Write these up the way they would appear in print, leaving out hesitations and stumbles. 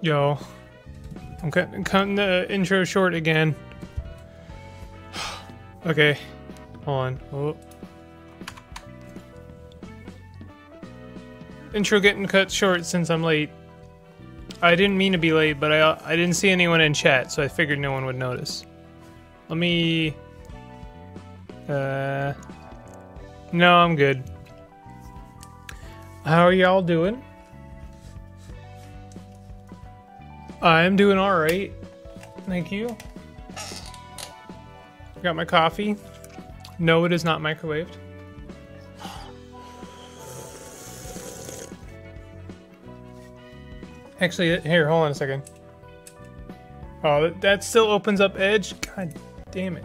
Yo, I'm cutting the intro short again. Okay, hold on. Oh. Intro getting cut short since I'm late. I didn't mean to be late, but I didn't see anyone in chat, so I figured no one would notice. Let me... No, I'm good. How are y'all doing? I'm doing all right. Thank you. Got my coffee. No, it is not microwaved. Actually, here, hold on a second. Oh, that still opens up Edge? God damn it.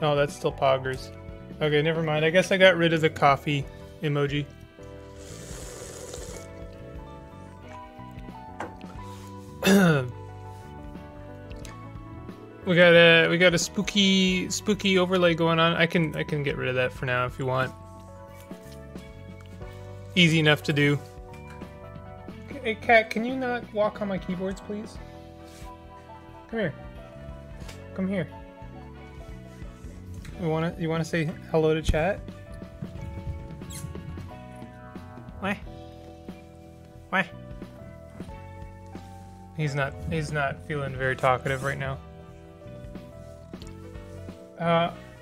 No, that's still Poggers. Okay, never mind. I guess I got rid of the coffee emoji. We got a spooky overlay going on. I can get rid of that for now if you want. Easy enough to do. Hey cat, can you not walk on my keyboards, please? Come here. Come here. You wanna say hello to chat? Why? Why? He's not feeling very talkative right now.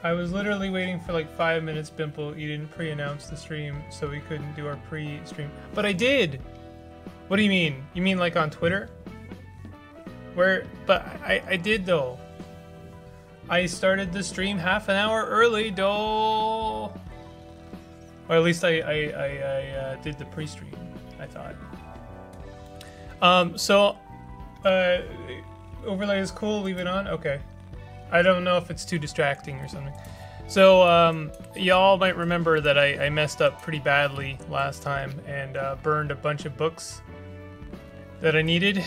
I was literally waiting for like 5 minutes, Bimple. You didn't pre-announce the stream, so we couldn't do our pre-stream. But I did! What do you mean? You mean like on Twitter? Where? But I did, though. I started the stream half an hour early, though. Or at least I did the pre-stream, I thought. Overlay is cool, leave it on? Okay. I don't know if it's too distracting or something. So, y'all might remember that I messed up pretty badly last time and burned a bunch of books that I needed.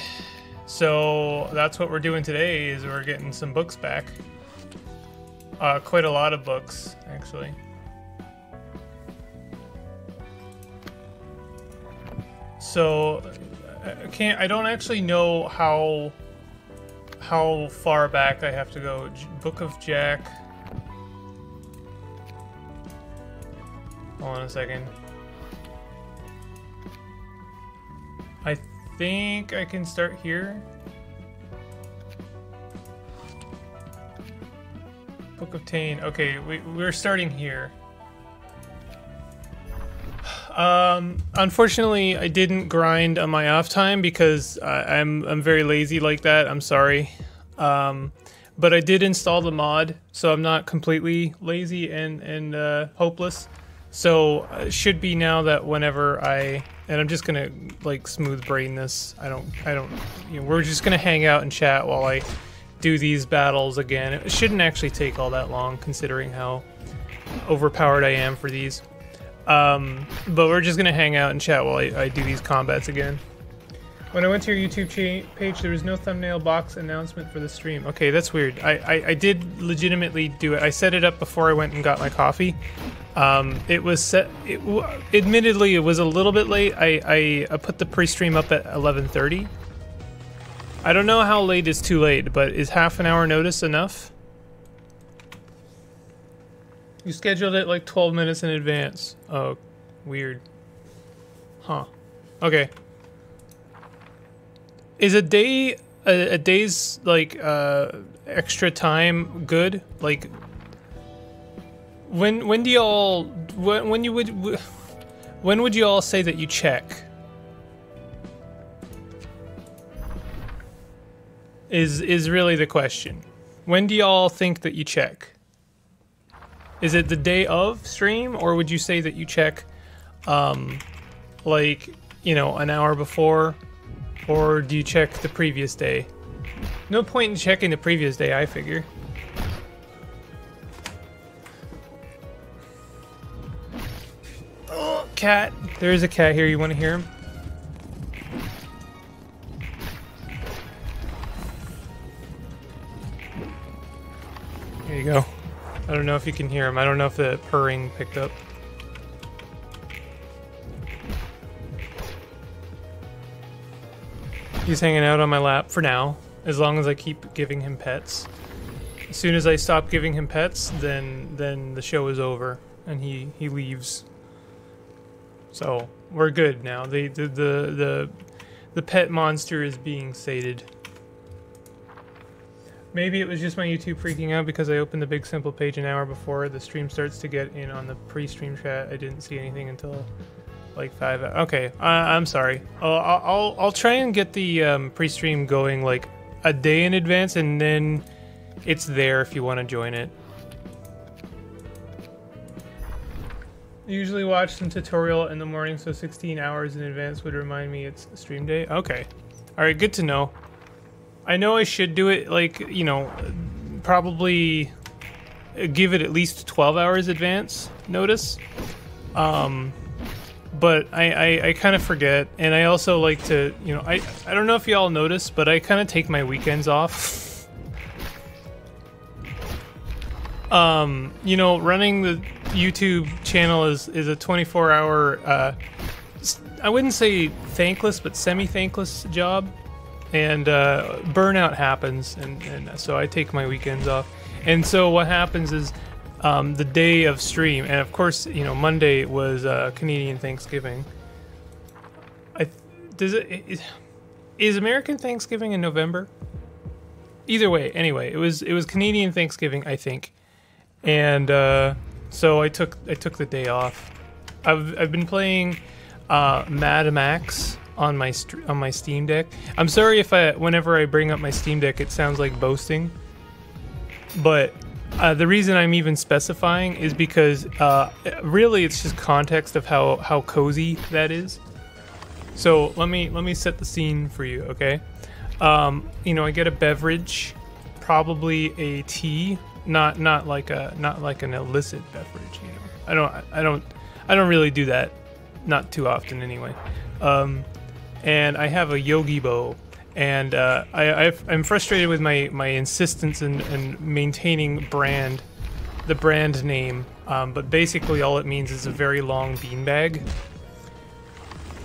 So that's what we're doing today, is we're getting some books back. Quite a lot of books, actually. So, I don't actually know how far back I have to go. Book of Jack. Hold on a second. I think I can start here. Book of Tain. Okay, we're starting here. Unfortunately, I didn't grind on my off time because I'm very lazy like that. I'm sorry. But I did install the mod, so I'm not completely lazy and hopeless. So it should be now that whenever I'm just gonna like smooth brain this. I don't. You know, we're just gonna hang out and chat while I do these battles again. It shouldn't actually take all that long, considering how overpowered I am for these. But we're just gonna hang out and chat while I do these combats again. When I went to your YouTube page, there was no thumbnail box announcement for the stream. Okay, that's weird. I did legitimately do it. I set it up before I went and got my coffee. It was set. Admittedly, it was a little bit late. I put the pre-stream up at 11:30. I don't know how late is too late, but is half an hour notice enough? You scheduled it like 12 minutes in advance. Oh, weird. Huh. Okay. Is a day's like extra time good? Like when do y'all when would y'all say that you check? Is really the question. When do y'all think that you check? Is it the day of stream, or would you say that you check, like, you know, an hour before, or do you check the previous day? No point in checking the previous day, I figure. Oh, cat! There is a cat here, you want to hear him? There you go. I don't know if you can hear him. I don't know if the purring picked up. He's hanging out on my lap for now, as long as I keep giving him pets. As soon as I stop giving him pets, then the show is over and he leaves. So we're good now. The pet monster is being sated. Maybe it was just my YouTube freaking out because I opened the Big Simple page an hour before the stream starts to get in on the pre-stream chat. I didn't see anything until like 5 hours. Okay, I'm sorry. I'll try and get the pre-stream going like a day in advance, and then it's there if you want to join it. I usually watch some tutorial in the morning, so 16 hours in advance would remind me it's stream day. Okay. Alright, good to know. I know I should do it, like, you know, probably give it at least 12 hours advance notice. But I kind of forget, and I also like to, you know, I don't know if y'all notice, but I kind of take my weekends off. You know, running the YouTube channel is a 24-hour, I wouldn't say thankless, but semi-thankless job, and burnout happens, and so I take my weekends off. And so what happens is, the day of stream, and of course, you know, Monday was Canadian Thanksgiving. Is American Thanksgiving in November? Either way, anyway, it was Canadian Thanksgiving, I think. And so I took the day off. I've been playing Mad Max on my Steam Deck. I'm sorry if whenever I bring up my Steam Deck, it sounds like boasting. But the reason I'm even specifying is because really it's just context of how cozy that is. So let me set the scene for you, okay? You know, I get a beverage, probably a tea. Not like an illicit beverage, you know. I don't really do that, not too often anyway. And I have a Yogi Bowl, and I'm frustrated with my insistence in maintaining the brand name. But basically, all it means is a very long beanbag.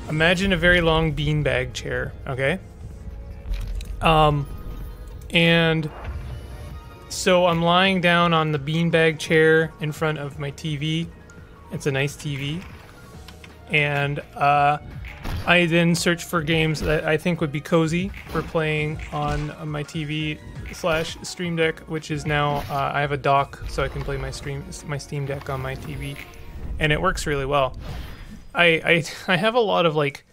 Imagine a very long beanbag chair, okay? And so I'm lying down on the beanbag chair in front of my TV. It's a nice TV. And I then search for games that I think would be cozy for playing on my TV/Stream Deck, which is now, I have a dock so I can play my Steam Deck on my TV. And it works really well. I have a lot of, like,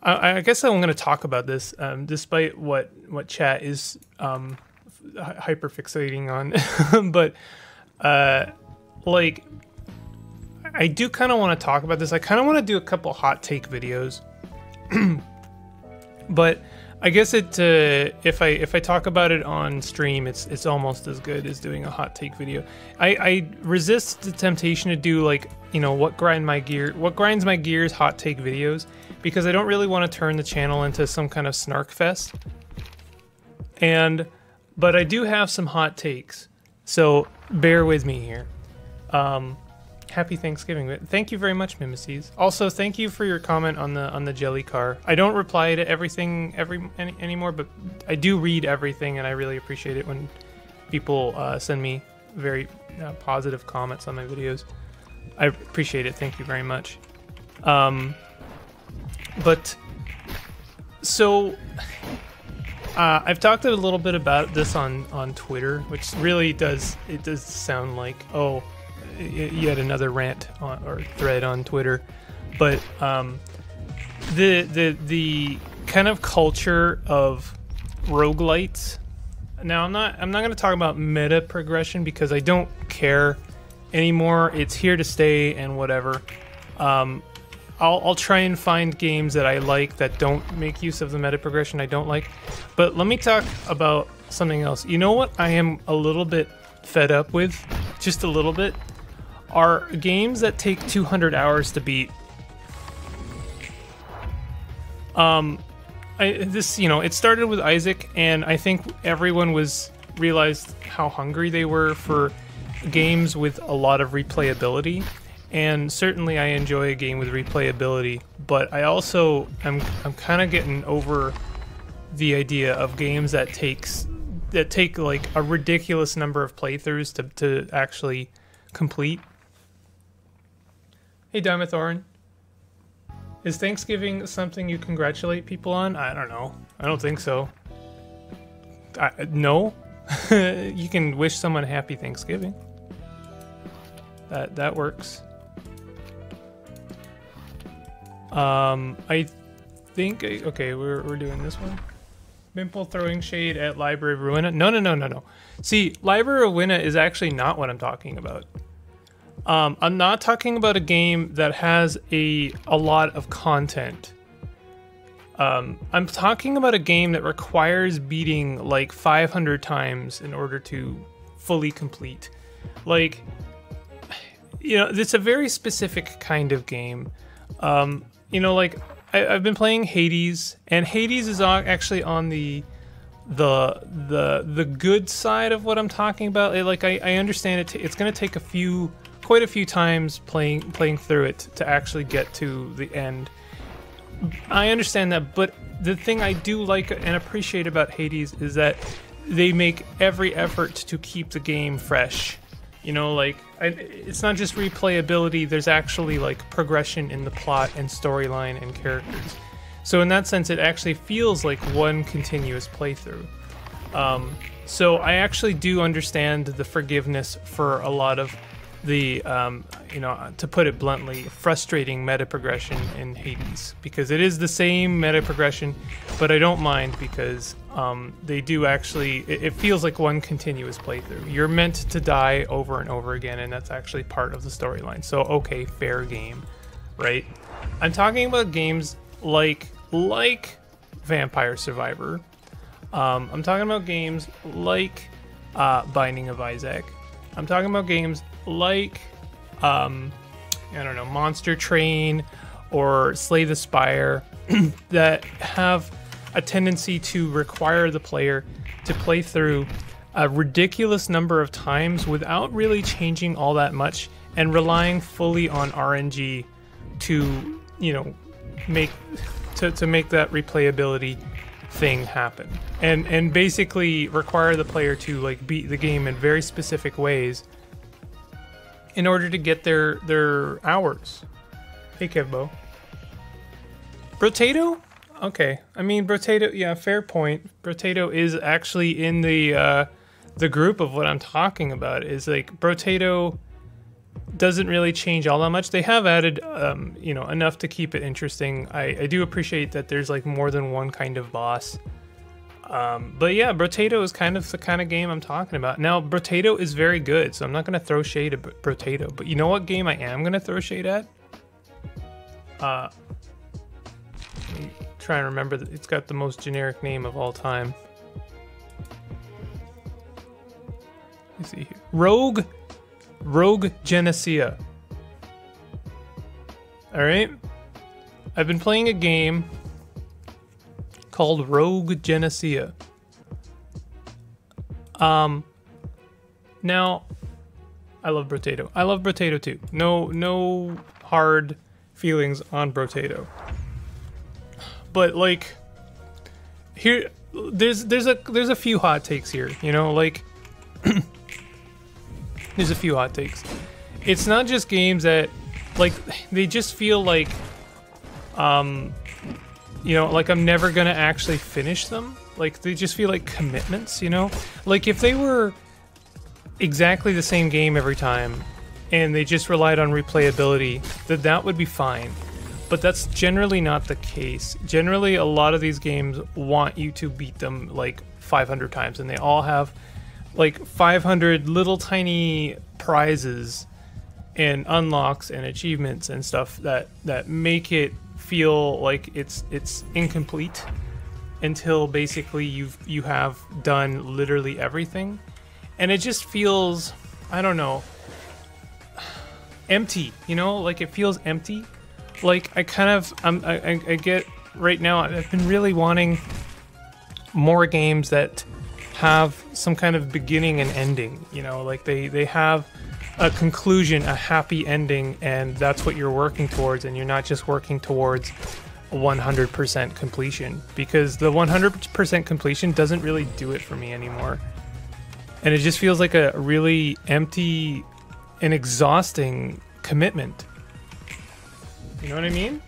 I guess I'm going to talk about this, despite what chat is hyper-fixating on, but, like, I do kind of want to talk about this. I kind of want to do a couple hot take videos, but I guess it, if I talk about it on stream, it's almost as good as doing a hot take video. I resist the temptation to do, like, you know, what grinds my gears hot take videos, because I don't really want to turn the channel into some kind of snark fest. But I do have some hot takes, so bear with me here. Happy Thanksgiving. Thank you very much, Mimesis. Also, thank you for your comment on the jelly car. I don't reply to everything anymore, but I do read everything, and I really appreciate it when people send me very positive comments on my videos. I appreciate it. Thank you very much. But so I've talked a little bit about this on Twitter, which really does sound like, oh, yet another rant or thread on Twitter. But the kind of culture of roguelites. Now I'm not going to talk about meta progression because I don't care anymore. It's here to stay and whatever. I'll try and find games that I like that don't make use of the meta progression I don't like. But let me talk about something else. You know what I am a little bit fed up with? Just a little bit. Are games that take 200 hours to beat. You know, it started with Isaac, and I think everyone realized how hungry they were for games with a lot of replayability. And certainly I enjoy a game with replayability, but I also I'm kind of getting over the idea of games that take like a ridiculous number of playthroughs to actually complete. Hey Dimethorin, is Thanksgiving something you congratulate people on? I don't know. I don't think so. No. You can wish someone happy Thanksgiving. That works. I think okay, we're doing this one. Bimple throwing shade at Library of Ruina. No. See, Library of Ruina is actually not what I'm talking about. I'm not talking about a game that has a lot of content. I'm talking about a game that requires beating like 500 times in order to fully complete. Like, you know, it's a very specific kind of game. You know, like I've been playing Hades, and Hades is actually on the good side of what I'm talking about. Like I understand it's going to take quite a few times playing through it to actually get to the end. I understand that, but the thing I do like and appreciate about Hades is that they make every effort to keep the game fresh. You know, like it's not just replayability. There's actually like progression in the plot and storyline and characters. So in that sense, it actually feels like one continuous playthrough. So I actually do understand the forgiveness for a lot of the, you know, to put it bluntly, frustrating meta progression in Hades, because it is the same meta progression, but I don't mind because they do actually, it feels like one continuous playthrough. You're meant to die over and over again, and that's actually part of the storyline. So, okay, fair game, right? I'm talking about games like Vampire Survivor. I'm talking about games like Binding of Isaac. I'm talking about games like, I don't know, Monster Train or Slay the Spire that have a tendency to require the player to play through a ridiculous number of times without really changing all that much and relying fully on RNG to, you know, make that replayability thing happen, and basically require the player to like beat the game in very specific ways in order to get their hours. Hey Kevbo. Brotato? Okay. I mean Brotato, yeah, fair point. Brotato is actually in the group of what I'm talking about. Is like Brotato doesn't really change all that much. They have added, you know, enough to keep it interesting. I do appreciate that there's like more than one kind of boss. But yeah, Brotato is kind of the kind of game I'm talking about. Now, Brotato is very good, so I'm not going to throw shade at Brotato. But you know what game I am going to throw shade at? Let me try and remember that it's got the most generic name of all time. Let me see here. Rogue Genesia. All right. I've been playing a game called Rogue Genesia. Now, I love Brotato. I love Brotato too. No hard feelings on Brotato. But like, here, there's a few hot takes here. You know, like. There's a few hot takes. It's not just games that, like, they just feel like, you know, like I'm never gonna actually finish them. Like, they just feel like commitments, you know? Like, if they were exactly the same game every time, and they just relied on replayability, then that would be fine. But that's generally not the case. Generally, a lot of these games want you to beat them, like, 500 times, and they all have like 500 little tiny prizes and unlocks and achievements and stuff that make it feel like it's incomplete until basically you have done literally everything, and it just feels, I don't know, empty, you know? Like it feels empty. Like I kind of I get right now I've been really wanting more games that have some kind of beginning and ending, you know, like they have a conclusion, a happy ending, and that's what you're working towards, and you're not just working towards 100% completion, because the 100% completion doesn't really do it for me anymore. And it just feels like a really empty and exhausting commitment. You know what I mean?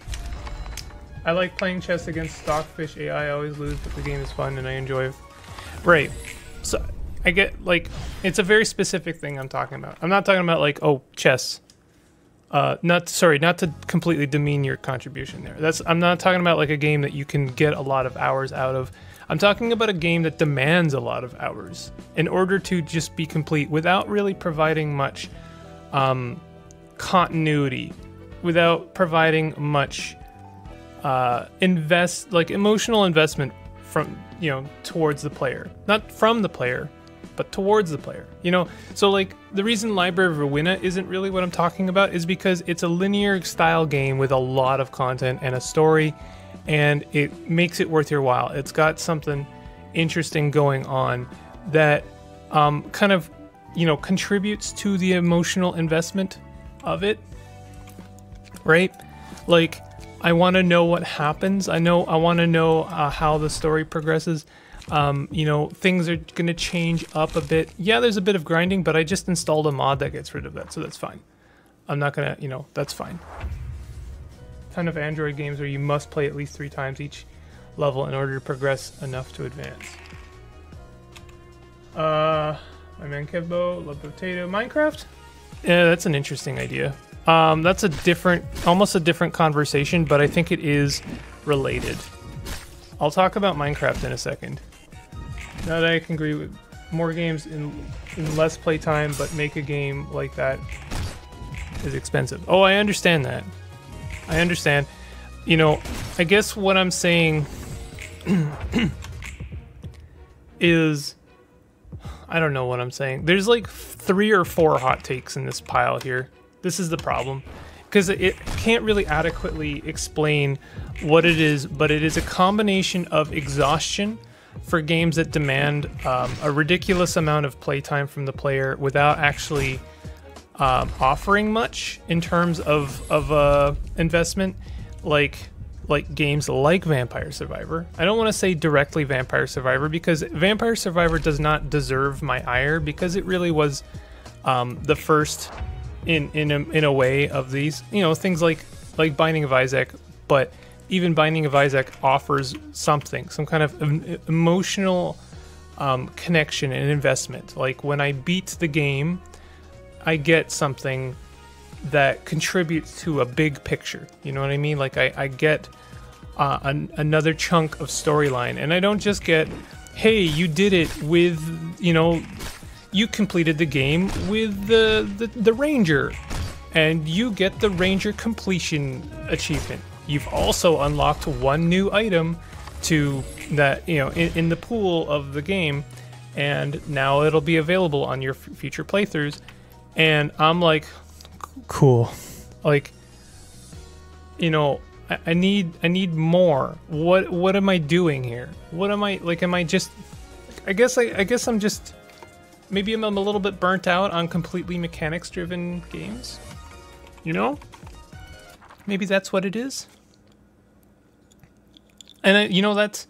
I like playing chess against Stockfish AI. I always lose, but the game is fun and I enjoy it. Right. So I get, like, it's a very specific thing I'm talking about. I'm not talking about, like, oh, chess. Not to completely demean your contribution there. I'm not talking about, like, a game that you can get a lot of hours out of. I'm talking about a game that demands a lot of hours in order to just be complete without really providing much continuity, without providing much emotional investment from, you know, towards the player. Not from the player, but towards the player, you know? So, like, the reason Library of Ruina isn't really what I'm talking about is because it's a linear style game with a lot of content and a story, and it makes it worth your while. It's got something interesting going on that kind of, you know, contributes to the emotional investment of it, right? Like, I want to know what happens. I want to know how the story progresses. You know, things are going to change up a bit. Yeah, there's a bit of grinding, but I just installed a mod that gets rid of that, so that's fine. I'm not going to, you know, that's fine. Ton of Android games where you must play at least 3 times each level in order to progress enough to advance. My man Kevbo, love Potato, Minecraft? Yeah, that's an interesting idea. That's a different, almost a different conversation, but I think it is related. I'll talk about Minecraft in a second. Now that I can agree with more games in less playtime, but make a game like that is expensive. Oh, I understand that. I understand. You know, I guess what I'm saying is, I don't know what I'm saying. There's like 3 or 4 hot takes in this pile here. This is the problem, because it can't really adequately explain what it is, but it is a combination of exhaustion for games that demand a ridiculous amount of playtime from the player without actually offering much in terms of investment, like games like Vampire Survivor. I don't want to say directly Vampire Survivor, because Vampire Survivor does not deserve my ire, because it really was the first in a way of these, you know, things like Binding of Isaac. But even Binding of Isaac offers something, some kind of emotional connection and investment. Like, when I beat the game, I get something that contributes to a big picture. You know what I mean? Like, I get another chunk of storyline, and I don't just get, hey, you did it with, you know, you completed the game with the Ranger, and you get the Ranger completion achievement. You've also unlocked 1 new item to that, you know, in the pool of the game, and now it'll be available on your future playthroughs. And I'm like, cool. Like, you know, I need more. What am I doing here? What am I, like, am I just, I guess I'm just, maybe I'm a little bit burnt out on completely mechanics driven games, you know? Maybe that's what it is. And I, you know, that's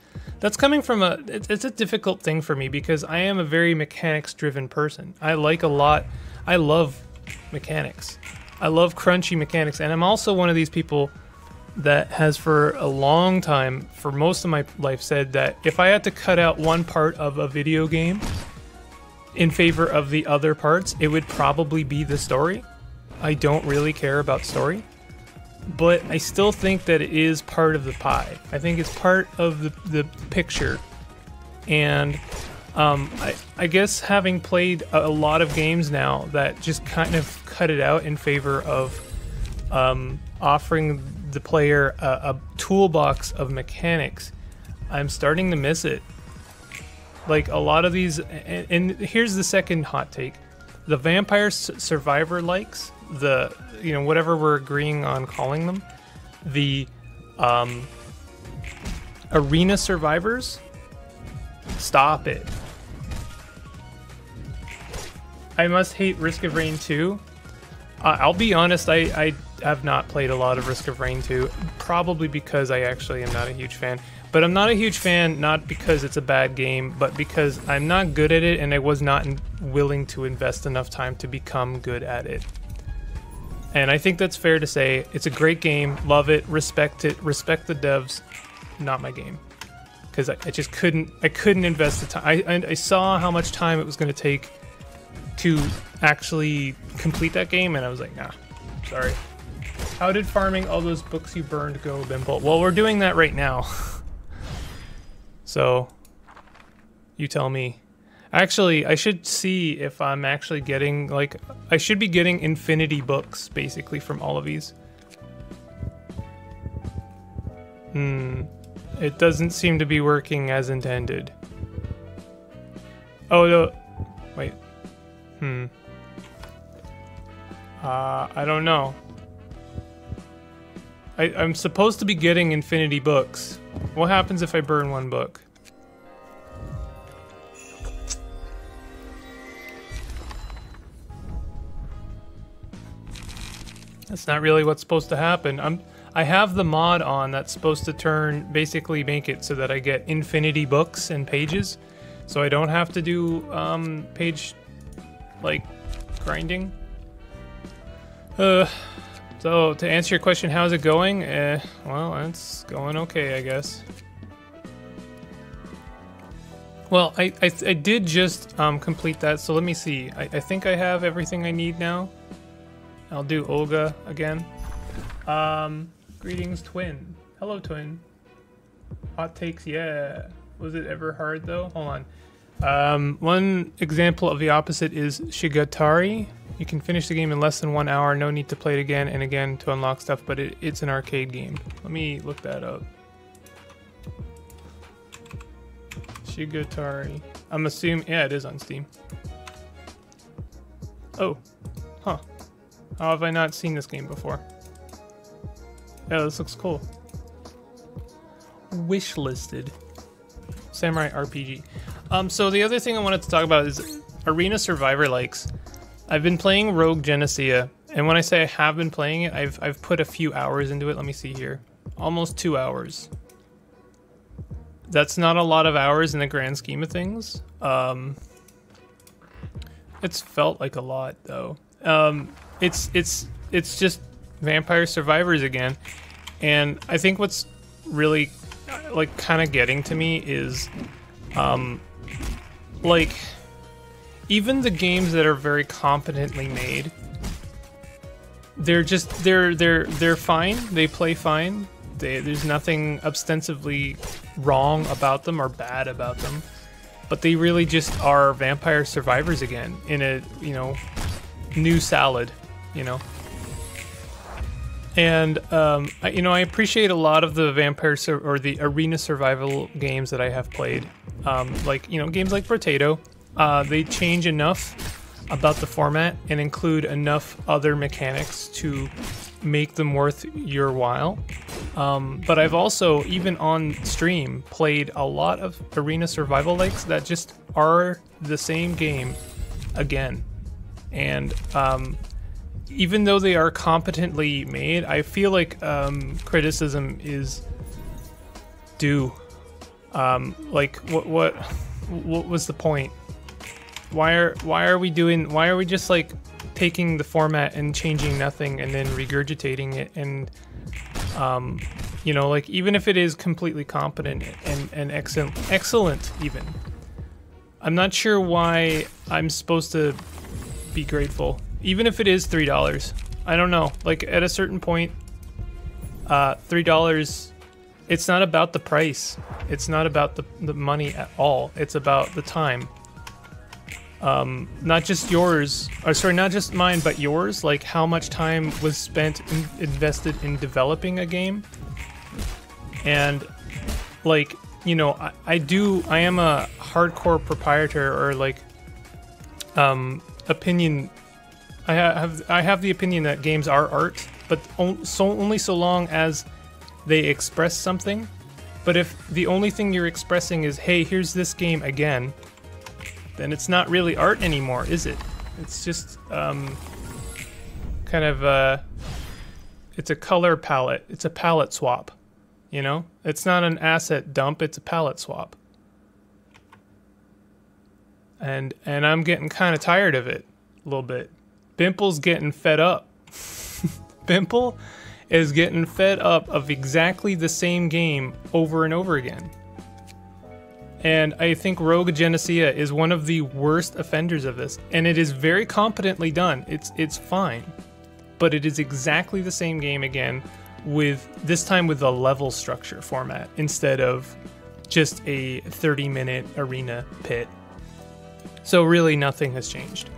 coming from it's a difficult thing for me, because I am a very mechanics driven person. I love mechanics. I love crunchy mechanics, and I'm also one of these people that has for a long time, for most of my life, said that if I had to cut out one part of a video game in favor of the other parts, it would probably be the story. I don't really care about story, but I still think that it is part of the pie. I think it's part of the picture. And I guess having played a lot of games now that just kind of cut it out in favor of offering the player a toolbox of mechanics, I'm starting to miss it. Like, a lot of these, and here's the second hot take. The Vampire Survivor likes, the, you know, whatever we're agreeing on calling them, the Arena Survivors, stop it. I must hate Risk of Rain 2. I'll be honest, I have not played a lot of Risk of Rain 2, probably because I actually am not a huge fan. But I'm not a huge fan, not because it's a bad game, but because I'm not good at it, and I was not willing to invest enough time to become good at it. And I think that's fair to say. It's a great game, love it, respect it, respect the devs. Not my game, because I just couldn't. I couldn't invest the time. I saw how much time it was going to take to actually complete that game, and I was like, nah, sorry. How did farming all those books you burned go, Bimble? Well, we're doing that right now. So, you tell me. Actually, I should see if I'm actually getting, like, I should be getting infinity books, basically, from all of these. It doesn't seem to be working as intended. Oh, no. Wait. I don't know. I'm supposed to be getting infinity books. What happens if I burn one book? That's not really what's supposed to happen. I have the mod on that's supposed to turn, basically make it so that I get infinity books and pages, so I don't have to do page, like, grinding. So, to answer your question, how's it going? Well, it's going okay, I guess. Well, I did just complete that, so let me see. I think I have everything I need now. I'll do Olga again. Greetings, Twin. Hello, Twin. Hot takes, yeah. Was it ever hard, though? Hold on. One example of the opposite is Shigatari. You can finish the game in less than 1 hour, no need to play it again and again to unlock stuff, but it's an arcade game. Let me look that up. Shigatari. I'm assuming, yeah, it is on Steam. Oh. Huh. How have I not seen this game before? Yeah, this looks cool. Wishlisted. Samurai RPG. So the other thing I wanted to talk about is Arena Survivor likes. I've been playing Rogue Genesia, and when I say I have been playing it, I've put a few hours into it. Let me see here. Almost 2 hours. That's not a lot of hours in the grand scheme of things. It's felt like a lot, though. It's just Vampire Survivors again, and I think what's really, like, kind of getting to me is, like, even the games that are very competently made, they're fine. They play fine. There's nothing ostensibly wrong about them or bad about them, but they really just are Vampire Survivors again in a, you know, new salad, you know. And you know, I appreciate a lot of the the arena survival games that I have played, like, you know, games like Brotato. They change enough about the format and include enough other mechanics to make them worth your while. But I've also, even on stream, played a lot of arena survival likes that just are the same game again. And even though they are competently made, I feel like criticism is due. Like, what was the point? Why are we just, like, taking the format and changing nothing and then regurgitating it? And you know, like, even if it is completely competent and excellent, even, I'm not sure why I'm supposed to be grateful, even if it is $3. I don't know, like, at a certain point, $3, it's not about the price, it's not about the money at all, it's about the time. Not just yours, or sorry, not just mine, but yours, like, how much time was spent invested in developing a game. And, like, you know, I am a hardcore proprietor, or, like, opinion. I have the opinion that games are art, but only so long as they express something. But if the only thing you're expressing is, hey, here's this game again, then it's not really art anymore, is it? It's just kind of a, it's a color palette. It's a palette swap, you know? It's not an asset dump, it's a palette swap. And I'm getting kind of tired of it a little bit. Bimple's getting fed up. Bimple is getting fed up of exactly the same game over and over again. And I think Rogue Genesia is one of the worst offenders of this. And it is very competently done. It's fine. But it is exactly the same game again, with this time with a level structure format instead of just a 30-minute arena pit. So really nothing has changed.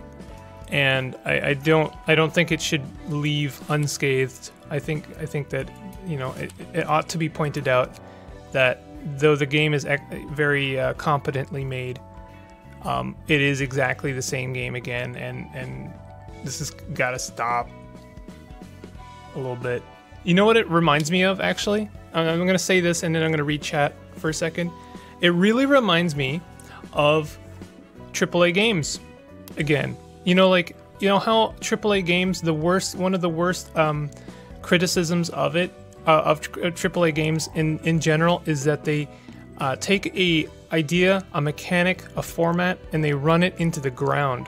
And I don't think it should leave unscathed. I think that, you know, it ought to be pointed out that though the game is very competently made, it is exactly the same game again, and this has got to stop a little bit. You know what it reminds me of, actually? I'm going to say this, and then I'm going to read chat for a second. It really reminds me of AAA games again. You know, like, you know how AAA games, the worst, one of the worst criticisms of it, of AAA games in general, is that they take a idea, a mechanic, a format, and they run it into the ground,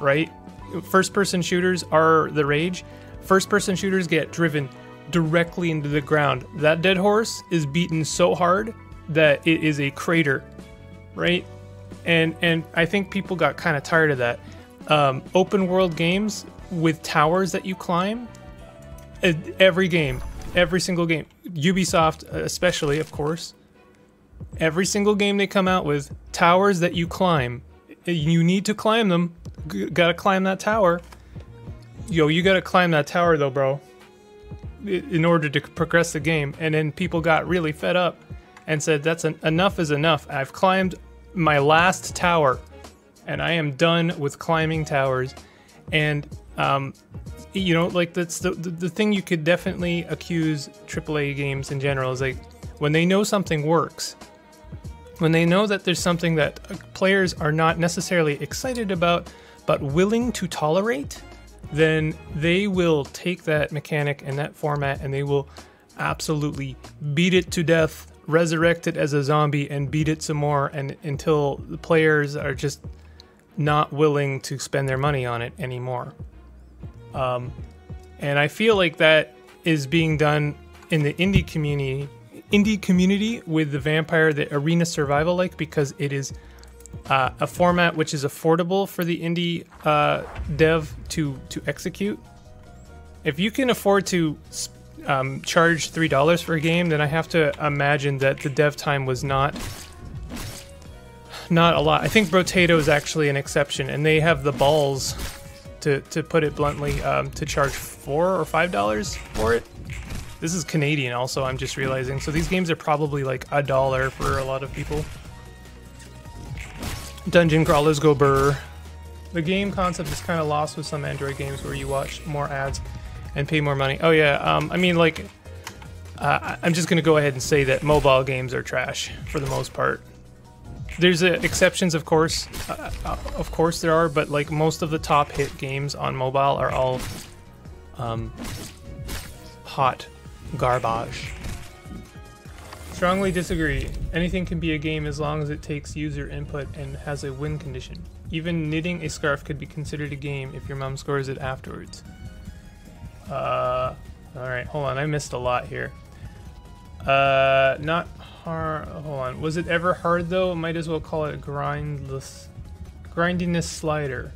right? First-person shooters are the rage. First-person shooters get driven directly into the ground. That dead horse is beaten so hard that it is a crater, right? And I think people got kind of tired of that. Open world games with towers that you climb, every game, every single game, Ubisoft especially, of course, every single game they come out with, towers that you climb. You need to climb them. Gotta climb that tower. Yo, you gotta climb that tower though, bro, in order to progress the game. And then people got really fed up and said, that's enough is enough. I've climbed my last tower, and I am done with climbing towers. And you know, like, that's the thing you could definitely accuse AAA games in general is, like, when they know something works, when they know that there's something that players are not necessarily excited about but willing to tolerate, then they will take that mechanic and that format and they will absolutely beat it to death, resurrect it as a zombie, and beat it some more, and until the players are just not willing to spend their money on it anymore. And I feel like that is being done in the indie community with the Vampire, the Arena Survival, like, because it is a format which is affordable for the indie dev to execute. If you can afford to charge $3 for a game, then I have to imagine that the dev time was not a lot. I think Brotato is actually an exception, and they have the balls, to put it bluntly, to charge $4 or $5 for it. This is Canadian, also. I'm just realizing. So these games are probably like $1 for a lot of people. Dungeon crawlers go burr. The game concept is kind of lost with some Android games where you watch more ads and pay more money. Oh yeah, I mean, like, I'm just gonna go ahead and say that mobile games are trash for the most part. There's exceptions, of course. Of course there are, but like most of the top hit games on mobile are all hot garbage. Strongly disagree. Anything can be a game as long as it takes user input and has a win condition. Even knitting a scarf could be considered a game if your mom scores it afterwards. Alright, hold on, I missed a lot here. Not hard, hold on. Was it ever hard though? Might as well call it grindiness slider.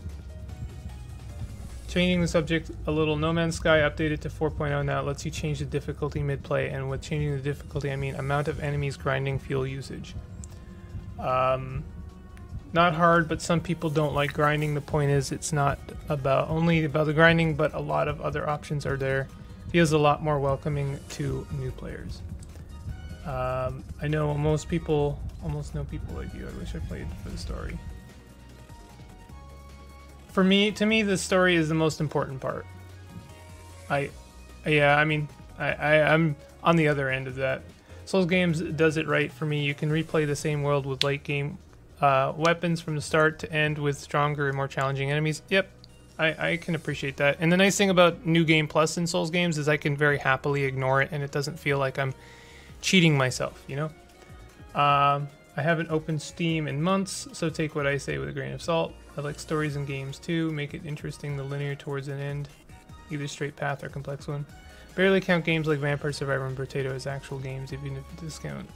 Changing the subject a little, No Man's Sky updated to 4.0 now. It lets you change the difficulty mid-play, and with changing the difficulty, I mean amount of enemies, grinding, fuel usage. Not hard, but some people don't like grinding. The point is, it's not about only about the grinding, but a lot of other options are there. Feels a lot more welcoming to new players. I know almost no people like you. I wish I played for the story. To me, the story is the most important part. I'm on the other end of that. Souls Games does it right for me. You can replay the same world with late game weapons from the start to end with stronger and more challenging enemies. Yep, I can appreciate that. And the nice thing about New Game Plus in Souls games is I can very happily ignore it, and it doesn't feel like I'm cheating myself, you know? I haven't opened Steam in months, so take what I say with a grain of salt. I like stories and games too. Make it interesting, the linear towards an end. Either straight path or complex one. Barely count games like Vampire Survivor and Brotato as actual games, even if you discount.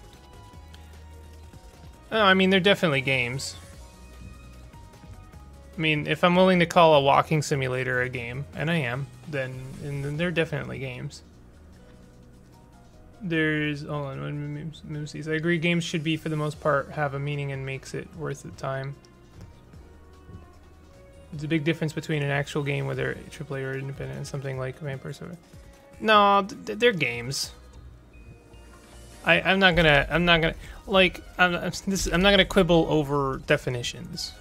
Oh, I mean, they're definitely games. I mean, if I'm willing to call a walking simulator a game, and I am, then they're definitely games. There's... hold on, one Moomsies. I agree, games should be, for the most part, have a meaning and makes it worth the time. There's a big difference between an actual game, whether AAA or independent, and something like Vampire Survivor. No, they're games. I'm not gonna quibble over definitions.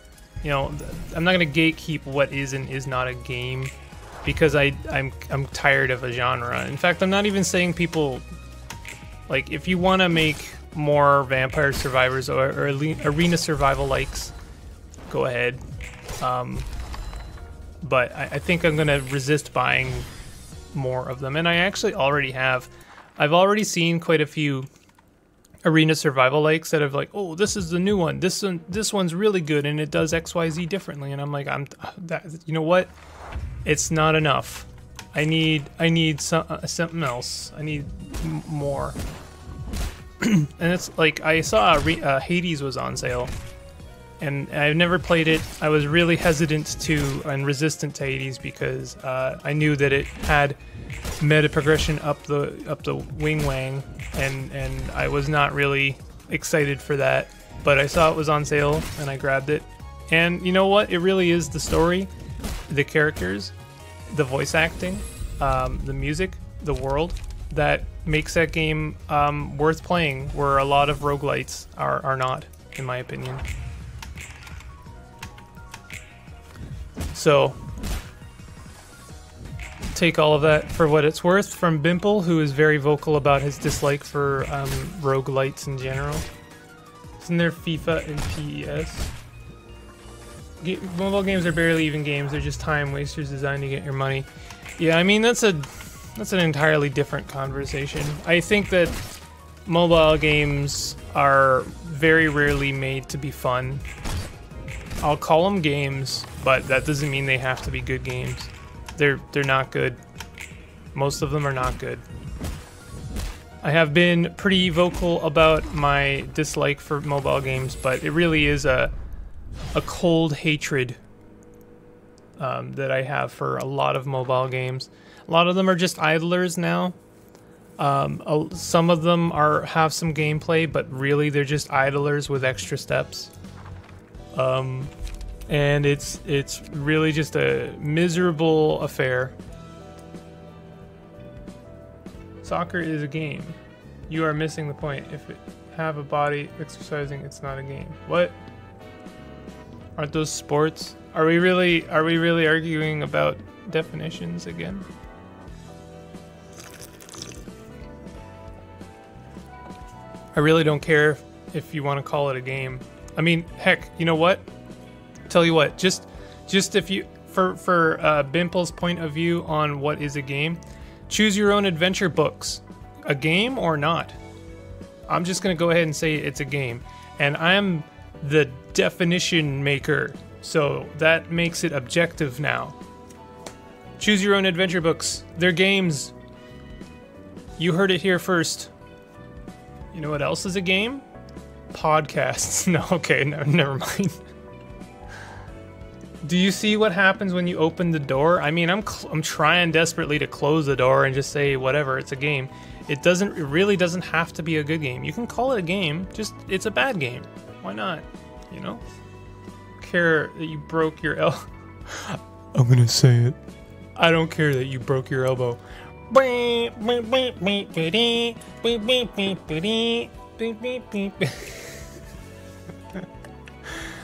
You know, I'm not gonna gatekeep what is and is not a game, because I'm tired of a genre. In fact, I'm not even saying people, like, if you want to make more Vampire Survivors or Arena Survival likes, go ahead. But I think I'm gonna resist buying more of them, and I actually already have. I've already seen quite a few Arena Survival likes that have, like, oh, this is the new one. This one's really good, and it does XYZ differently. And I'm like, you know what? It's not enough. I need something else. I need more. And it's like, I saw Hades was on sale, and I've never played it. I was really hesitant to and resistant to Hades because I knew that it had meta progression up the wing wang, and I was not really excited for that. But I saw it was on sale and I grabbed it. And you know what? It really is the story, the characters, the voice acting, the music, the world that makes that game worth playing, where a lot of roguelites are not, in my opinion. So, take all of that for what it's worth from Bimple, who is very vocal about his dislike for roguelites in general. Isn't there FIFA and PES? Mobile games are barely even games, they're just time wasters designed to get your money. Yeah, I mean, that's an entirely different conversation. I think that mobile games are very rarely made to be fun. I'll call them games, but that doesn't mean they have to be good games. They're not good. Most of them are not good. I have been pretty vocal about my dislike for mobile games, but it really is a cold hatred that I have for a lot of mobile games. A lot of them are just idlers now. Some of them have some gameplay, but really they're just idlers with extra steps. And it's really just a miserable affair. Soccer is a game. You are missing the point. If it have a body exercising, it's not a game. What? Aren't those sports? Are we really arguing about definitions again? I really don't care if you want to call it a game. I mean, heck, you know what? Tell you what, just if you for Bimple's point of view on what is a game, choose your own adventure books, a game or not. I'm just gonna go ahead and say it's a game, and I'm the definition maker, so that makes it objective now. Choose your own adventure books. They're games. You heard it here first. You know what else is a game? Podcasts. No, okay, no, never mind. Do you see what happens when you open the door? I mean, I'm trying desperately to close the door and just say whatever, it's a game. It really doesn't have to be a good game. You can call it a game, just it's a bad game. Why not? You know? Care that you broke your elbow. I'm gonna say it. I don't care that you broke your elbow.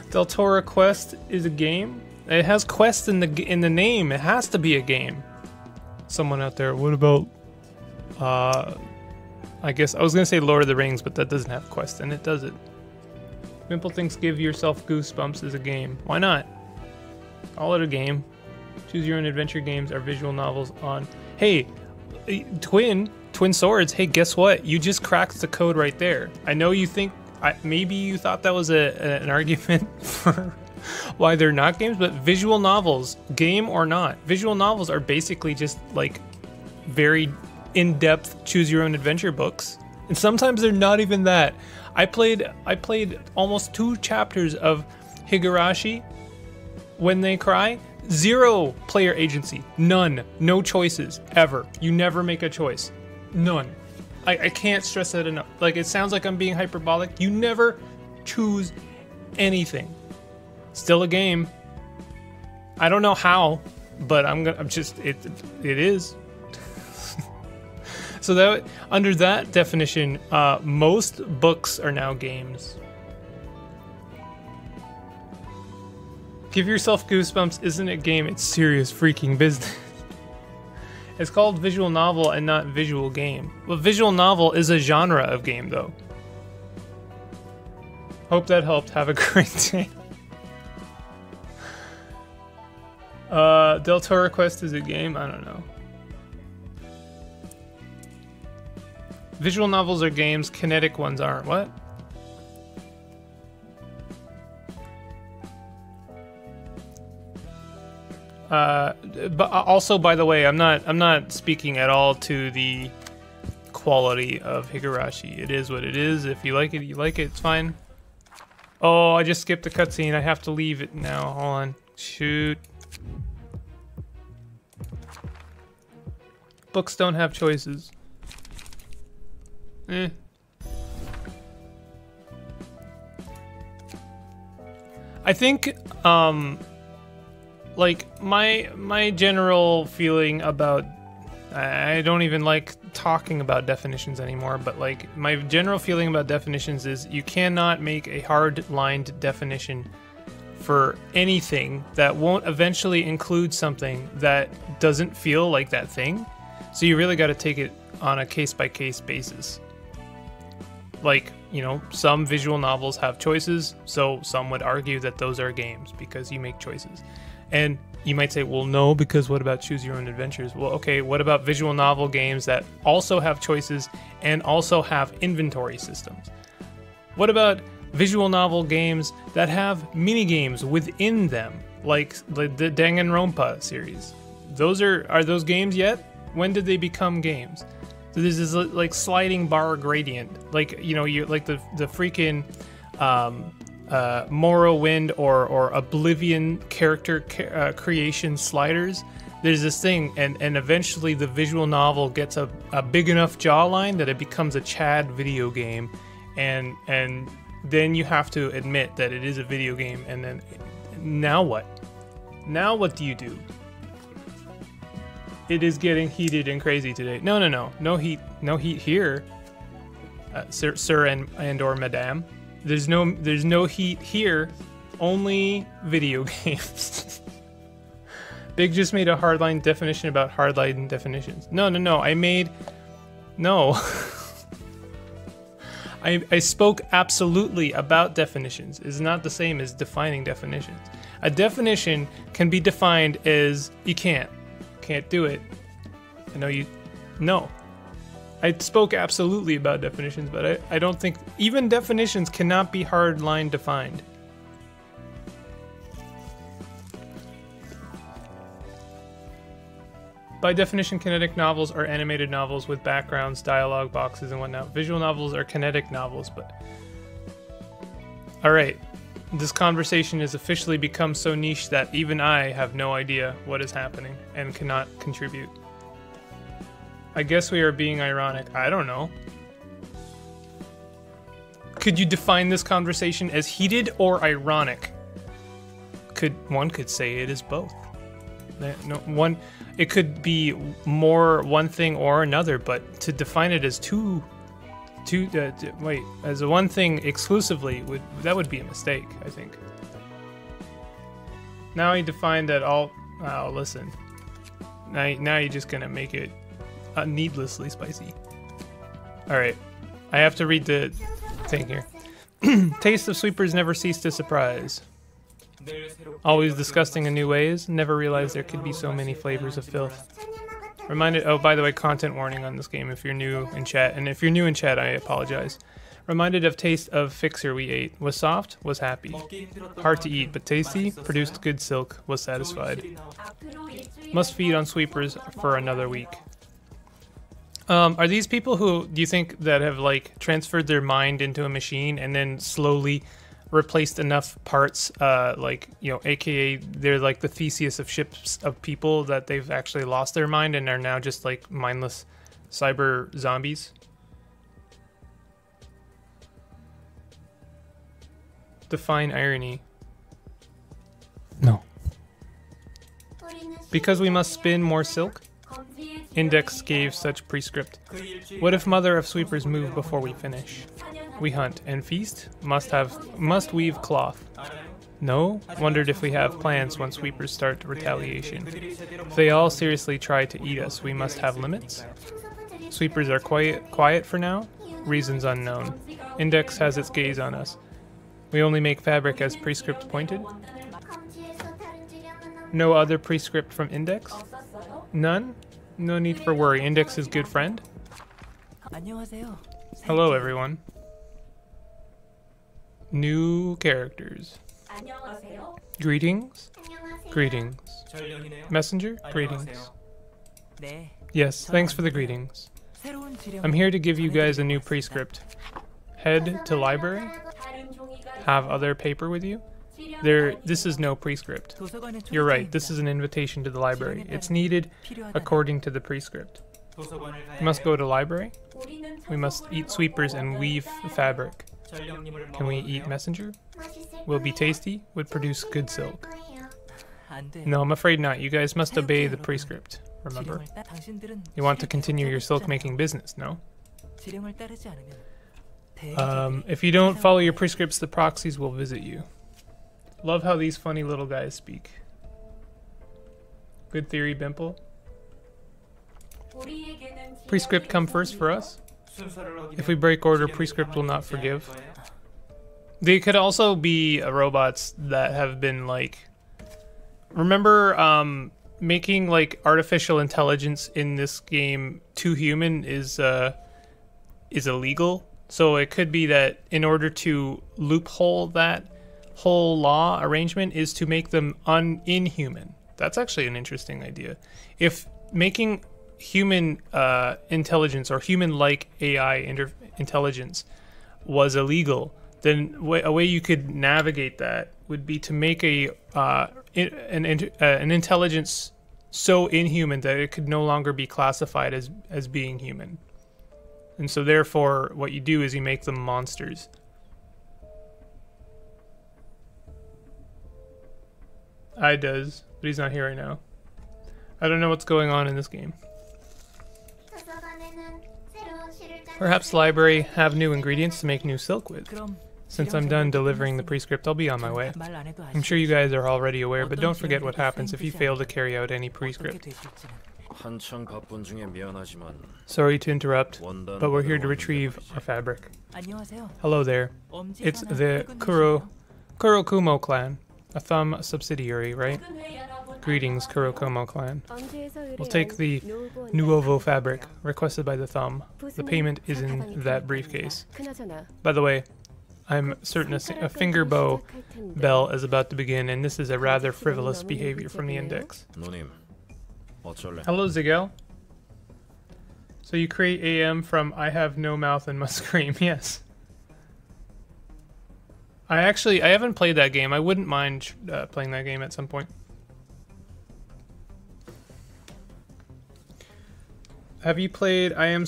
Deltora Quest is a game. It has quest in the name. It has to be a game. Someone out there, what about I guess I was gonna say Lord of the Rings, but that doesn't have quest in it, does it? Bimple thinks Give Yourself Goosebumps is a game. Why not? Call it a game. choose your own adventure games or visual novels on. Hey, Twin Swords, hey, guess what? You just cracked the code right there. I know you think, maybe you thought that was an argument for why they're not games, but visual novels, game or not, visual novels are basically just like very in-depth choose your own adventure books, and sometimes they're not even that. I played almost 2 chapters of Higurashi When They Cry. 0 player agency, none, no choices ever. You never make a choice, none. I can't stress that enough. Like, it sounds like I'm being hyperbolic. You never choose anything. Still a game. I don't know how, but it is. So that, under that definition, most books are now games. Give Yourself Goosebumps isn't a game, it's serious freaking business. It's called visual novel and not visual game. Well, visual novel is a genre of game, though. Hope that helped. Have a great day. Del Toro Quest is a game? I don't know. Visual novels are games, kinetic ones aren't. What? But also, by the way, I'm not speaking at all to the quality of Higurashi. It is what it is. If you like it, you like it. It's fine. Oh, I just skipped the cutscene. I have to leave it now. Hold on. Shoot. Books don't have choices. Eh. I think, like, my general feeling about, I don't even like talking about definitions anymore, but like, my general feeling about definitions is you cannot make a hard-lined definition for anything that won't eventually include something that doesn't feel like that thing. So you really got to take it on a case-by-case basis. Like, you know, some visual novels have choices, so some would argue that those are games because you make choices. And you might say, well, no, because what about choose your own adventures? Well, okay, what about visual novel games that also have choices and also have inventory systems? What about visual novel games that have mini games within them, like the Danganronpa series? Those are those games yet? When did they become games? So this is like sliding bar gradient, like, you know, you like the freaking Morrowind or Oblivion character creation sliders. There's this thing, and eventually the visual novel gets a big enough jawline that it becomes a Chad video game, and then you have to admit that it is a video game, and then now what? Now what do you do? It is getting heated and crazy today. No, no, no. No heat here, sir and or madame. There's no heat here. Only video games. Big just made a hardline definition about hardline definitions. No, no, no. No. I spoke absolutely about definitions. It's not the same as defining definitions. A definition can be defined as you can't do it. I know you. No, I spoke absolutely about definitions, but I don't think even definitions cannot be hard line defined. By definition, kinetic novels are animated novels with backgrounds, dialogue boxes, and whatnot. Visual novels are kinetic novels, but all right, this conversation has officially become so niche that even I have no idea what is happening and cannot contribute. I guess we are being ironic. I don't know. Could you define this conversation as heated or ironic? One could say it is both. No, it could be more one thing or another, but to define it as as one thing exclusively, that would be a mistake, I think. Now you define that all. Oh, listen. Now you're just gonna make it needlessly spicy. All right, I have to read the thing here. Taste of sweepers never cease to surprise. Always disgusting in new ways, never realized there could be so many flavors of filth. Reminded, oh, by the way, content warning on this game if you're new in chat, and if you're new in chat, I apologize. Reminded of taste of Fixer we ate. Was soft, was happy. Hard to eat, but tasty, produced good silk, was satisfied. Must feed on sweepers for another week. Are these people who, do you think, that have, like, transferred their mind into a machine and then slowly replaced enough parts, like, you know, aka they're like the Theseus of ships of people that they've actually lost their mind and are now just, like, mindless cyber zombies? Define irony. No. Because we must spin more silk? Index gave such prescript. What if mother of sweepers move before we finish? We hunt and feast, must weave cloth. No, wondered if we have plans when sweepers start retaliation. If they all seriously try to eat us, we must have limits. Sweepers are quiet for now, reasons unknown. Index has its gaze on us. We only make fabric as prescript pointed. No other prescript from Index? None? No need for worry. Index is good friend. Hello, everyone. New characters. Greetings. Greetings. Messenger? Greetings. Yes, thanks for the greetings. I'm here to give you guys a new prescript. Head to library. Have other paper with you? There, this is no prescript. You're right, this is an invitation to the library. It's needed according to the prescript. We must go to library. We must eat sweepers and weave fabric. Can we eat messenger? Will be tasty, would produce good silk. No, I'm afraid not. You guys must obey the prescript, remember? You want to continue your silk making business, no? If you don't follow your prescripts, the proxies will visit you. Love how these funny little guys speak. Good theory, Bimple. Prescript come first for us? If we break order, prescript will not forgive. They could also be robots that have been, like... Remember, making, like, artificial intelligence in this game too human is illegal. So it could be that in order to loophole that whole law arrangement is to make them inhuman. That's actually an interesting idea. If making human intelligence or human-like AI intelligence was illegal, then a way you could navigate that would be to make an intelligence so inhuman that it could no longer be classified as being human. And so therefore, what you do is you make them monsters. I does, but he's not here right now. I don't know what's going on in this game. Perhaps library have new ingredients to make new silk with. Since I'm done delivering the prescript, I'll be on my way. I'm sure you guys are already aware, but don't forget what happens if you fail to carry out any prescript. Sorry to interrupt, but we're here to retrieve our fabric. Hello there. It's the Kurokumo clan, a Thumb subsidiary, right? Greetings, Kurokumo clan. We'll take the Nuovo fabric requested by the Thumb. The payment is in that briefcase. By the way, I'm certain a finger bow bell is about to begin, and this is a rather frivolous behavior from the Index. Hello, Zigel. So you create AM from I have no mouth and must scream. Yes. I haven't played that game. I wouldn't mind playing that game at some point. Have you played I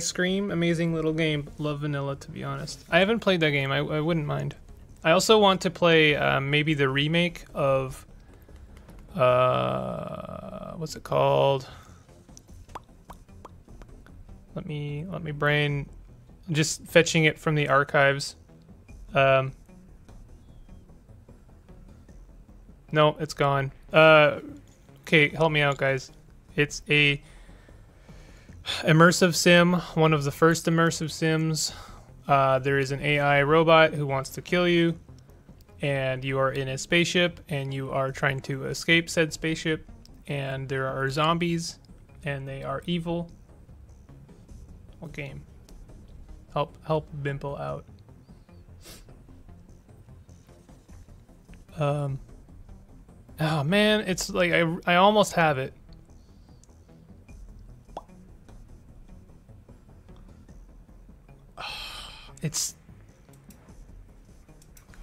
Scream? Amazing little game. Love vanilla, to be honest. I haven't played that game. I wouldn't mind. I also want to play maybe the remake of... what's it called? Let me brain. Just fetching it from the archives. No, it's gone. Okay, help me out, guys. It's a immersive sim, one of the first immersive sims. There is an AI robot who wants to kill you. and you are in a spaceship and you are trying to escape said spaceship, and there are zombies and they are evil. What game? Help Bimple out. Oh man, it's like I almost have it. It's,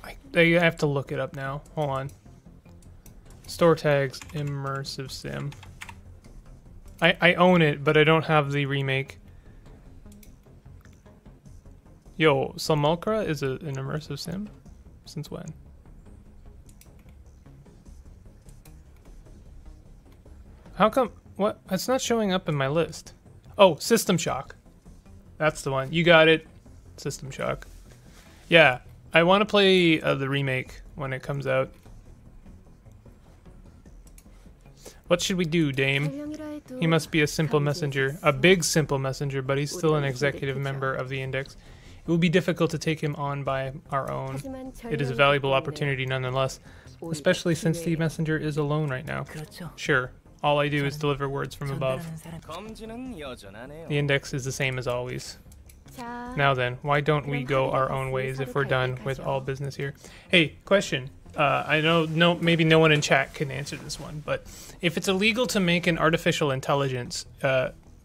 I have to look it up now. Hold on. Store tags, immersive sim. I own it, but I don't have the remake. Yo, Simulacra is an immersive sim? Since when? How come? What? It's not showing up in my list. Oh, System Shock. That's the one. You got it. System Shock. Yeah, I want to play the remake when it comes out. What should we do, Dame? He must be a simple messenger. A big simple messenger, but he's still an executive member of the Index. It will be difficult to take him on by our own. It is a valuable opportunity nonetheless, especially since the messenger is alone right now. Sure. All I do is deliver words from above. The Index is the same as always. Now then, why don't we go our own ways if we're done with all business here? Hey, question. I know maybe no one in chat can answer this one, but if it's illegal to make an artificial intelligence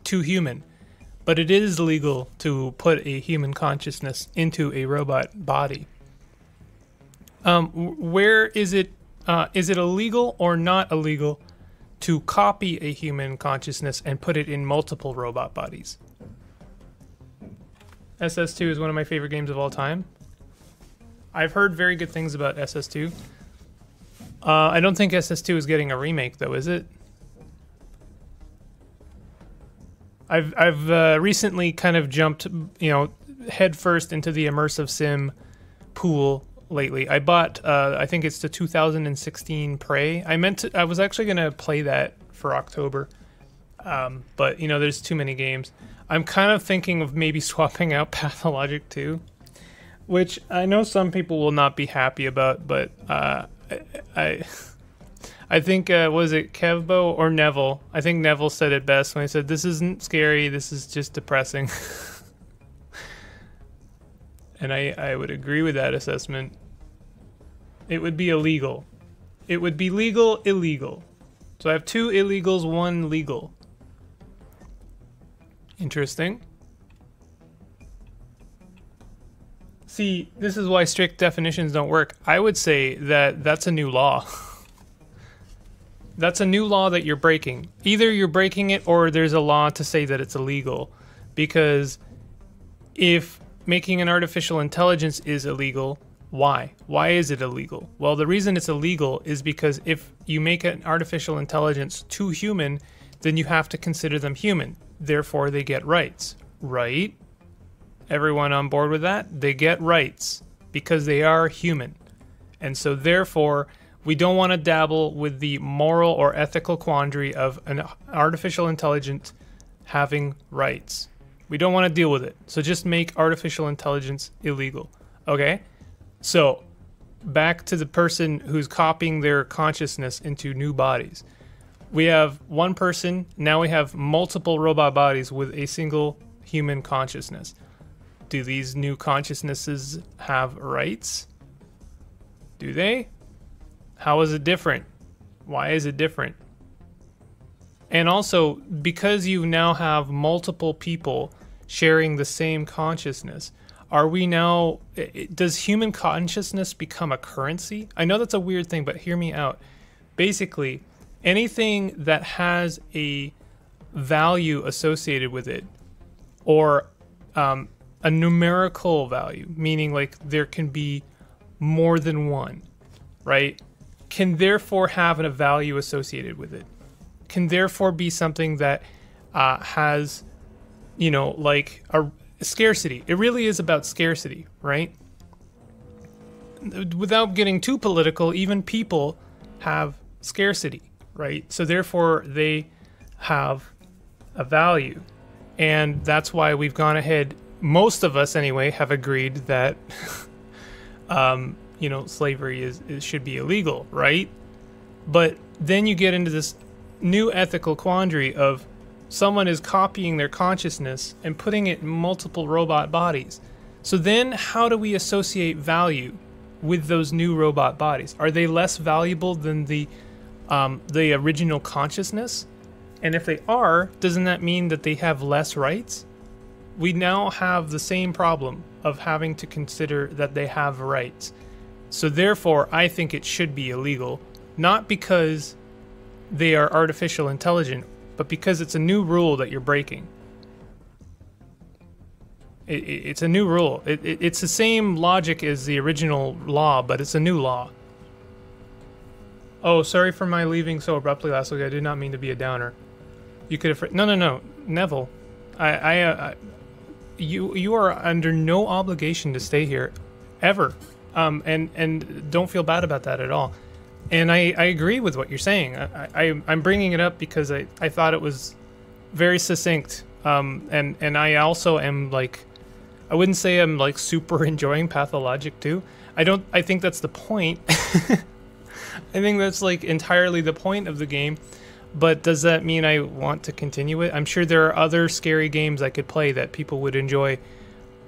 too human, but it is legal to put a human consciousness into a robot body, where is it illegal or not illegal to copy a human consciousness and put it in multiple robot bodies? SS2 is one of my favorite games of all time. I've heard very good things about SS2. I don't think SS2 is getting a remake, though, is it? I've recently kind of jumped, you know, headfirst into the immersive sim pool lately. I bought, I think it's the 2016 Prey. I was actually gonna play that for October, but you know, there's too many games. I'm kind of thinking of maybe swapping out Pathologic 2, which I know some people will not be happy about, but I think, was it Kevbo or Neville? I think Neville said it best when he said, "This isn't scary, this is just depressing." And I would agree with that assessment. It would be illegal. It would be legal, illegal. So I have two illegals, one legal. Interesting. See, this is why strict definitions don't work. I would say that that's a new law. That's a new law that you're breaking. Either you're breaking it or there's a law to say that it's illegal. Because if making an artificial intelligence is illegal, why? Why is it illegal? Well, the reason it's illegal is because if you make an artificial intelligence too human, then you have to consider them human. Therefore, they get rights, right? Everyone on board with that? They get rights because they are human. And so therefore, we don't want to dabble with the moral or ethical quandary of an artificial intelligence having rights. We don't want to deal with it. So just make artificial intelligence illegal, okay? So back to the person who's copying their consciousness into new bodies. We have one person, now we have multiple robot bodies with a single human consciousness. Do these new consciousnesses have rights? Do they? How is it different? Why is it different? And also, because you now have multiple people sharing the same consciousness, are we now, does human consciousness become a currency? I know that's a weird thing, but hear me out. Basically, anything that has a value associated with it, or a numerical value, meaning like there can be more than one, right, can therefore have a value associated with it, can therefore be something that has, you know, like a scarcity. It really is about scarcity, right? Without getting too political, even people have scarcity. Right? So therefore they have a value, and that's why we've gone ahead, most of us anyway, have agreed that you know, slavery should be illegal, right? But then you get into this new ethical quandary of someone is copying their consciousness and putting it in multiple robot bodies. So then how do we associate value with those new robot bodies? Are they less valuable than the original consciousness? And if they are, doesn't that mean that they have less rights? We now have the same problem of having to consider that they have rights. So therefore, I think it should be illegal, not because they are artificial intelligent, but because it's a new rule that you're breaking. It's a new rule. It's the same logic as the original law, but it's a new law. Oh, sorry for my leaving so abruptly last week. I did not mean to be a downer. You could have... No, no, no. Neville. You are under no obligation to stay here. Ever. And don't feel bad about that at all. And I agree with what you're saying. I'm bringing it up because I thought it was very succinct. And I also am like... I wouldn't say I'm like super enjoying Pathologic 2. I think that's the point. I think that's like entirely the point of the game. But does that mean I want to continue it? I'm sure there are other scary games I could play that people would enjoy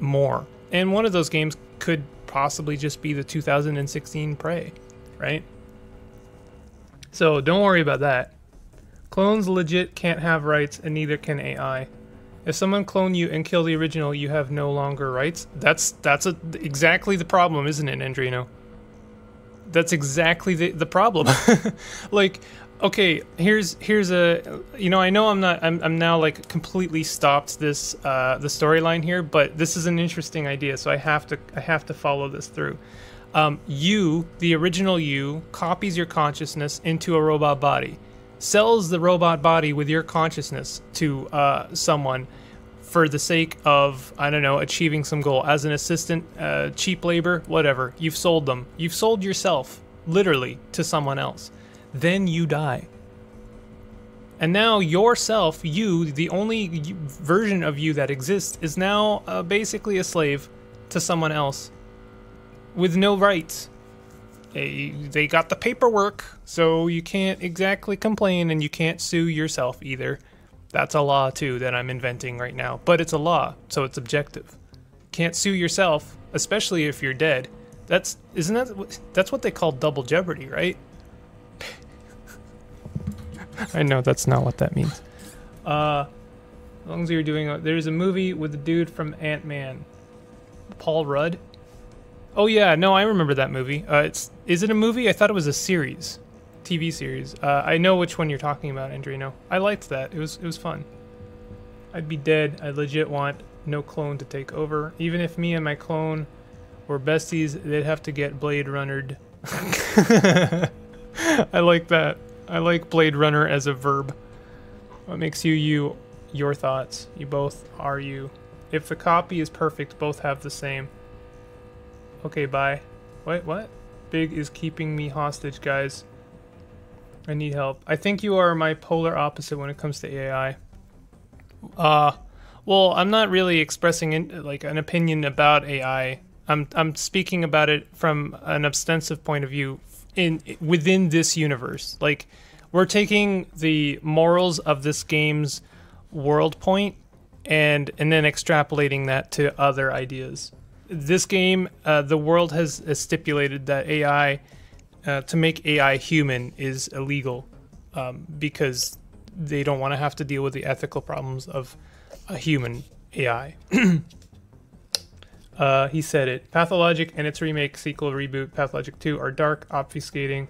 more. And one of those games could possibly just be the 2016 Prey, right? So don't worry about that. Clones legit can't have rights, and neither can AI. If someone cloned you and killed the original, you have no longer rights. That's exactly the problem, isn't it, Andrino? That's exactly the problem. Like, okay, here's a, you know, I know I'm now like completely stopped this the storyline here, but this is an interesting idea, so I have to follow this through. You, the original you, copies your consciousness into a robot body, sells the robot body with your consciousness to someone for the sake of, I don't know, achieving some goal as an assistant, cheap labor, whatever. You've sold them. You've sold yourself, literally, to someone else. Then you die. And now yourself, you, the only version of you that exists, is now basically a slave to someone else with no rights. They got the paperwork, so you can't exactly complain, and you can't sue yourself either. That's a law, too, that I'm inventing right now. But it's a law, so it's objective. Can't sue yourself, especially if you're dead. That's what they call double jeopardy, right? I know that's not what that means. As long as you're doing... There's a movie with the dude from Ant-Man. Paul Rudd? Oh, yeah, no, I remember that movie. Is it a movie? I thought it was a series. TV series. I know which one you're talking about, Andrino. I liked that. It was fun. I'd be dead. I legit want no clone to take over. Even if me and my clone were besties, they'd have to get Blade Runnered. I like that. I like Blade Runner as a verb. What makes you you? Your thoughts. You both are you. If the copy is perfect, both have the same. Okay, bye. Wait, what? Big is keeping me hostage, guys. I need help. I think you are my polar opposite when it comes to AI. Well, I'm not really expressing an opinion about AI. I'm speaking about it from an ostensive point of view within this universe. Like, we're taking the morals of this game's world point and then extrapolating that to other ideas. This game, the world has stipulated that AI... to make AI human is illegal because they don't want to have to deal with the ethical problems of a human AI. He said it. Pathologic and its remake, sequel, reboot, Pathologic 2 are dark, obfuscating,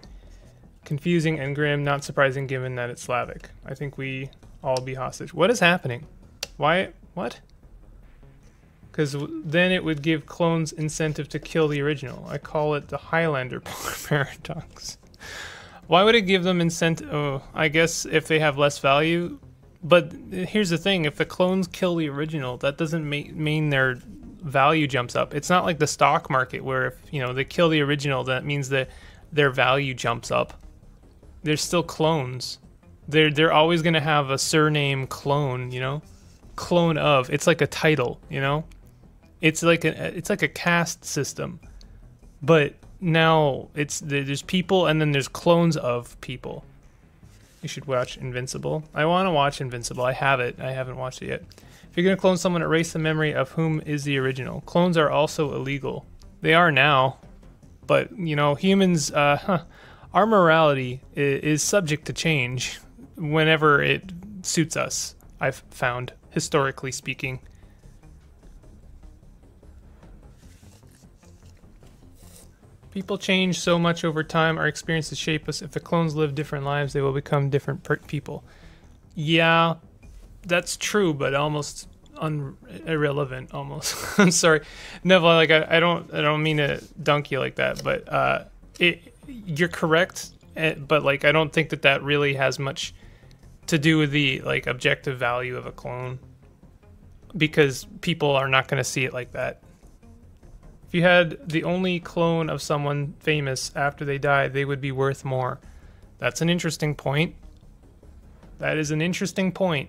confusing, and grim, not surprising given that it's Slavic. I think we all be hostage. What is happening? Why? What? Because then it would give clones incentive to kill the original. I call it the Highlander paradox. Why would it give them incentive? Oh, I guess if they have less value. But here's the thing. If the clones kill the original, that doesn't mean their value jumps up. It's not like the stock market where if, you know, they kill the original, that means that their value jumps up. They're still clones. They're always going to have a surname clone, you know? Clone of. It's like a title, you know? It's like a caste system, but No, it's there's people and then there's clones of people. You should watch Invincible. I want to watch Invincible. I have it. I haven't watched it yet. If you're going to clone someone, erase the memory of whom is the original. Clones are also illegal. They are now. But, you know, humans, our morality is subject to change whenever it suits us, I've found, historically speaking. People change so much over time. Our experiences shape us. If the clones live different lives, they will become different people. Yeah, that's true, but almost irrelevant. Almost. I'm sorry, Neville. Like I don't mean to dunk you like that, but you're correct. But like, I don't think that that really has much to do with the like objective value of a clone, because people are not going to see it like that. If you had the only clone of someone famous after they died, they would be worth more. That's an interesting point. That is an interesting point.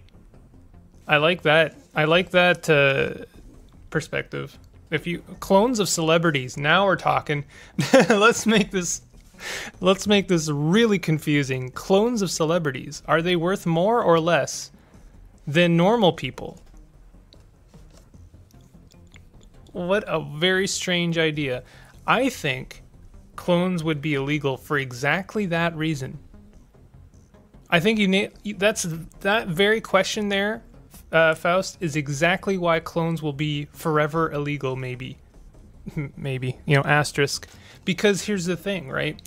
I like that. I like that perspective. If you clones of celebrities, now we're talking. Let's make this really confusing. Clones of celebrities, are they worth more or less than normal people? What a very strange idea. I think clones would be illegal for exactly that reason. I think that very question there, Faust, is exactly why clones will be forever illegal, maybe. Maybe, you know, asterisk. Because here's the thing, right?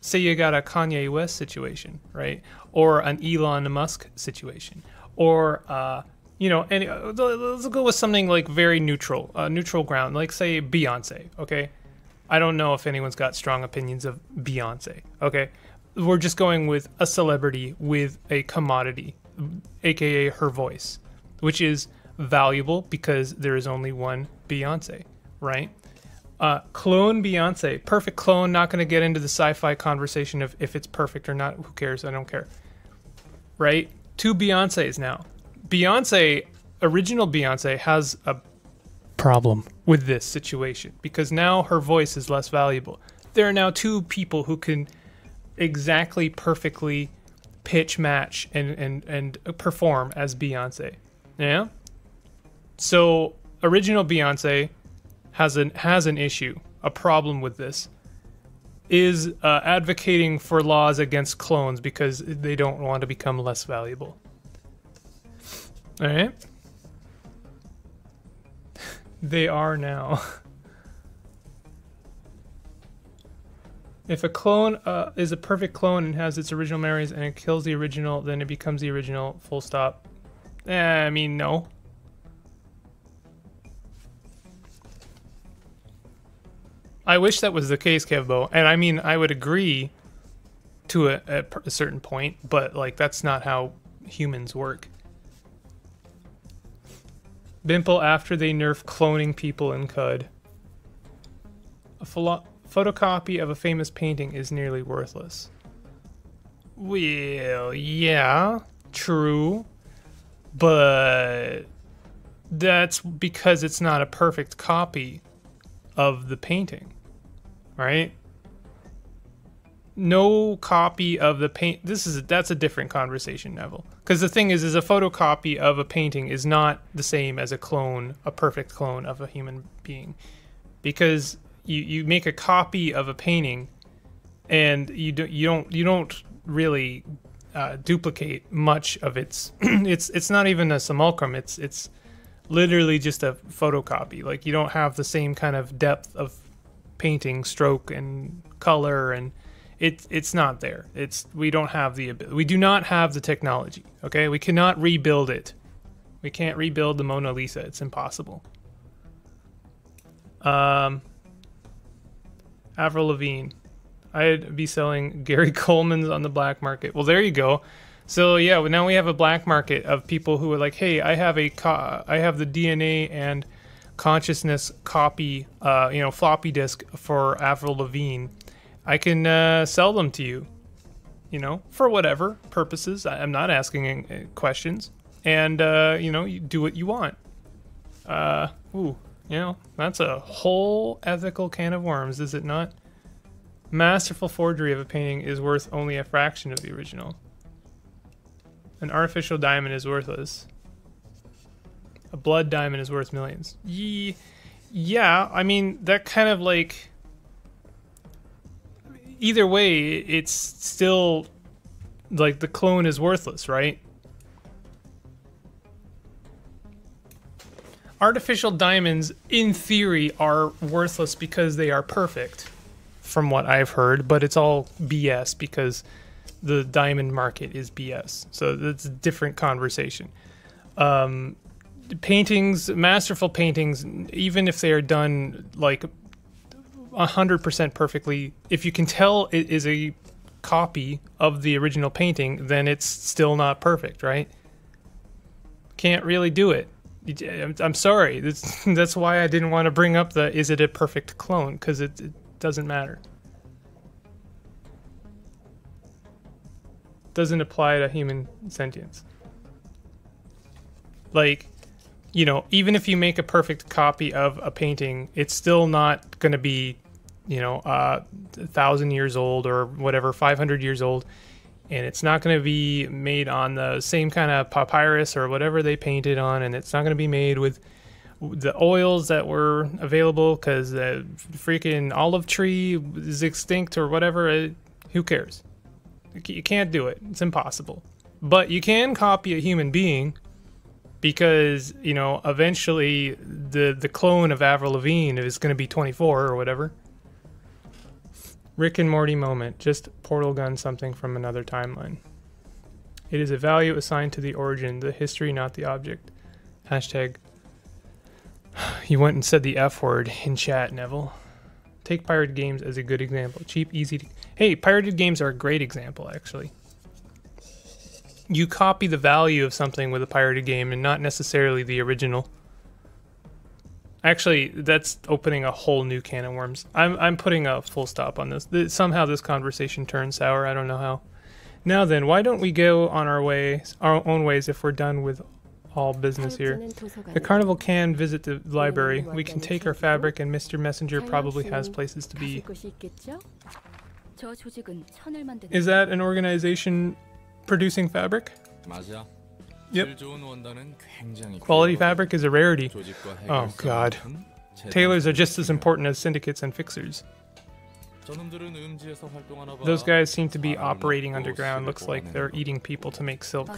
Say you got a Kanye West situation, right? Or an Elon Musk situation. Or, you know, and let's go with something like very neutral, neutral ground, like say Beyonce. Okay, I don't know if anyone's got strong opinions of Beyonce. Okay, we're just going with a celebrity with a commodity, aka her voice, which is valuable because there is only one Beyonce, right? Clone Beyonce, perfect clone. Not going to get into the sci-fi conversation of if it's perfect or not. Who cares? I don't care. Right? Two Beyonces now. Beyonce, original Beyonce, has a problem with this situation because now her voice is less valuable. There are now two people who can exactly perfectly pitch match and perform as Beyonce. Yeah? So original Beyonce has an issue, a problem with this, is advocating for laws against clones because they don't want to become less valuable. All right. They are now. If a clone is a perfect clone and has its original memories and it kills the original, then it becomes the original, full stop. I mean, no. I wish that was the case, Kevbo. And I mean, I would agree to a certain point, but like, that's not how humans work. Bimple after they nerf cloning people in CUD. A photocopy of a famous painting is nearly worthless. Well, yeah, true. But that's because it's not a perfect copy of the painting, right? No copy of the paint. That's a different conversation, Neville. Because the thing is a photocopy of a painting is not the same as a clone, a perfect clone of a human being, because you make a copy of a painting, and you don't really duplicate much of its. it's not even a simulacrum. It's literally just a photocopy. Like you don't have the same kind of depth of painting, stroke, and color and. It's not there. We do not have the technology. Okay, we cannot rebuild it. We can't rebuild the Mona Lisa. It's impossible. Avril Lavigne, I'd be selling Gary Coleman's on the black market. Well, there you go. So yeah, now we have a black market of people who are like, hey, I have the DNA and consciousness copy, you know, floppy disk for Avril Lavigne. I can sell them to you, you know, for whatever purposes. I'm not asking questions. And, you know, you do what you want. Ooh, you know, that's a whole ethical can of worms, is it not? masterful forgery of a painting is worth only a fraction of the original. An artificial diamond is worthless. A blood diamond is worth millions. Yeah, I mean, that kind of like... Either way, it's still... Like, the clone is worthless, right? Artificial diamonds, in theory, are worthless because they are perfect, from what I've heard, but it's all BS because the diamond market is BS. So that's a different conversation. Paintings, masterful paintings, even if they are done like 100% perfectly, if you can tell it is a copy of the original painting, then it's still not perfect, right? Can't really do it. I'm sorry. That's why I didn't want to bring up the is it a perfect clone, because it doesn't matter. Doesn't apply to human sentience. Like, you know, even if you make a perfect copy of a painting, it's still not going to be, you know, 1,000 years old or whatever, 500 years old. And it's not going to be made on the same kind of papyrus or whatever they painted on. And it's not going to be made with the oils that were available because the freaking olive tree is extinct or whatever. Who cares? You can't do it. It's impossible. But you can copy a human being because, you know, eventually the clone of Avril Lavigne is going to be 24 or whatever. Rick and Morty moment. Just portal gun something from another timeline. It is a value assigned to the origin, the history, not the object. Hashtag. You went and said the F word in chat, Neville. Take pirated games as a good example. Cheap, easy to... Hey, pirated games are a great example, actually. You copy the value of something with a pirated game and not necessarily the original. Actually, that's opening a whole new can of worms. I'm putting a full stop on this. Somehow this conversation turns sour. I don't know how. Now then, why don't we go on our own ways if we're done with all business here? The carnival can visit the library. We can take our fabric, and Mr. Messenger probably has places to be. Is that an organization producing fabric? Yep. Quality fabric is a rarity. Oh, God. Tailors are just as important as syndicates and fixers. Those guys seem to be operating underground. Looks like they're eating people to make silk.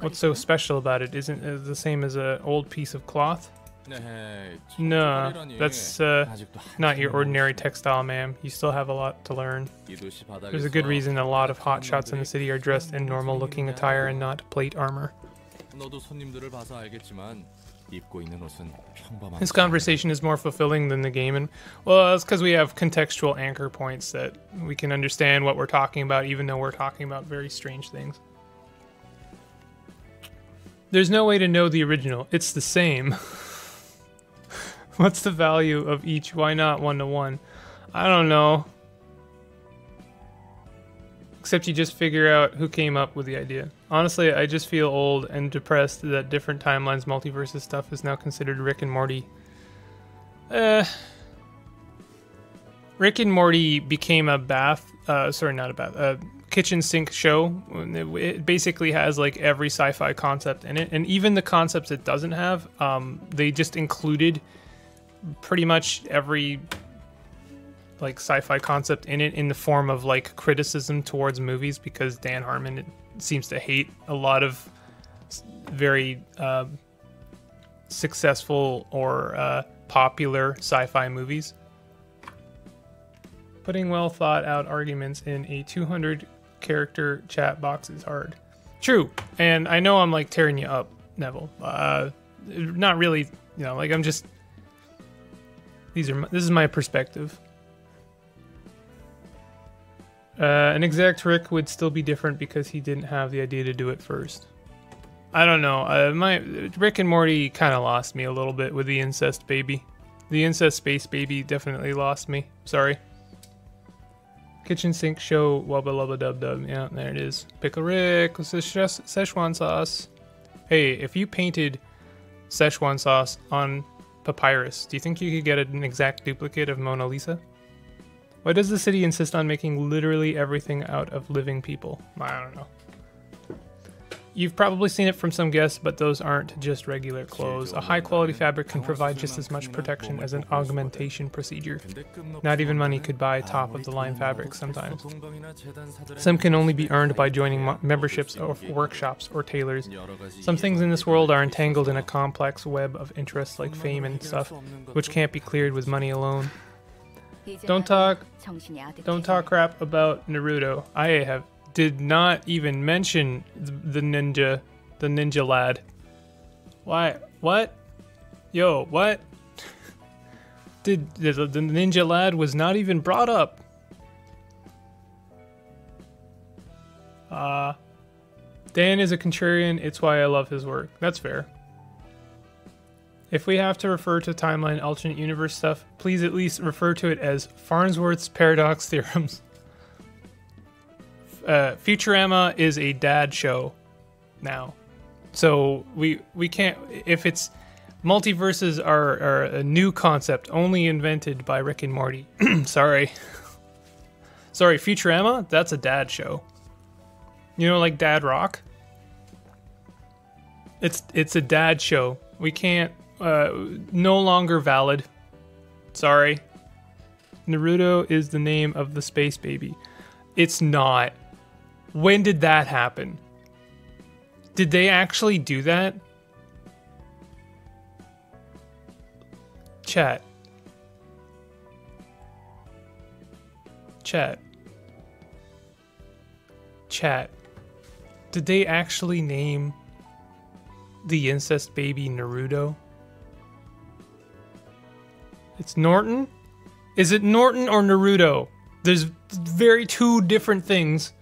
What's so special about it? Isn't it the same as an old piece of cloth? No, that's not your ordinary textile, ma'am. You still have a lot to learn. There's a good reason a lot of hotshots in the city are dressed in normal-looking attire and not plate armor. This conversation is more fulfilling than the game, and well, that's because we have contextual anchor points that we can understand what we're talking about, even though we're talking about very strange things. There's no way to know the original. It's the same. What's the value of each? Why not 1-to-1? I don't know. Except you just figure out who came up with the idea. Honestly, I just feel old and depressed that different timelines, multiverses stuff is now considered Rick and Morty. Rick and Morty became a kitchen sink show. It basically has like every sci-fi concept in it, and even the concepts it doesn't have, they just included pretty much every like sci-fi concept in it in the form of like criticism towards movies, because Dan Harmon seems to hate a lot of very successful or popular sci-fi movies. Putting well thought out arguments in a 200-character chat box is hard. True, and I know I'm like tearing you up, Neville. Not really, you know. Like, I'm just. This is my perspective. An exact Rick would still be different because he didn't have the idea to do it first. I don't know. My Rick and Morty kind of lost me a little bit with the incest baby. The incest space baby definitely lost me. Sorry. Kitchen sink show, wubba lubba dub dub. Yeah, there it is. Pickle Rick with Szechuan sauce. Hey, if you painted Szechuan sauce on papyrus, do you think you could get an exact duplicate of Mona Lisa? Why does the city insist on making literally everything out of living people? I don't know. You've probably seen it from some guests, but those aren't just regular clothes. A high-quality fabric can provide just as much protection as an augmentation procedure. Not even money could buy top-of-the-line fabric sometimes. Some can only be earned by joining memberships of workshops or tailors. Some things in this world are entangled in a complex web of interests like fame and stuff, which can't be cleared with money alone. Don't talk crap about Naruto. I have... did not even mention the ninja lad. Why? What? Yo, what? The ninja lad was not even brought up. Dan is a contrarian. It's why I love his work. That's fair. If we have to refer to timeline alternate universe stuff, please at least refer to it as Farnsworth's paradox theorems. Futurama is a dad show now, so we can't, if it's multiverses are a new concept only invented by Rick and Morty. sorry Futurama, that's a dad show, you know, like Dad Rock. It's a dad show. We can't, no longer valid. Sorry. Naruto is the name of the space baby. It's not. When did that happen? Did they actually do that? Chat. Did they actually name the incest baby Naruto? It's Norton? Is it Norton or Naruto? There's very two different things.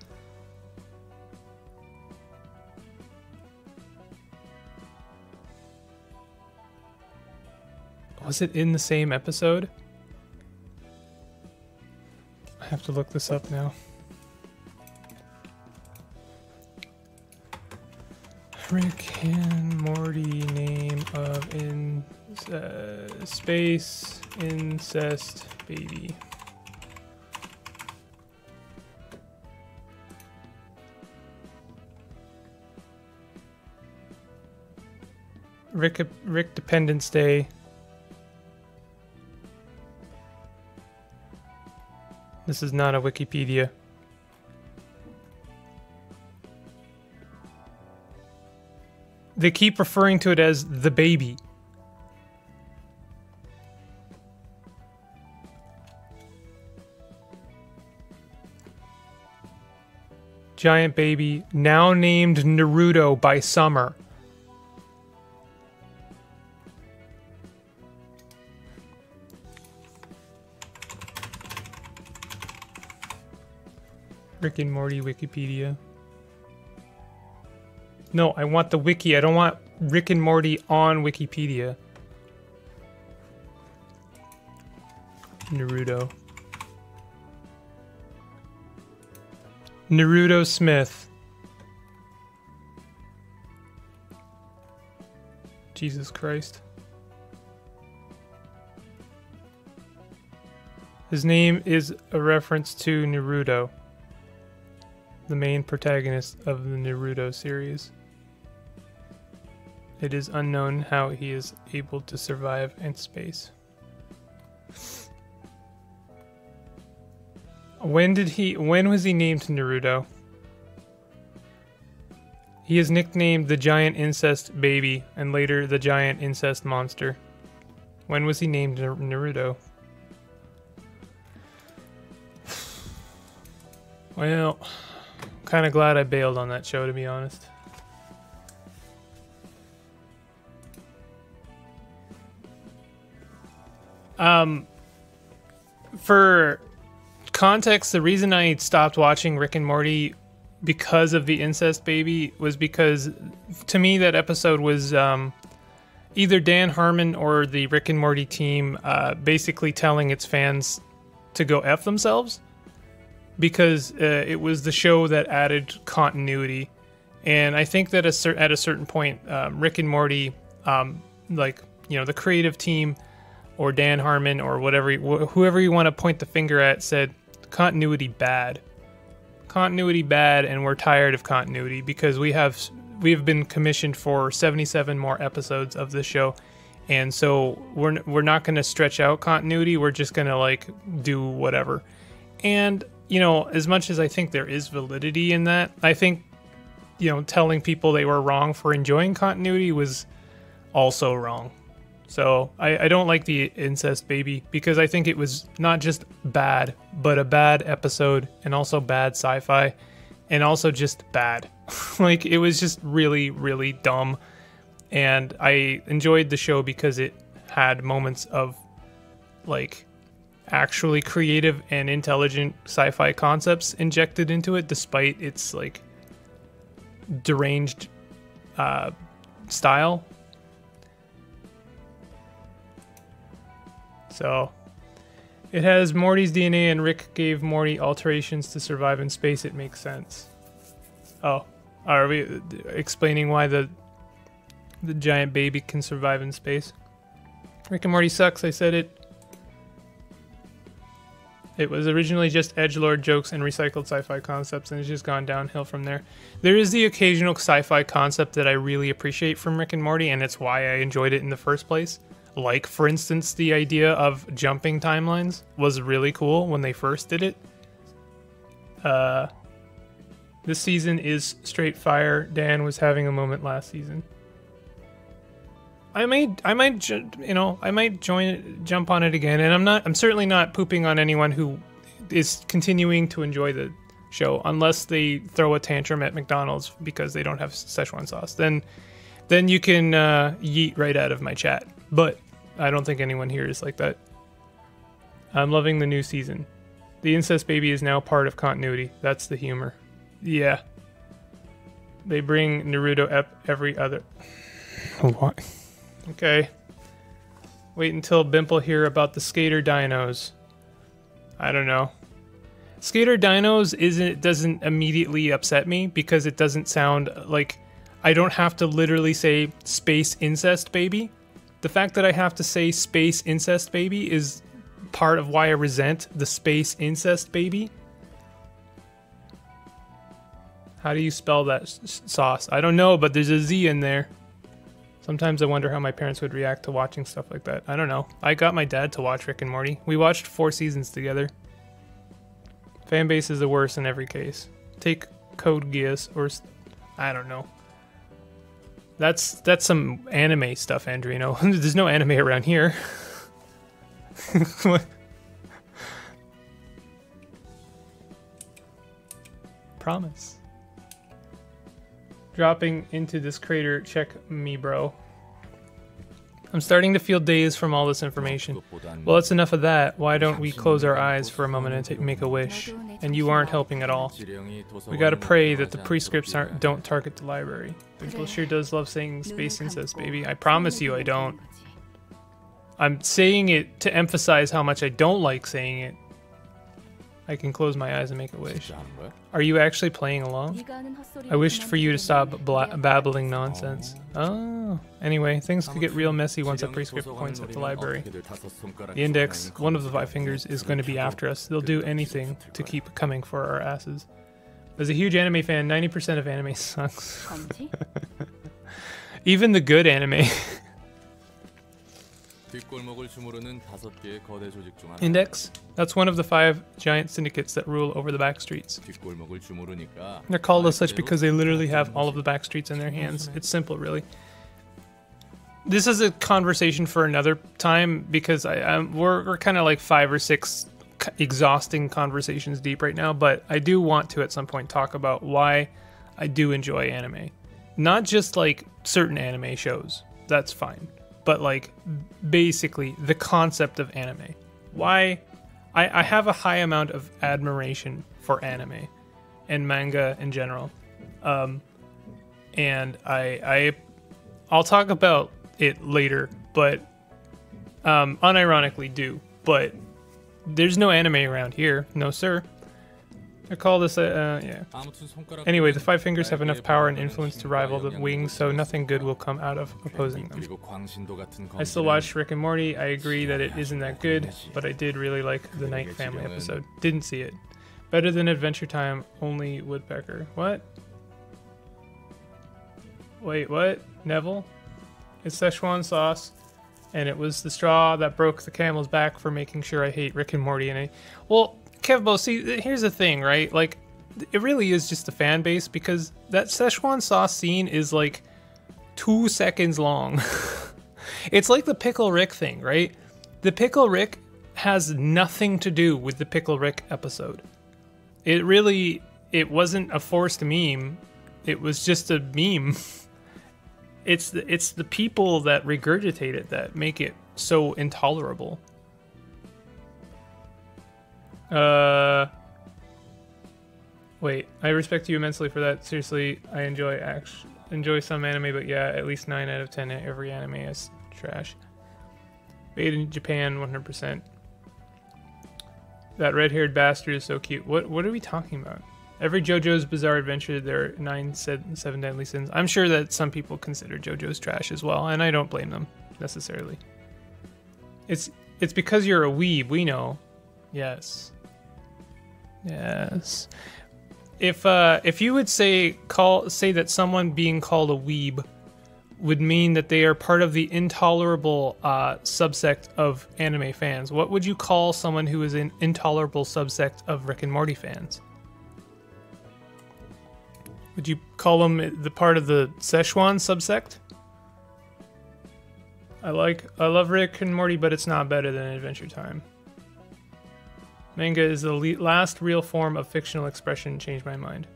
Was it in the same episode? I have to look this up now. Rick and Morty, name of space incest baby. Rick Dependence Day. This is not a Wikipedia. They keep referring to it as the baby. Giant baby, now named Naruto by Summer. Rick and Morty Wikipedia. No, I want the wiki. I don't want Rick and Morty on Wikipedia. Naruto. Naruto Smith. Jesus Christ. His name is a reference to Naruto, the main protagonist of the Naruto series. It is unknown how he is able to survive in space. When was he named Naruto? He is nicknamed the Giant Incest Baby and later the Giant Incest Monster. When was he named Naruto? Well, kind of glad I bailed on that show, to be honest. For context, the reason I stopped watching Rick and Morty because of the incest baby was because, to me, that episode was either Dan Harmon or the Rick and Morty team basically telling its fans to go F themselves. Because it was the show that added continuity, and I think that at a certain point, Rick and Morty, like, you know, the creative team or Dan Harmon or whatever, whoever you want to point the finger at said, continuity bad. Continuity bad, and we're tired of continuity because we've been commissioned for 77 more episodes of this show, and so we're not going to stretch out continuity. We're just going to, like, do whatever. And, you know, as much as I think there is validity in that, I think, you know, telling people they were wrong for enjoying continuity was also wrong. So I don't like the incest baby because I think it was not just bad, but a bad episode, and also bad sci-fi, and also just bad. Like, it was just really, really dumb. And I enjoyed the show because it had moments of, like, actually creative and intelligent sci-fi concepts injected into it, despite its, like, deranged style. So it has Morty's DNA, and Rick gave Morty alterations to survive in space. It makes sense. Oh, are we explaining why the giant baby can survive in space? Rick and Morty sucks. I said it. It was originally just edgelord jokes and recycled sci-fi concepts, and it's just gone downhill from there. There is the occasional sci-fi concept that I really appreciate from Rick and Morty, and it's why I enjoyed it in the first place. Like, for instance, the idea of jumping timelines was really cool when they first did it. This season is straight fire. Dan was having a moment last season. I might, you know, I might jump on it again, and I'm certainly not pooping on anyone who is continuing to enjoy the show, unless they throw a tantrum at McDonald's because they don't have Szechuan sauce. Then you can yeet right out of my chat. But I don't think anyone here is like that. I'm loving the new season. The incest baby is now part of continuity. That's the humor. Yeah. They bring Naruto up every other. What? Okay. Wait until Bimple hear about the skater dinos. I don't know. Skater dinos doesn't immediately upset me because it doesn't sound like I don't have to literally say space incest baby. The fact that I have to say space incest baby is part of why I resent the space incest baby. How do you spell that sauce? I don't know, but there's a Z in there. Sometimes I wonder how my parents would react to watching stuff like that. I don't know. I got my dad to watch Rick and Morty. We watched 4 seasons together. Fanbase is the worst in every case. Take Code Geass or... I don't know. That's some anime stuff, Andrino. There's no anime around here. Promise. Dropping into this crater, check me, bro. I'm starting to feel dazed from all this information. Well, that's enough of that. Why don't we close our eyes for a moment and make a wish? And you aren't helping at all. We gotta pray that the prescripts don't target the library. Bimple sure does love saying space incest, baby. I promise you I don't. I'm saying it to emphasize how much I don't like saying it. I can close my eyes and make a wish. Are you actually playing along? I wished for you to stop babbling nonsense. Oh. Anyway, things could get real messy once a prescript points at the library. The Index, one of the 5 fingers, is going to be after us. They'll do anything to keep coming for our asses. As a huge anime fan, 90% of anime sucks. Even the good anime. Index? That's one of the 5 giant syndicates that rule over the back streets. They're called as such because they literally have all of the back streets in their hands. It's simple, really. This is a conversation for another time because we're kind of like 5 or 6 exhausting conversations deep right now, but I do want to at some point talk about why I do enjoy anime. Not just like certain anime shows. That's fine. But like basically the concept of anime. Why I have a high amount of admiration for anime and manga in general, and I'll talk about it later, but unironically do. But there's no anime around here, no sir. I call this a, yeah. Anyway, the Five Fingers have enough power and influence to rival the Wing, so nothing good will come out of opposing them. I still watched Rick and Morty. I agree that it isn't that good, but I did really like the Knight Family episode. Didn't see it. Better than Adventure Time, only Woodpecker. What? Wait, what? Neville? It's Szechuan sauce. And it was the straw that broke the camel's back for making sure I hate Rick and Morty. And I, well, Kevbo, see, here's the thing, right? Like, it really is just a fan base, because that Szechuan sauce scene is like 2 seconds long. It's like the Pickle Rick thing, right? The Pickle Rick has nothing to do with the Pickle Rick episode. It really, it wasn't a forced meme. It was just a meme. It's the people that regurgitate it that make it so intolerable. Wait, I respect you immensely for that. Seriously, I enjoy some anime, but yeah, at least 9 out of 10 every anime is trash. Made in Japan, 100%. That red-haired bastard is so cute. What are we talking about? Every JoJo's Bizarre Adventure, there are 7 deadly sins. I'm sure that some people consider JoJo's trash as well, and I don't blame them, necessarily. It's because you're a weeb, we know. Yes. Yes. If you would say that someone being called a weeb would mean that they are part of the intolerable subsect of anime fans, what would you call someone who is an intolerable subsect of Rick and Morty fans? Would you call them the part of the Szechuan subsect? I love Rick and Morty, but it's not better than Adventure Time. Manga is the last real form of fictional expression. Changed my mind.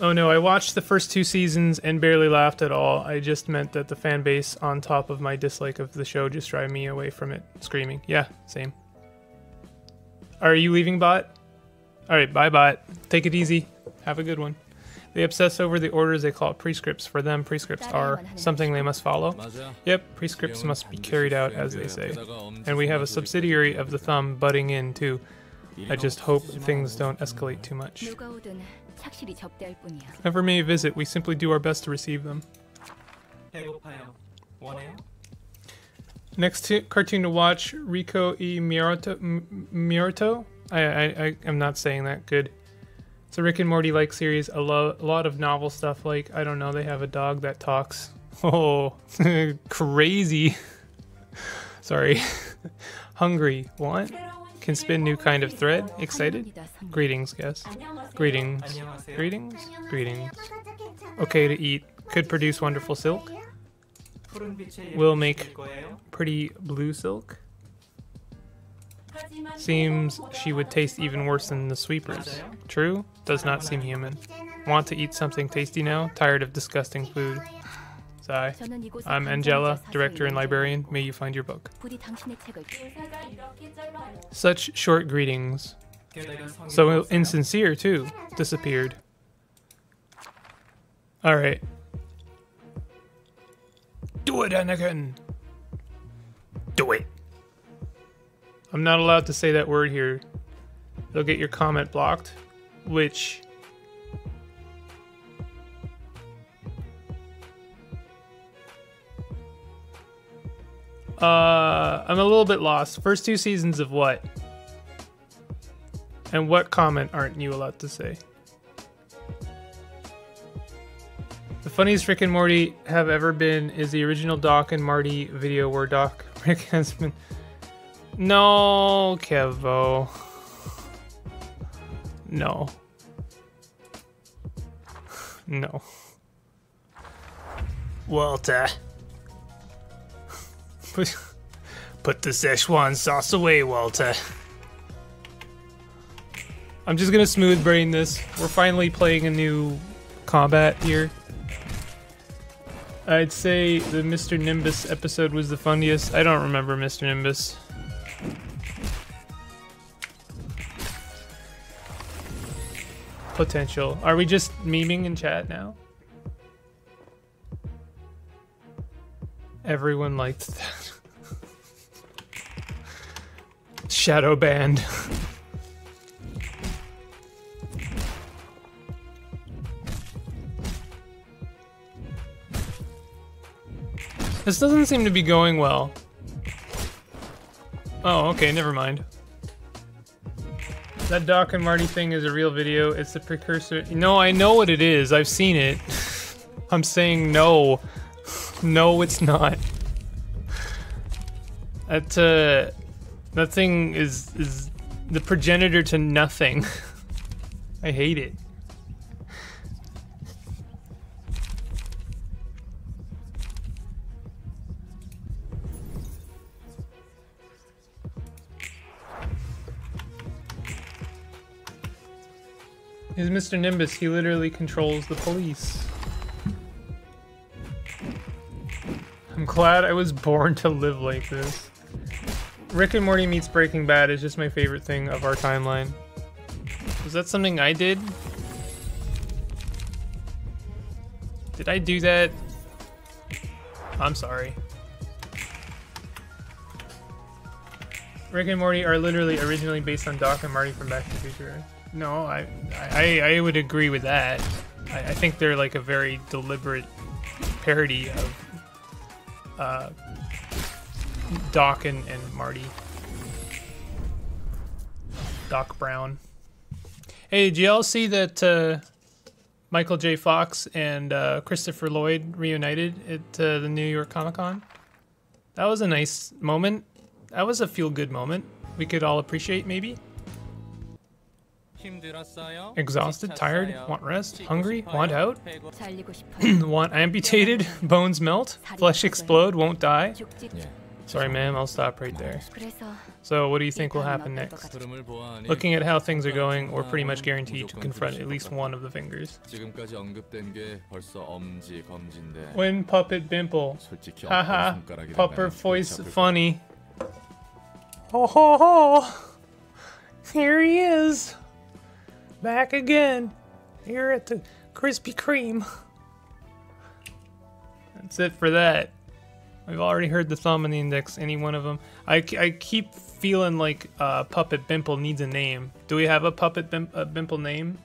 Oh no, I watched the first 2 seasons and barely laughed at all. I just meant that the fan base on top of my dislike of the show just drive me away from it. Screaming. Yeah, same. Are you leaving, bot? Alright, bye bot. Take it easy. Have a good one. They obsess over the orders. They call it prescripts. For them, prescripts are something they must follow. Yep, prescripts must be carried out, as they say. And we have a subsidiary of the Thumb butting in, too. I just hope things don't escalate too much. Whoever may visit, we simply do our best to receive them. Next cartoon to watch, Rico e Mioto. I am not saying that good. It's a Rick and Morty like series, a lot of novel stuff, like, I don't know, they have a dog that talks. Oh, crazy. Sorry. Hungry, want, can spin new kind of thread, excited, greetings, guess, greetings, greetings, greetings, okay to eat, could produce wonderful silk, will make pretty blue silk. Seems she would taste even worse than the sweepers. True? Does not seem human. Want to eat something tasty now? Tired of disgusting food. Sigh. I'm Angela, director and librarian. May you find your book. Such short greetings. So insincere, too. Disappeared. Alright. Do it, Anakin! Do it! I'm not allowed to say that word here. They'll get your comment blocked, which... I'm a little bit lost. First 2 seasons of what? And what comment aren't you allowed to say? The funniest Rick and Morty have ever been is the original Doc and Marty video where Rick has been... No, Kevo. No. No. Walter. Put the Szechuan sauce away, Walter. I'm just gonna smooth brain this. We're finally playing a new combat here. I'd say the Mr. Nimbus episode was the funniest. I don't remember Mr. Nimbus. Potential. Are we just memeing in chat now? Everyone liked that. Shadow banned. This doesn't seem to be going well. Oh, okay, never mind. That Doc and Marty thing is a real video. It's the precursor. No, I know what it is. I've seen it. I'm saying no. No, it's not. That thing is the progenitor to nothing. I hate it. He's Mr. Nimbus. He literally controls the police. I'm glad I was born to live like this. Rick and Morty meets Breaking Bad is just my favorite thing of our timeline. Was that something I did? Did I do that? I'm sorry. Rick and Morty are literally originally based on Doc and Marty from Back to the Future. No, I would agree with that. I think they're like a very deliberate parody of Doc and Marty. Doc Brown. Hey, did y'all see that Michael J. Fox and Christopher Lloyd reunited at the New York Comic Con? That was a nice moment. That was a feel-good moment we could all appreciate, maybe. Exhausted, tired, want rest, hungry, want out, want amputated, bones melt, flesh explode, won't die. Yeah. Sorry ma'am, I'll stop right there. So what do you think will happen next? Looking at how things are going, we're pretty much guaranteed to confront at least one of the fingers. When puppet bimple. Haha, pupper voice funny. Ho ho ho! Here he is! Back again, here at the Krispy Kreme. That's it for that. We've already heard the Thumb and the Index, any one of them. I keep feeling like Puppet Bimple needs a name. Do we have a Puppet Bimple name?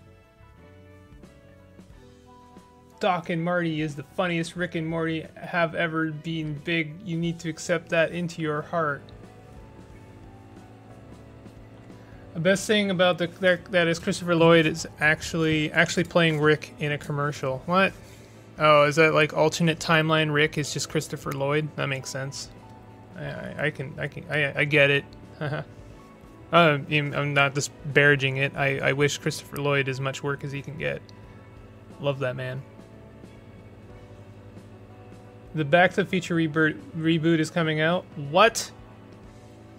Doc and Marty is the funniest Rick and Morty have ever been big. You need to accept that into your heart. The best thing about that is Christopher Lloyd is actually playing Rick in a commercial. What? Oh, is that like alternate timeline? Rick is just Christopher Lloyd. That makes sense. I get it. I'm not disparaging it. I wish Christopher Lloyd as much work as he can get. Love that man. The Back to the Future reboot is coming out. What?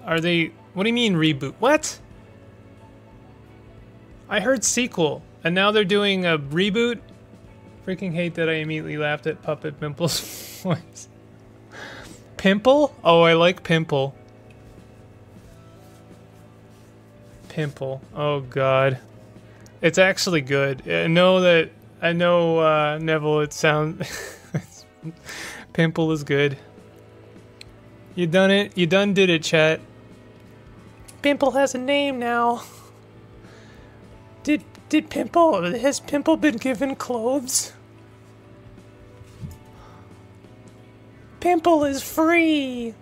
Are they? What do you mean reboot? What? I heard sequel, and now they're doing a reboot? Freaking hate that I immediately laughed at Puppet Pimple's voice. Pimple? Oh, I like Pimple. Pimple. Oh, God. It's actually good. I know, Neville, it sounds... Pimple is good. You done it. You done did it, chat. Pimple has a name now. Did Pimple, has Pimple been given clothes? Pimple is free!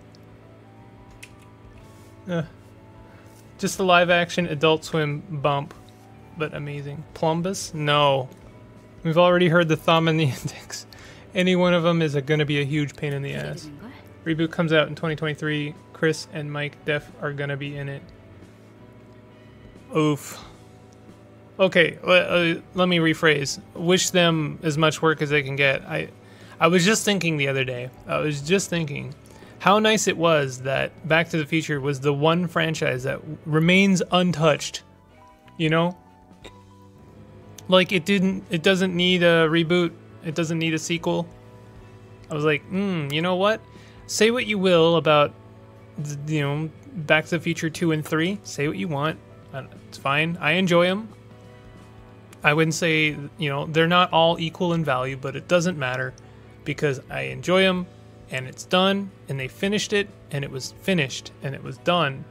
Just a live action Adult Swim bump, but amazing. Plumbus? No. We've already heard the Thumb and the Index. Any one of them is gonna be a huge pain in the ass. Reboot comes out in 2023. Chris and Mike Def are gonna be in it. Oof. Okay, let me rephrase. Wish them as much work as they can get. I was just thinking the other day. I was just thinking how nice it was that Back to the Future was the one franchise that remains untouched. You know? Like it doesn't need a reboot. It doesn't need a sequel. I was like, you know what? Say what you will about, you know, Back to the Future 2 and 3. Say what you want. It's fine. I enjoy them. I wouldn't say, you know, they're not all equal in value, but it doesn't matter because I enjoy them and it's done and they finished it and it was finished and it was done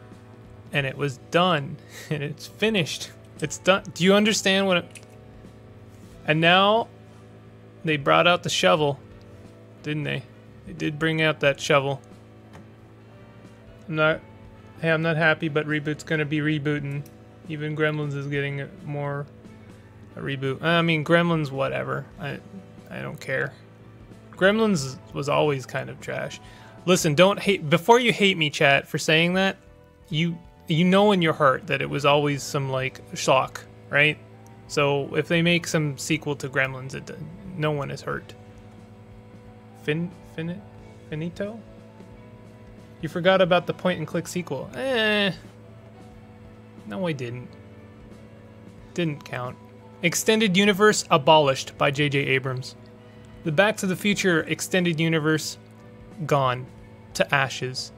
and it was done and it's finished. It's done. Do you understand what and now they brought out the shovel, didn't they? They did bring out that shovel. I'm not happy, but reboot's gonna be rebooting. Even Gremlins is getting more a reboot. I mean, Gremlins, whatever. I don't care. Gremlins was always kind of trash. Listen, don't hate before you hate me, chat, for saying that. You know in your heart that it was always some like schlock, right? So if they make some sequel to Gremlins, no one is hurt. Finito? You forgot about the point-and-click sequel. No, I didn't. Didn't count. Extended Universe abolished by J.J. Abrams. The Back to the Future Extended Universe gone to ashes.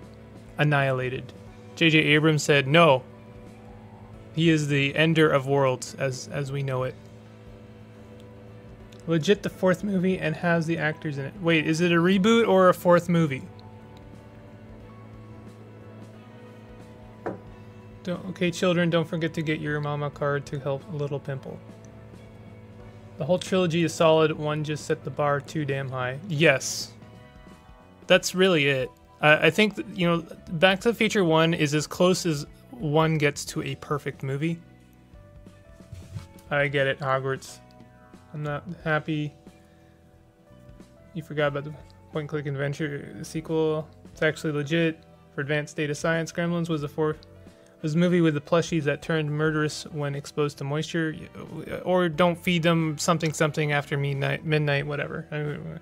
Annihilated. J.J. Abrams said no. He is the ender of worlds as we know it. Legit the fourth movie and has the actors in it. Wait, is it a reboot or a fourth movie? Okay, children, don't forget to get your mama card to help Little Pimple. The whole trilogy is solid. One just set the bar too damn high. Yes. That's really it. I think, you know, Back to the Future 1 is as close as one gets to a perfect movie. I get it, Hogwarts. I'm not happy. You forgot about the point-click adventure sequel. It's actually legit. For advanced data science, Gremlins was the fourth... This movie with the plushies that turned murderous when exposed to moisture, or don't feed them something after midnight, whatever. I mean,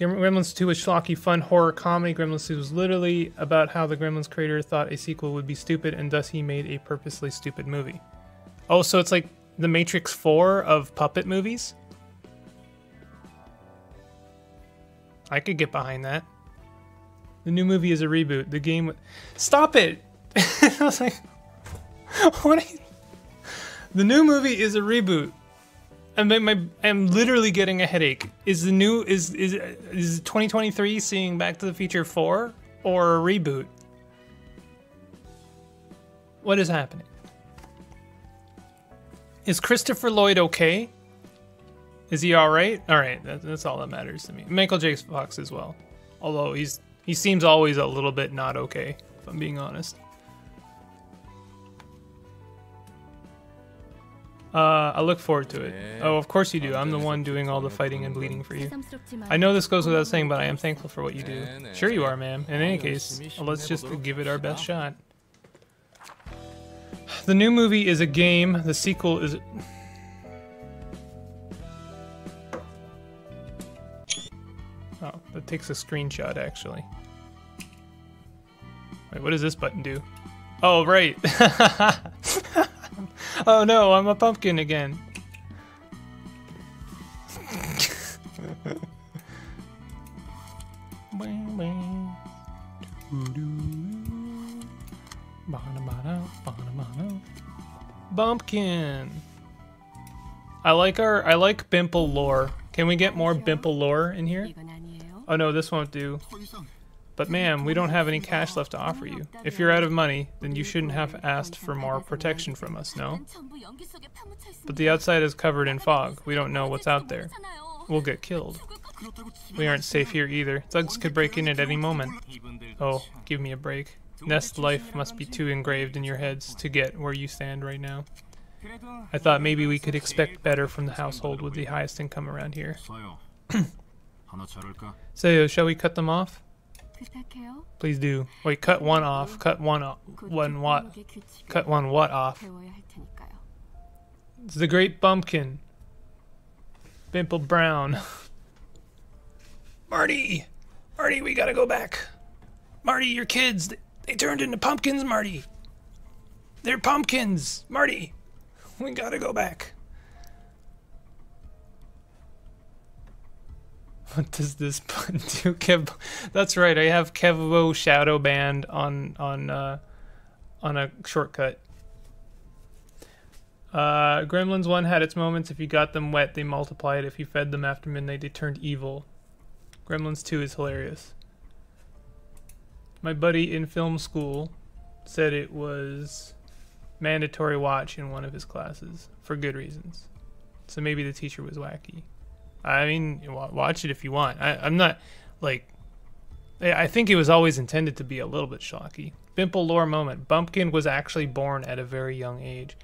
Gremlins 2 was schlocky, fun horror comedy. Gremlins 2 was literally about how the Gremlins creator thought a sequel would be stupid, and thus he made a purposely stupid movie. Oh, so it's like the Matrix 4 of puppet movies? I could get behind that. The new movie is a reboot. The game... Stop it! I was like, what are you... The new movie is a reboot. I'm literally getting a headache. Is the new is 2023 seeing Back to the Future 4 or a reboot? What is happening? Is Christopher Lloyd okay? Is he all right? All right, that's all that matters to me. Michael J. Fox as well, although he seems always a little bit not okay, if I'm being honest. I look forward to it. Oh, of course you do. I'm the one doing all the fighting and bleeding for you. I know this goes without saying, but I am thankful for what you do. Sure you are, ma'am. In any case, let's just give it our best shot. The new movie is a game. The sequel is... Oh, that takes a screenshot, actually. Wait, what does this button do? Oh, right! Oh no, I'm a pumpkin again. Bumpkin. I like Bimple lore. Can we get more Bimple lore in here? Oh no, this won't do. But ma'am, we don't have any cash left to offer you. If you're out of money, then you shouldn't have asked for more protection from us, no? But the outside is covered in fog. We don't know what's out there. We'll get killed. We aren't safe here either. Thugs could break in at any moment. Oh, give me a break. Nest life must be too engraved in your heads to get where you stand right now. I thought maybe we could expect better from the household with the highest income around here. So, shall we cut them off? Please do. Wait, cut one off. Cut one off. One what? Cut one what off? It's the great bumpkin. Bimple Brown. Marty! Marty, we gotta go back. Marty, your kids, they turned into pumpkins, Marty. They're pumpkins, Marty. We gotta go back. What does this button do? Kev, that's right. I have Kevo Shadow Band on a shortcut. Gremlins 1 had its moments. If you got them wet, they multiplied. If you fed them after midnight, they turned evil. Gremlins 2 is hilarious. My buddy in film school said it was mandatory watch in one of his classes for good reasons. So maybe the teacher was wacky. I mean, watch it if you want. I'm not like, I think it was always intended to be a little bit shocky. Bimple lore moment. Bumpkin was actually born at a very young age.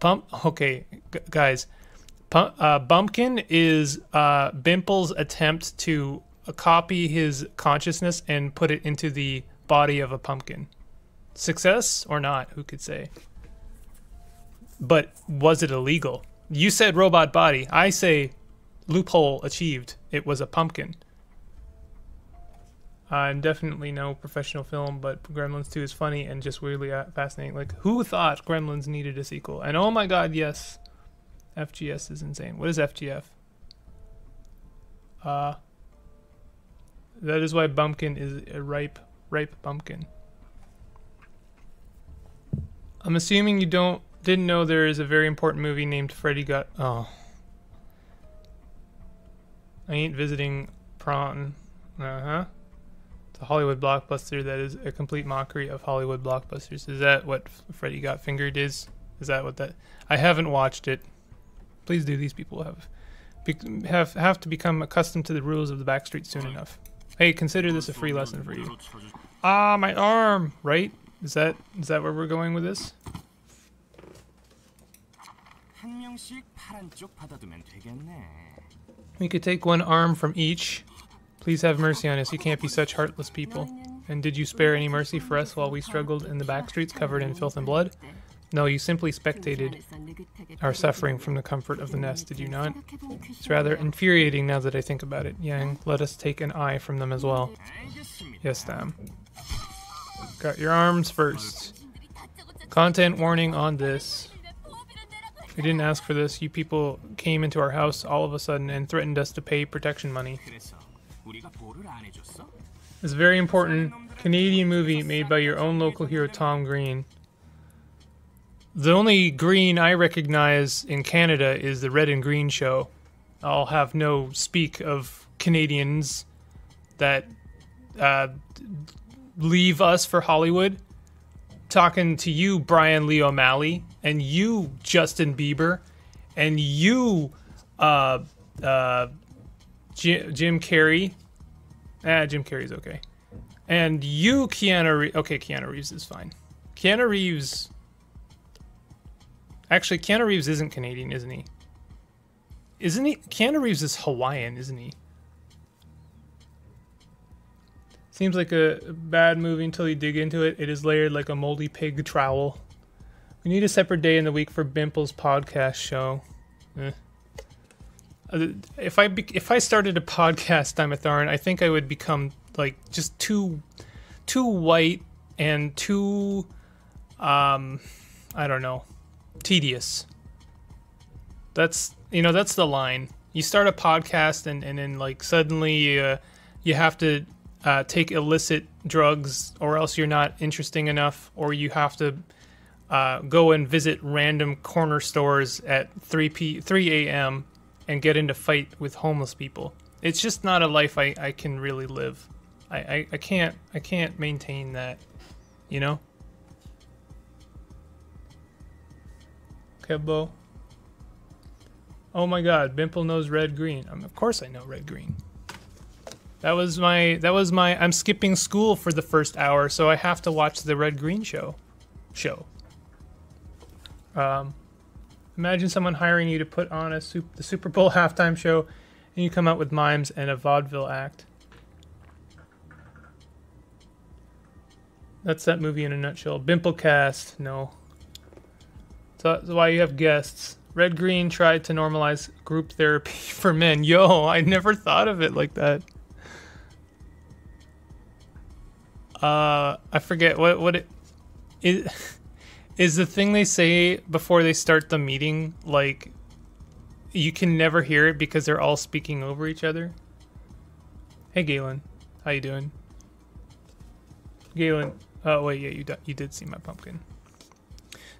Bumpkin is Bimple's attempt to copy his consciousness and put it into the body of a pumpkin. Success or not, who could say? But was it illegal? You said robot body. I say loophole achieved. It was a pumpkin. I'm definitely no professional film, but Gremlins 2 is funny and just weirdly fascinating. Like, who thought Gremlins needed a sequel? And oh my god, yes. FGS is insane. What is FGF? That is why Bumpkin is a ripe Bumpkin. I'm assuming you didn't know there is a very important movie named Freddy Got... Oh. I ain't visiting Prawn. Uh-huh. It's a Hollywood blockbuster that is a complete mockery of Hollywood blockbusters. Is that what Freddy Got Fingered is? Is that what that... I haven't watched it. Please do. These people have to become accustomed to the rules of the back street soon enough. Hey, consider this a free lesson for you. Ah, my arm! Right? Is that where we're going with this? We could take one arm from each. Please have mercy on us. You can't be such heartless people. And did you spare any mercy for us while we struggled in the back streets covered in filth and blood? No, you simply spectated our suffering from the comfort of the nest, did you not? It's rather infuriating now that I think about it. Yang, let us take an eye from them as well. Yes, ma'am. Got your arms first. Content warning on this. We didn't ask for this. You people came into our house all of a sudden and threatened us to pay protection money. It's a very important Canadian movie made by your own local hero Tom Green. The only Green I recognize in Canada is The Red and Green Show. I'll have no speak of Canadians that leave us for Hollywood. Talking to you, Brian Lee O'Malley, and you, Justin Bieber, and you, Jim Carrey. Ah, Jim Carrey's okay. And you, Keanu Reeves. Okay, Keanu Reeves is fine. Keanu Reeves... Actually, Keanu Reeves isn't Canadian, isn't he? Isn't he? Keanu Reeves is Hawaiian, isn't he? Seems like a bad movie until you dig into it. It is layered like a moldy pig trowel. We need a separate day in the week for Bimple's podcast show. Eh. If I started a podcast, Dimetharin, I think I would become like just too white and too I don't know, tedious. That's, you know, that's the line. You start a podcast and then like suddenly you have to take illicit drugs or else you're not interesting enough, or you have to go and visit random corner stores at 3 a.m. and get into fight with homeless people. It's just not a life I can really live. I can't maintain that, you know? Kebo. Oh my god, Bimple knows Red Green. Of course I know Red Green. That was my I'm skipping school for the first hour, so I have to watch the Red Green Show. Imagine someone hiring you to put on the Super Bowl halftime show, and you come out with mimes and a vaudeville act. That's that movie in a nutshell. Bimplecast, no. So that's why you have guests. Red Green tried to normalize group therapy for men. Yo, I never thought of it like that. I forget what it is. Is the thing they say before they start the meeting, like, you can never hear it because they're all speaking over each other? Hey, Galen. How you doing? Galen. Oh, wait, yeah, you did see my pumpkin.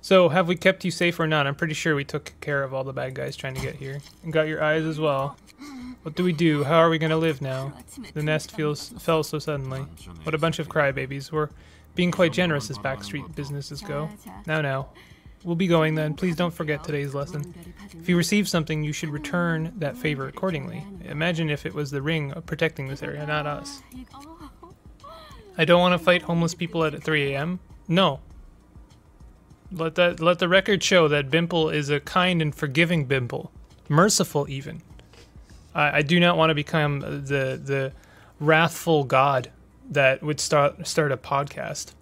So, have we kept you safe or not? I'm pretty sure we took care of all the bad guys trying to get here. And got your eyes as well. What do we do? How are we going to live now? The nest fell so suddenly. What a bunch of crybabies. We're being quite generous as backstreet businesses go. Now. We'll be going then. Please don't forget today's lesson. If you receive something, you should return that favor accordingly. Imagine if it was the ring protecting this area, not us. I don't want to fight homeless people at 3 a.m. No. Let the record show that Bimple is a kind and forgiving Bimple. Merciful, even. I do not want to become the wrathful god that would start a podcast.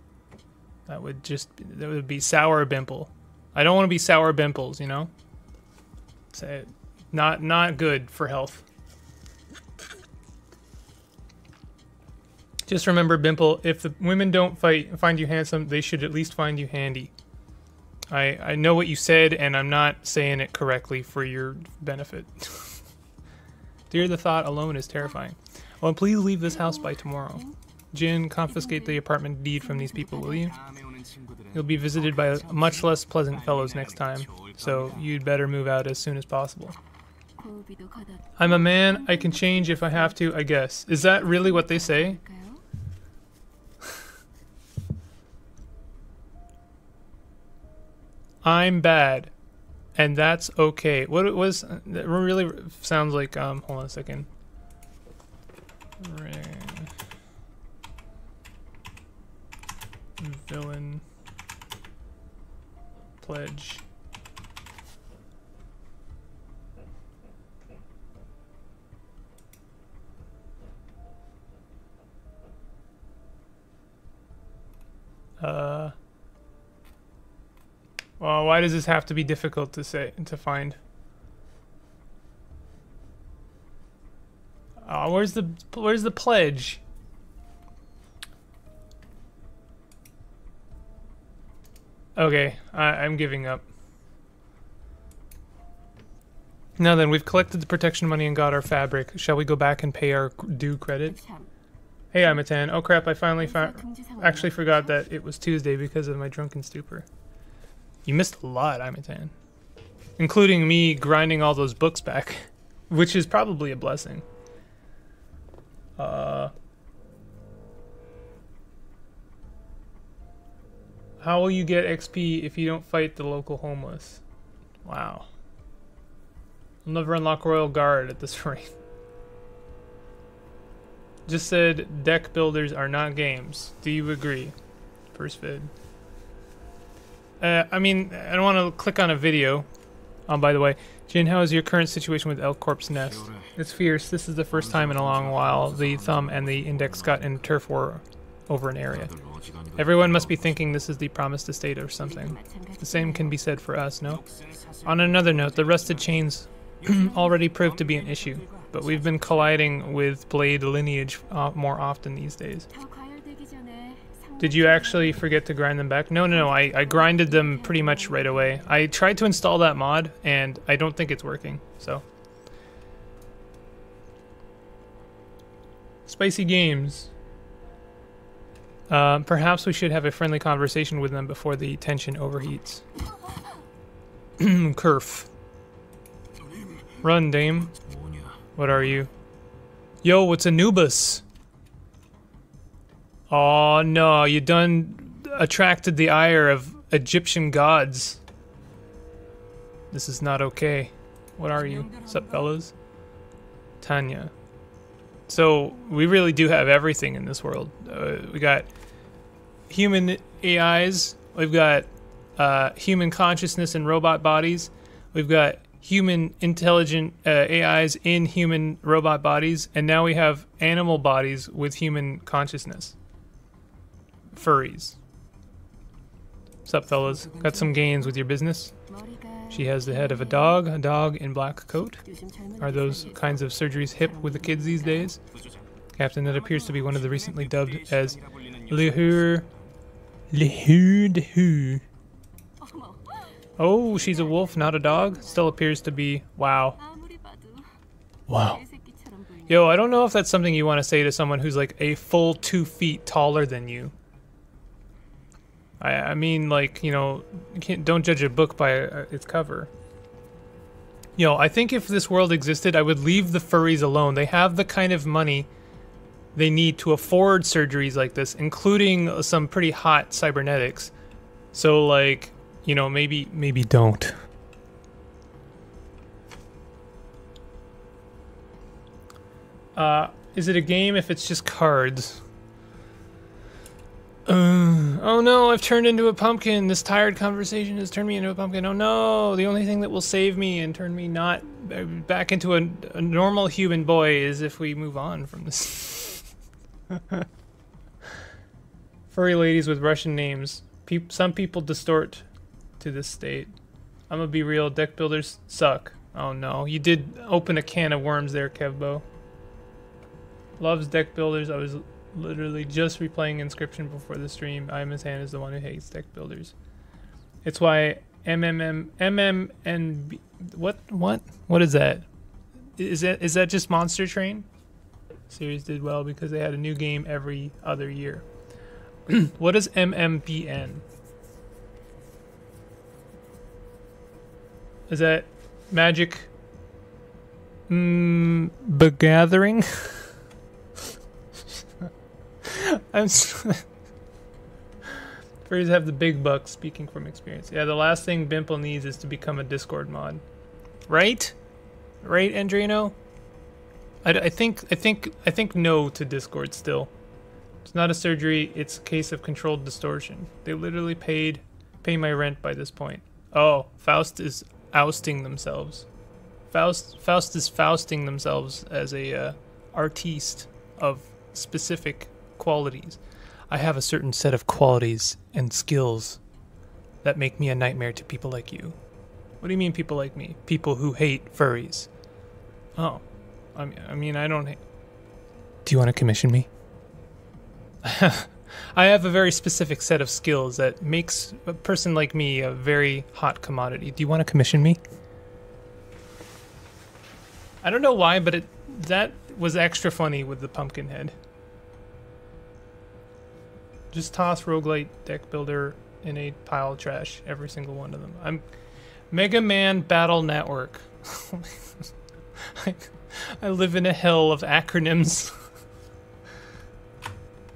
That would be sour Bimple. I don't want to be sour Bimples, you know? It's not good for health. Just remember, Bimple, if the women don't find you handsome, they should at least find you handy. I know what you said, and I'm not saying it correctly for your benefit. Dear, the thought alone is terrifying. Well, please leave this house by tomorrow. Jin, confiscate the apartment deed from these people, will you? You'll be visited by much less pleasant fellows next time, so you'd better move out as soon as possible. I'm a man, I can change if I have to, I guess. Is that really what they say? I'm bad, and that's okay. What it was, that really sounds like, hold on a second. Villain pledge. Well, why does this have to be difficult to say to find? Where's the pledge? Okay, I'm giving up. Now then, we've collected the protection money and got our fabric. Shall we go back and pay our due credit? Hey, I'm a 10. Oh crap, I finally actually forgot that it was Tuesday because of my drunken stupor. You missed a lot, I'm a 10. Including me grinding all those books back, which is probably a blessing. How will you get XP if you don't fight the local homeless? Wow. I'll never unlock Royal Guard at this rate. Just said deck builders are not games. Do you agree? First vid. I mean, I don't want to click on a video. By the way, Jin, how is your current situation with Elk Corp's Nest? It's fierce. This is the first time in a long while the Thumb and the Index got in turf war over an area. Everyone must be thinking this is the promised estate or something. The same can be said for us, no? On another note, the rusted chains already proved to be an issue, but we've been colliding with blade lineage more often these days. Did you actually forget to grind them back? No, I grinded them pretty much right away. I tried to install that mod, and I don't think it's working, so. Spicy games. Perhaps we should have a friendly conversation with them before the tension overheats. Kerf. Run, dame. What are you? Yo, what's Anubis? Oh no, you done attracted the ire of Egyptian gods. This is not okay. What are you? Sup, fellas? Tanya. So, we really do have everything in this world. We got human AIs, we've got human consciousness and robot bodies, we've got human intelligent AIs in human robot bodies, and now we have animal bodies with human consciousness. Furries. What's up, fellas? Got some gains with your business? She has the head of a dog in black coat. Are those kinds of surgeries hip with the kids these days? Captain, that appears to be one of the recently dubbed as Le Hur de Hur. Oh, she's a wolf, not a dog? Still appears to be... Wow. Wow. Yo, I don't know if that's something you want to say to someone who's like a full 2 feet taller than you. I mean, like, you know, don't judge a book by its cover. You know, I think if this world existed, I would leave the furries alone. They have the kind of money they need to afford surgeries like this, including some pretty hot cybernetics. So, like, You know, maybe don't. Is it a game if it's just cards? Oh no, I've turned into a pumpkin. This tired conversation has turned me into a pumpkin. Oh no, the only thing that will save me and turn me not back into a normal human boy is if we move on from this. Furry ladies with Russian names. Some people distort to this state. I'm gonna be real, deck builders suck. Oh no, you did open a can of worms there, Kevbo. Loves deck builders. I was literally just replaying Inscription before the stream. I Miss Han is the one who hates deck builders. It's why MMNB, what is that? Is that just Monster Train? The series did well because they had a new game every other year. What is MMPN? Is that Magic The Gathering? I'm Furries have the big bucks, speaking from experience. Yeah, the last thing Bimple needs is to become a Discord mod. Right? Right, Andrino? I think no to Discord still. It's not a surgery, it's a case of controlled distortion. They literally pay my rent by this point. Oh, Faust is ousting themselves. Faust is fausting themselves as a artiste of specific qualities. I have a certain set of qualities and skills that make me a nightmare to people like you. What do you mean people like me? People who hate furries. Oh, I mean, I don't hate. Do you want to commission me? I have a very specific set of skills that makes a person like me a very hot commodity. Do you want to commission me? I don't know why, but that was extra funny with the pumpkin head. Just toss roguelite deck builder in a pile of trash, every single one of them. I'm Mega Man Battle Network. I live in a hell of acronyms.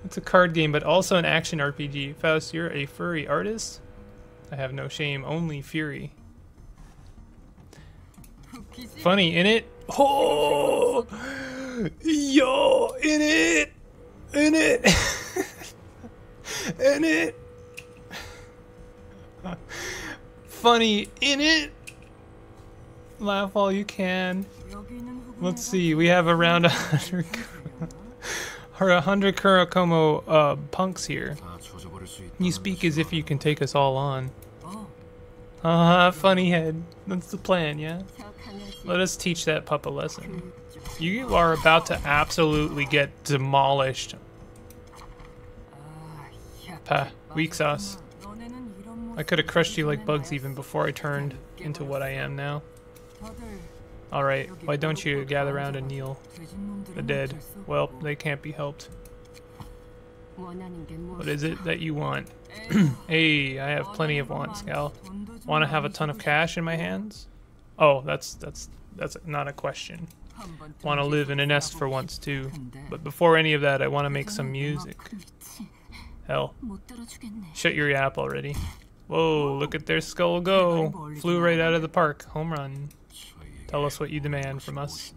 It's a card game, but also an action RPG. Faust, you're a furry artist? I have no shame, only fury. Funny, in it? Oh! Yo! In it! In it! In it! Funny, in it! Laugh all you can. Let's see, we have around 100... Or 100 Kurokumo punks here. You speak as if you can take us all on. Funny head. That's the plan, yeah? Let us teach that pup a lesson. You are about to absolutely get demolished. Pah, weak sauce. I could have crushed you like bugs even before I turned into what I am now. Alright, why don't you gather around and kneel? The dead, well, they can't be helped. What is it that you want? Hey, I have plenty of wants, gal. Want to have a ton of cash in my hands? Oh, that's not a question. Want to live in a nest for once, too. But before any of that, I want to make some music. Hell. Shut your yap already. Whoa, look at their skull go. Flew right out of the park. Home run. Tell us what you demand from us.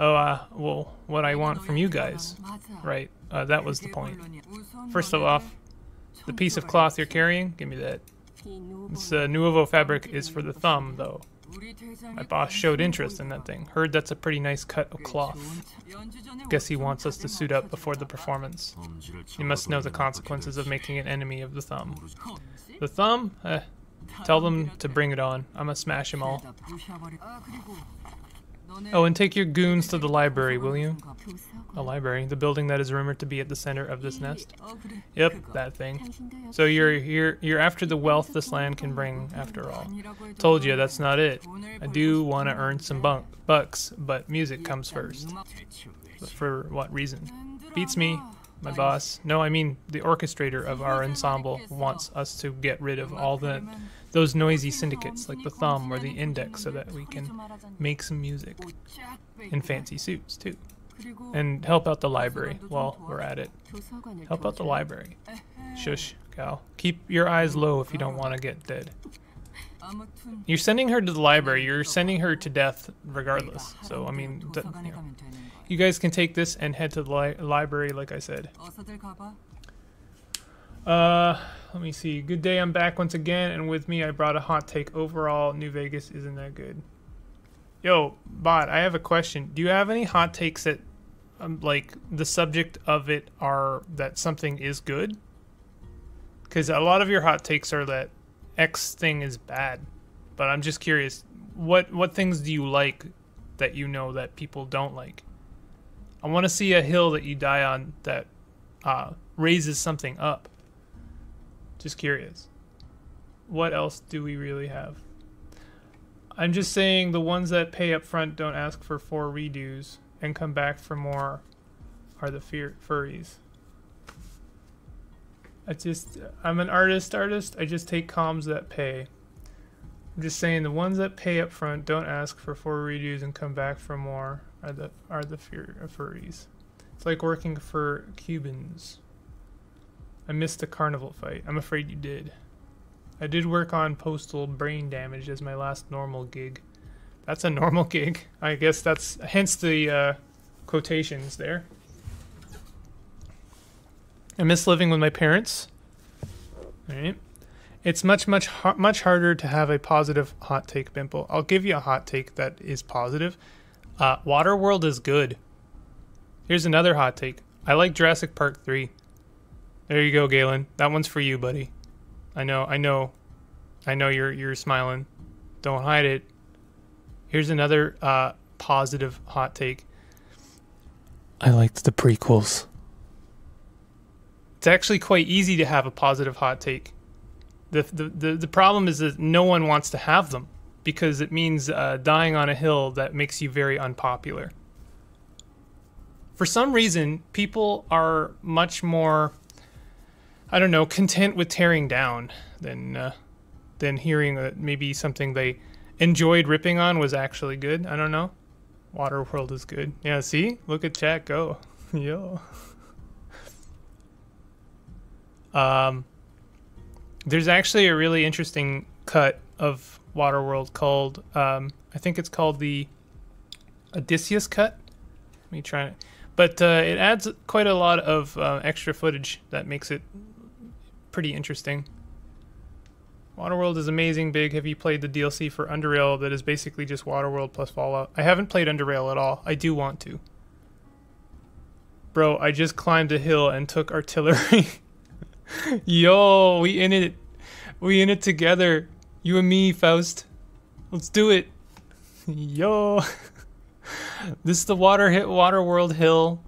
Oh, well, what I want from you guys. Right, that was the point. First off, the piece of cloth you're carrying, give me that. This Nuovo fabric is for the thumb, though. My boss showed interest in that thing. Heard that's a pretty nice cut of cloth. Guess he wants us to suit up before the performance. You must know the consequences of making an enemy of the thumb. The thumb? Tell them to bring it on. I'm gonna smash them all. Oh, and take your goons to the library, will you? A library? The building that is rumored to be at the center of this nest? Yep, that thing. So you're after the wealth this land can bring, after all. Told you, that's not it. I do want to earn some bucks, but music comes first. But for what reason? Beats me. My boss, no, I mean the orchestrator of our ensemble, wants us to get rid of all those noisy syndicates like the Thumb or the Index so that we can make some music. And fancy suits, too. And help out the library while we're at it. Help out the library. Shush, Cal. Keep your eyes low if you don't want to get dead. You're sending her to the library. You're sending her to death regardless. So, I mean, you know. You guys can take this and head to the library, like I said. Let me see. Good day, I'm back once again, and with me I brought a hot take. Overall, New Vegas isn't that good. Yo, bot, I have a question. Do you have any hot takes that, like, the subject of it are that something is good? Because a lot of your hot takes are that X thing is bad. But I'm just curious, what things do you like that you know that people don't like? I want to see a hill that you die on that raises something up. Just curious. What else do we really have? I'm just saying the ones that pay up front, don't ask for 4 redos, and come back for more are the furries. I'm an artist. I just take comms that pay. I'm just saying the ones that pay up front, don't ask for 4 redos, and come back for more are the furries. It's like working for Cubans. I missed the carnival fight. I'm afraid you did. I did work on postal brain damage as my last normal gig. That's a normal gig. I guess that's hence the quotations there. I miss living with my parents. All right. It's much harder to have a positive hot take, Bimple. I'll give you a hot take that is positive. Waterworld is good. Here's another hot take. I like Jurassic Park 3. There you go, Galen. That one's for you, buddy. I know you're smiling. Don't hide it. Here's another positive hot take. I liked the prequels. It's actually quite easy to have a positive hot take. The problem is that no one wants to have them because it means dying on a hill that makes you very unpopular. For some reason, people are much more, I don't know, content with tearing down than hearing that maybe something they enjoyed ripping on was actually good. I don't know. Waterworld is good. Yeah, see? Look at chat go. Yo. There's actually a really interesting cut of Waterworld called, I think it's called the Odysseus cut. Let me try it. But it adds quite a lot of extra footage that makes it pretty interesting. Waterworld is amazing, Big. Have you played the DLC for Underrail that is basically just Waterworld plus Fallout? I haven't played Underrail at all. I do want to. Bro, I just climbed a hill and took artillery. Yo, we in it. We in it together. You and me, Faust. Let's do it. Yo. This is the Waterworld hill.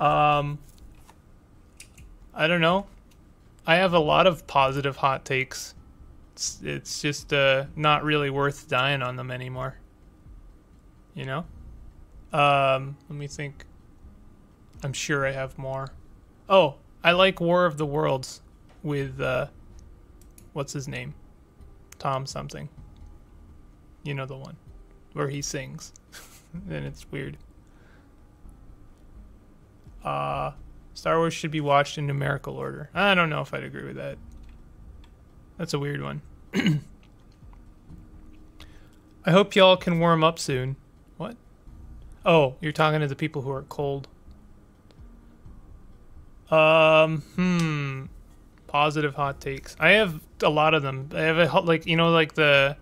I don't know. I have a lot of positive hot takes. It's just not really worth dying on them anymore. You know? Let me think. I'm sure I have more. Oh, I like War of the Worlds with what's his name? Tom something. You know the one where he sings. And it's weird. Star Wars should be watched in numerical order. I don't know if I'd agree with that. That's a weird one. I hope y'all can warm up soon. What? Oh, you're talking to the people who are cold. Positive hot takes. I have a lot of them. I have a, like, you know, like the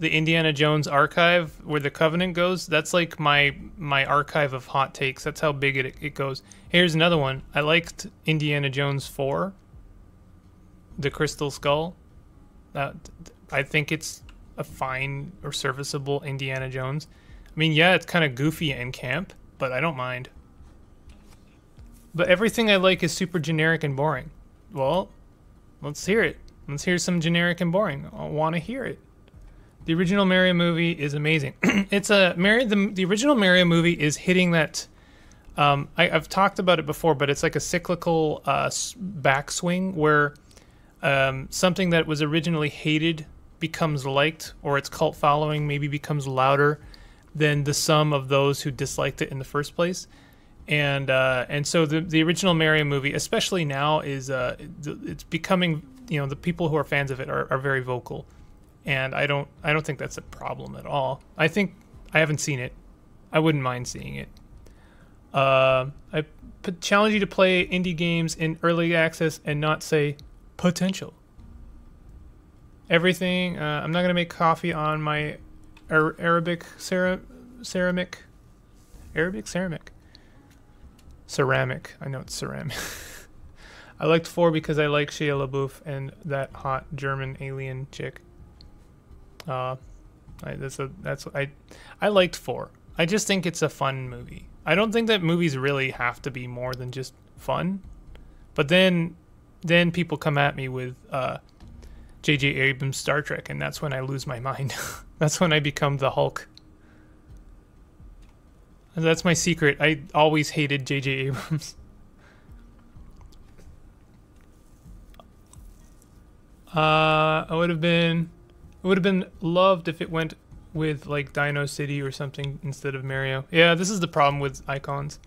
Indiana Jones archive where the Covenant goes. That's like my archive of hot takes. That's how big it goes. Here's another one. I liked Indiana Jones 4, The Crystal Skull. I think it's a fine or serviceable Indiana Jones. I mean, yeah, it's kind of goofy and camp, but I don't mind. But everything I like is super generic and boring. Well, let's hear it. Let's hear some generic and boring. I want to hear it. The original Mario movie is amazing. It's a Mario. The original Mario movie is hitting that. I've talked about it before, but it's like a cyclical backswing where something that was originally hated becomes liked, or its cult following maybe becomes louder than the sum of those who disliked it in the first place. And so the original Mario movie, especially now, is it's becoming, you know, the people who are fans of it are very vocal, and I don't think that's a problem at all. I think I haven't seen it. I wouldn't mind seeing it. I challenge you to play indie games in early access and not say potential. Everything. I'm not gonna make coffee on my ceramic. I know it's ceramic. I liked 4 because I like Shia LaBeouf and that hot German alien chick. I liked 4. I just think it's a fun movie. I don't think that movies really have to be more than just fun. But then people come at me with J.J. Abrams' Star Trek, and that's when I lose my mind. That's when I become the Hulk. That's my secret. I always hated J.J. Abrams. It would have been loved if it went with like Dino City or something instead of Mario. Yeah, this is the problem with icons.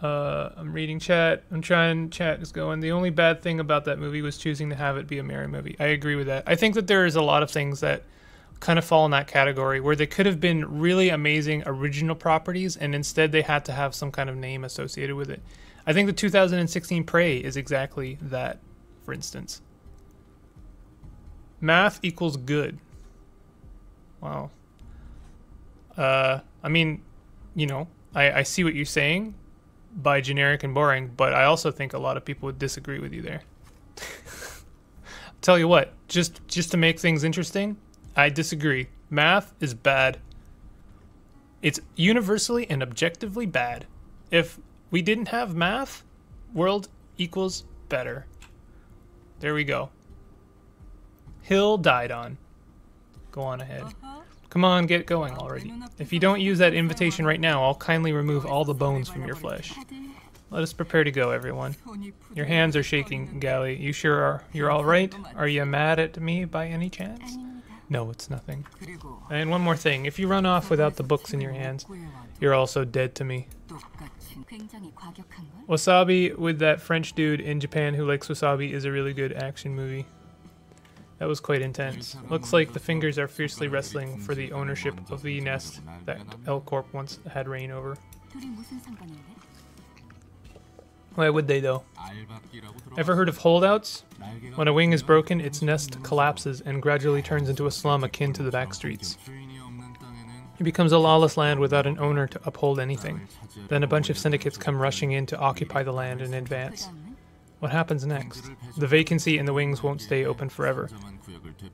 I'm reading chat. I'm trying. Chat is going. The only bad thing about that movie was choosing to have it be a Mario movie. I agree with that. I think that there is a lot of things that kind of fall in that category where they could have been really amazing original properties, and instead they had to have some kind of name associated with it. I think the 2016 Prey is exactly that, for instance. Math equals good. Wow. I mean, you know, I see what you're saying by generic and boring, but I also think a lot of people would disagree with you there. Tell you what, just to make things interesting, I disagree. Math is bad. It's universally and objectively bad. If we didn't have math, world equals better. There we go. Hill died on. Go on ahead. Come on, get going already. If you don't use that invitation right now, I'll kindly remove all the bones from your flesh. Let us prepare to go, everyone. Your hands are shaking, Gally. You sure are. You're all right? Are you mad at me by any chance? No, it's nothing. And one more thing, if you run off without the books in your hands, you're also dead to me. Wasabi with that French dude in Japan who likes wasabi is a really good action movie. That was quite intense. Looks like the fingers are fiercely wrestling for the ownership of the nest that L Corp once had reign over. Why would they, though? Ever heard of holdouts? When a wing is broken, its nest collapses and gradually turns into a slum akin to the back streets. It becomes a lawless land without an owner to uphold anything. Then a bunch of syndicates come rushing in to occupy the land and advance. What happens next? The vacancy in the wings won't stay open forever.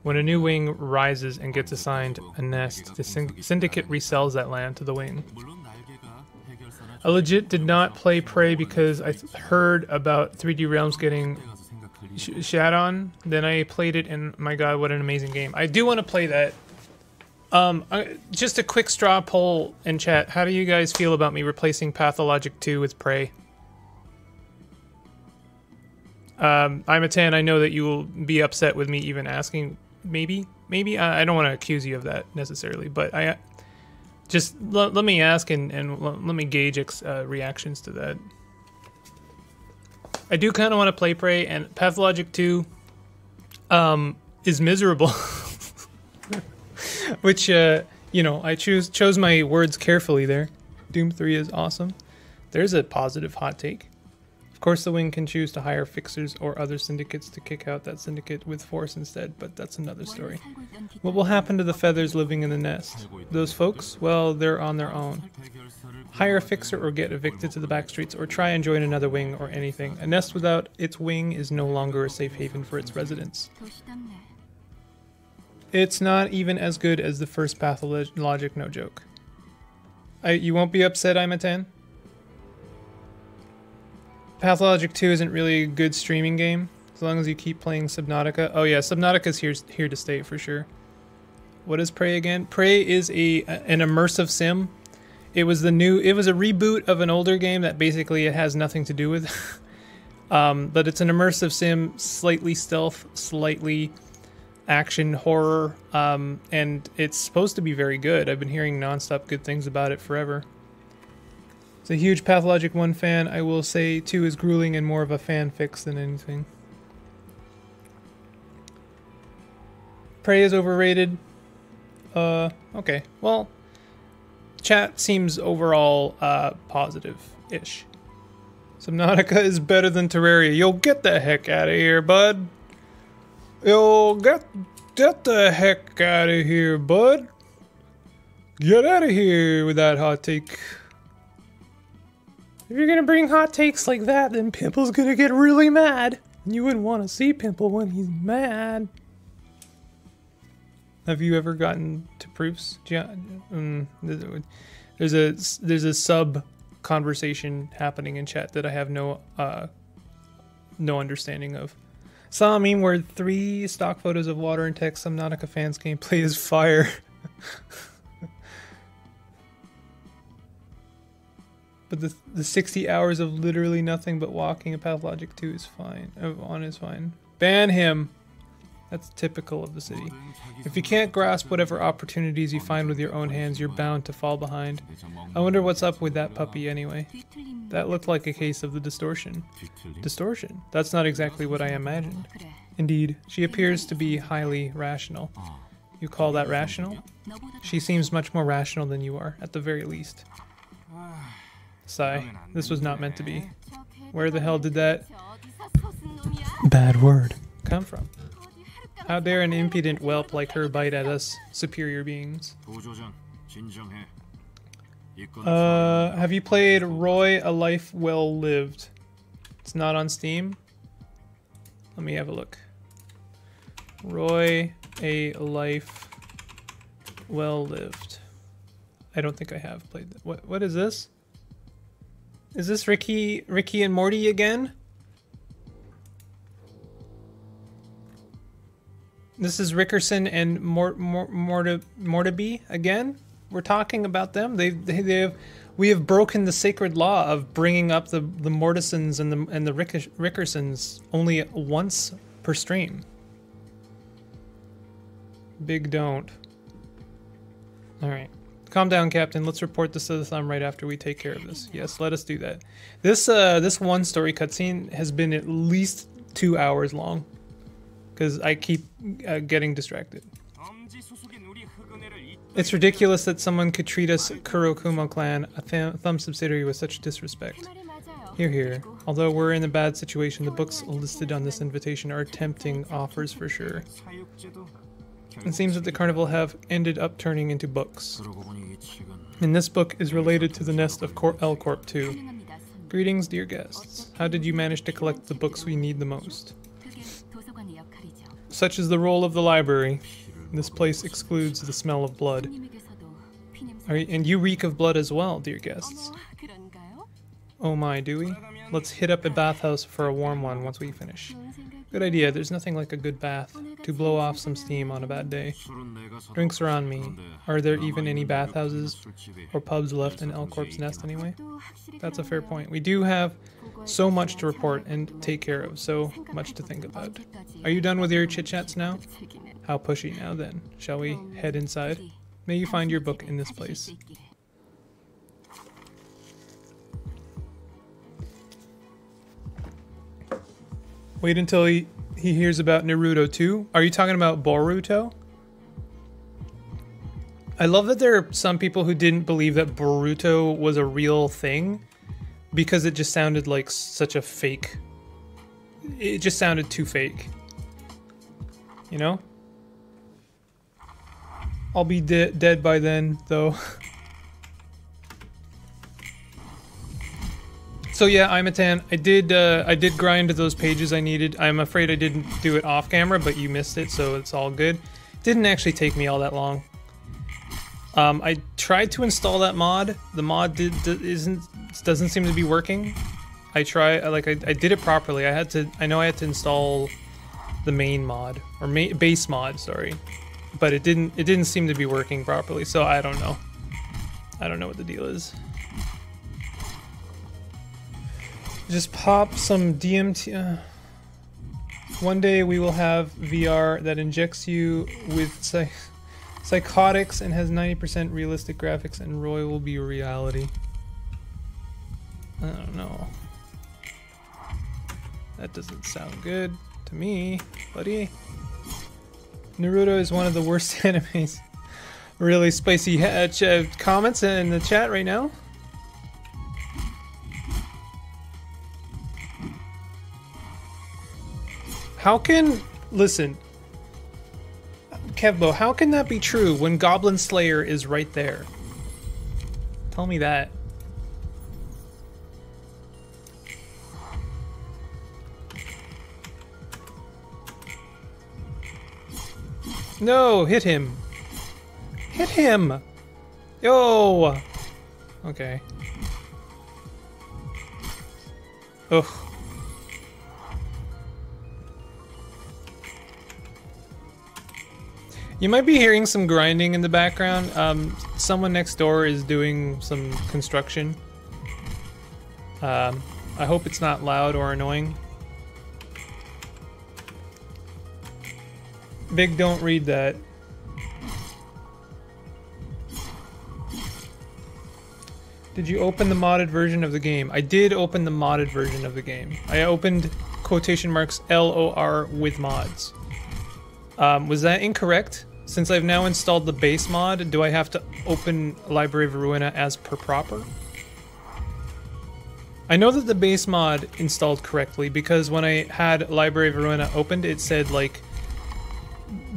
When a new wing rises and gets assigned a nest, the syndicate resells that land to the wing. I legit did not play Prey because I heard about 3D Realms getting shat on. Then I played it, and my god, what an amazing game. I do want to play that. Just a quick straw poll in chat. How do you guys feel about me replacing Pathologic 2 with Prey? I'm a 10. I know that you will be upset with me even asking. Maybe. I don't want to accuse you of that necessarily, but I... Just let me ask and let me gauge reactions to that. I do kind of want to play Prey, and Pathologic 2 is miserable. Which, you know, I chose my words carefully there. Doom 3 is awesome. There's a positive hot take. Of course, the Wing can choose to hire fixers or other syndicates to kick out that syndicate with force instead, but that's another story. What will happen to the feathers living in the nest? Those folks? Well, they're on their own. Hire a fixer or get evicted to the backstreets or try and join another wing or anything. A nest without its wing is no longer a safe haven for its residents. It's not even as good as the first Pathologic, no joke. You won't be upset, I'm a 10? Pathologic 2 isn't really a good streaming game, as long as you keep playing Subnautica. Oh yeah, Subnautica's here to stay for sure. What is Prey again? Prey is an immersive sim. It was a reboot of an older game that basically it has nothing to do with. But it's an immersive sim, slightly stealth, slightly action horror, and it's supposed to be very good. I've been hearing nonstop good things about it forever. It's a huge Pathologic 1 fan. I will say 2 is grueling and more of a fan fix than anything. Prey is overrated. Okay. Well, chat seems overall positive-ish. Subnautica is better than Terraria. Yo, get the heck out of here, bud. Yo, get the heck out of here, bud. Get out of here with that hot take. If you're gonna bring hot takes like that, then Pimple's gonna get really mad. You wouldn't want to see Pimple when he's mad. Have you ever gotten to proofs? There's a sub conversation happening in chat that I have no understanding of. Saw a meme where 3 stock photos of water and text. Subnautica fans gameplay is fire. But the 60 hours of literally nothing but walking a Pathologic 2 is fine. Is fine. Ban him. That's typical of the city. If you can't grasp whatever opportunities you find with your own hands, you're bound to fall behind. I wonder what's up with that puppy anyway. That looked like a case of the distortion. Distortion? That's not exactly what I imagined. Indeed, she appears to be highly rational. You call that rational? She seems much more rational than you are, at the very least. Sigh. This was not meant to be. Where the hell did that bad word come from? How dare an impudent whelp like her bite at us superior beings? Have you played Roy, A Life Well Lived? It's not on Steam. Let me have a look. Roy, A Life Well Lived. I don't think I have played that. What is this? Is this Ricky and Morty again? This is Rickerson and Mortaby again. We're talking about them. We have broken the sacred law of bringing up the Mortisons and the Rickersons only once per stream. Big don't. All right. Calm down, Captain. Let's report this to the Thumb right after we take care of this. Yes, let us do that. This one story cutscene has been at least 2 hours long, because I keep getting distracted. It's ridiculous that someone could treat us Kurokumo clan, a Thumb subsidiary, with such disrespect. Hear, hear. Although we're in a bad situation, the books listed on this invitation are tempting offers for sure. It seems that the carnival have ended up turning into books. And this book is related to the nest of L Corp 2. Greetings, dear guests. How did you manage to collect the books we need the most? Such is the role of the library. This place excludes the smell of blood. And you reek of blood as well, dear guests. Oh my, do we? Let's hit up a bathhouse for a warm one once we finish. Good idea, there's nothing like a good bath to blow off some steam on a bad day. Drinks are on me. Are there even any bathhouses or pubs left in L Corp's Nest anyway? That's a fair point. We do have so much to report and take care of, so much to think about. Are you done with your chit-chats now? How pushy now then. Shall we head inside? May you find your book in this place. Wait until he hears about Naruto 2. Are you talking about Boruto? I love that there are some people who didn't believe that Boruto was a real thing, because it just sounded like such a fake. It just sounded too fake. You know? I'll be dead by then, though. So yeah, Imatan, I did grind those pages I needed. I'm afraid I didn't do it off camera, but you missed it, so it's all good. Didn't actually take me all that long. I tried to install that mod. The mod doesn't seem to be working. I did it properly. I know I had to install the main mod or base mod, sorry, but it didn't seem to be working properly. So I don't know what the deal is. Just pop some DMT. One day we will have VR that injects you with psychotics and has 90% realistic graphics, and Roy will be reality. I don't know. That doesn't sound good to me, buddy. Naruto is one of the worst animes. Really spicy comments in the chat right now. How can... Listen, Kevbo, how can that be true when Goblin Slayer is right there? Tell me that. No, hit him. Hit him! Yo! Okay. Ugh. You might be hearing some grinding in the background. Someone next door is doing some construction. I hope it's not loud or annoying. Big, don't read that. Did you open the modded version of the game? I did open the modded version of the game. I opened quotation marks LOR with mods. Was that incorrect? Since I've now installed the base mod, do I have to open Library of Ruina as per proper? I know that the base mod installed correctly because when I had Library of Ruina opened, it said like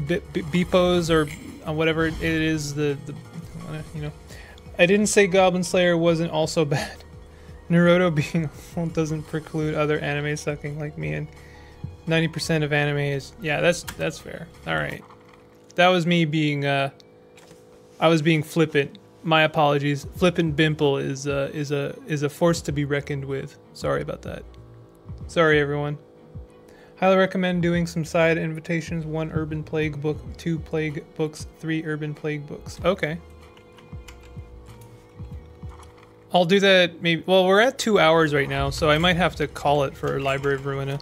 Beepos or whatever it is, the you know. I didn't say Goblin Slayer wasn't also bad. Naruto being awful doesn't preclude other anime sucking like me, and 90% of anime is... Yeah, that's fair. Alright. That was me being, I was being flippant. My apologies. Flippant Bimple is a force to be reckoned with. Sorry about that. Sorry, everyone. Highly recommend doing some side invitations. 1 Urban Plague book, 2 Plague books, 3 Urban Plague books. Okay. I'll do that maybe... Well, we're at 2 hours right now, so I might have to call it for Library of Ruina.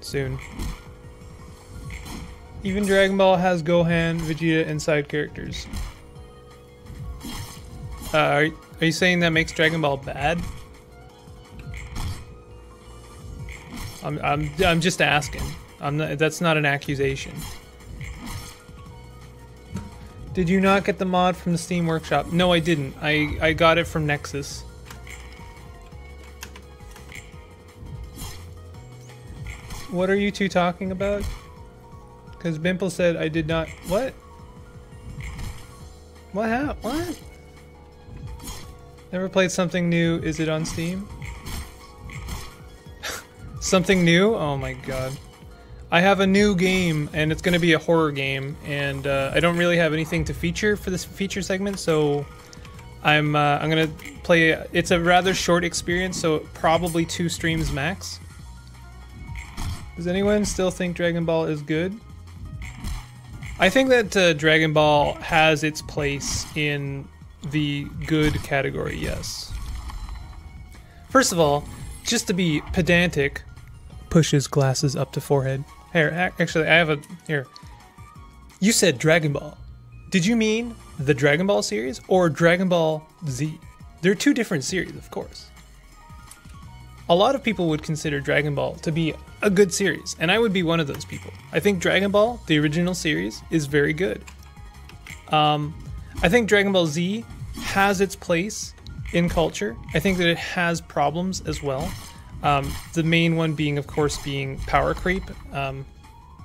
Soon. Even Dragon Ball has Gohan, Vegeta, and side characters. Are you saying that makes Dragon Ball bad? I'm just asking. I'm not, that's not an accusation. Did you not get the mod from the Steam Workshop? No, I didn't. I got it from Nexus. What are you two talking about? Because Bimple said I did not... What? What happened? What? Never played something new. Is it on Steam? Something new? Oh my god. I have a new game, and it's going to be a horror game, and I don't really have anything to feature for this feature segment, so I'm going to play... It's a rather short experience, so probably 2 streams max. Does anyone still think Dragon Ball is good? I think that Dragon Ball has its place in the good category, yes. First of all, just to be pedantic, pushes glasses up to forehead. Here, actually, I have a... Here. You said Dragon Ball. Did you mean the Dragon Ball series or Dragon Ball Z? They're 2 different series, of course. A lot of people would consider Dragon Ball to be a good series, and I would be one of those people. I think Dragon Ball, the original series, is very good. I think Dragon Ball Z has its place in culture. I think that it has problems as well. The main one being, of course, power creep.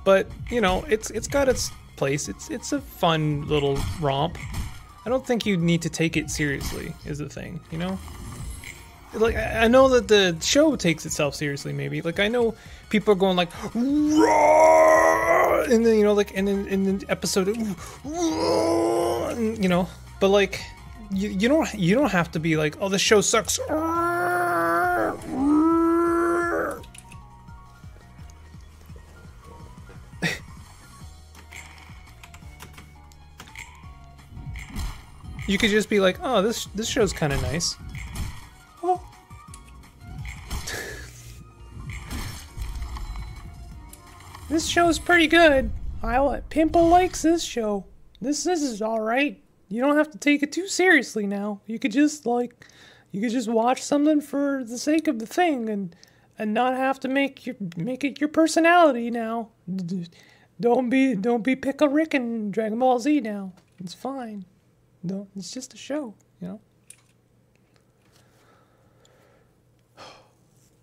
But you know, it's got its place. It's a fun little romp. I don't think you need to take it seriously, is the thing, you know? Like, I know that the show takes itself seriously, maybe. Like, I know people are going like, "Roar!" and then, you know, like, and then in the episode, and, you know, but like, you don't have to be like, oh, the show sucks. You could just be like, oh, this show's kind of nice. This show's pretty good. Pimple likes this show. This is alright. You don't have to take it too seriously now. You could just, like, you could just watch something for the sake of the thing and not have to make it your personality now. Don't be Pickle Rick and Dragon Ball Z now. It's fine. No, it's just a show, you know.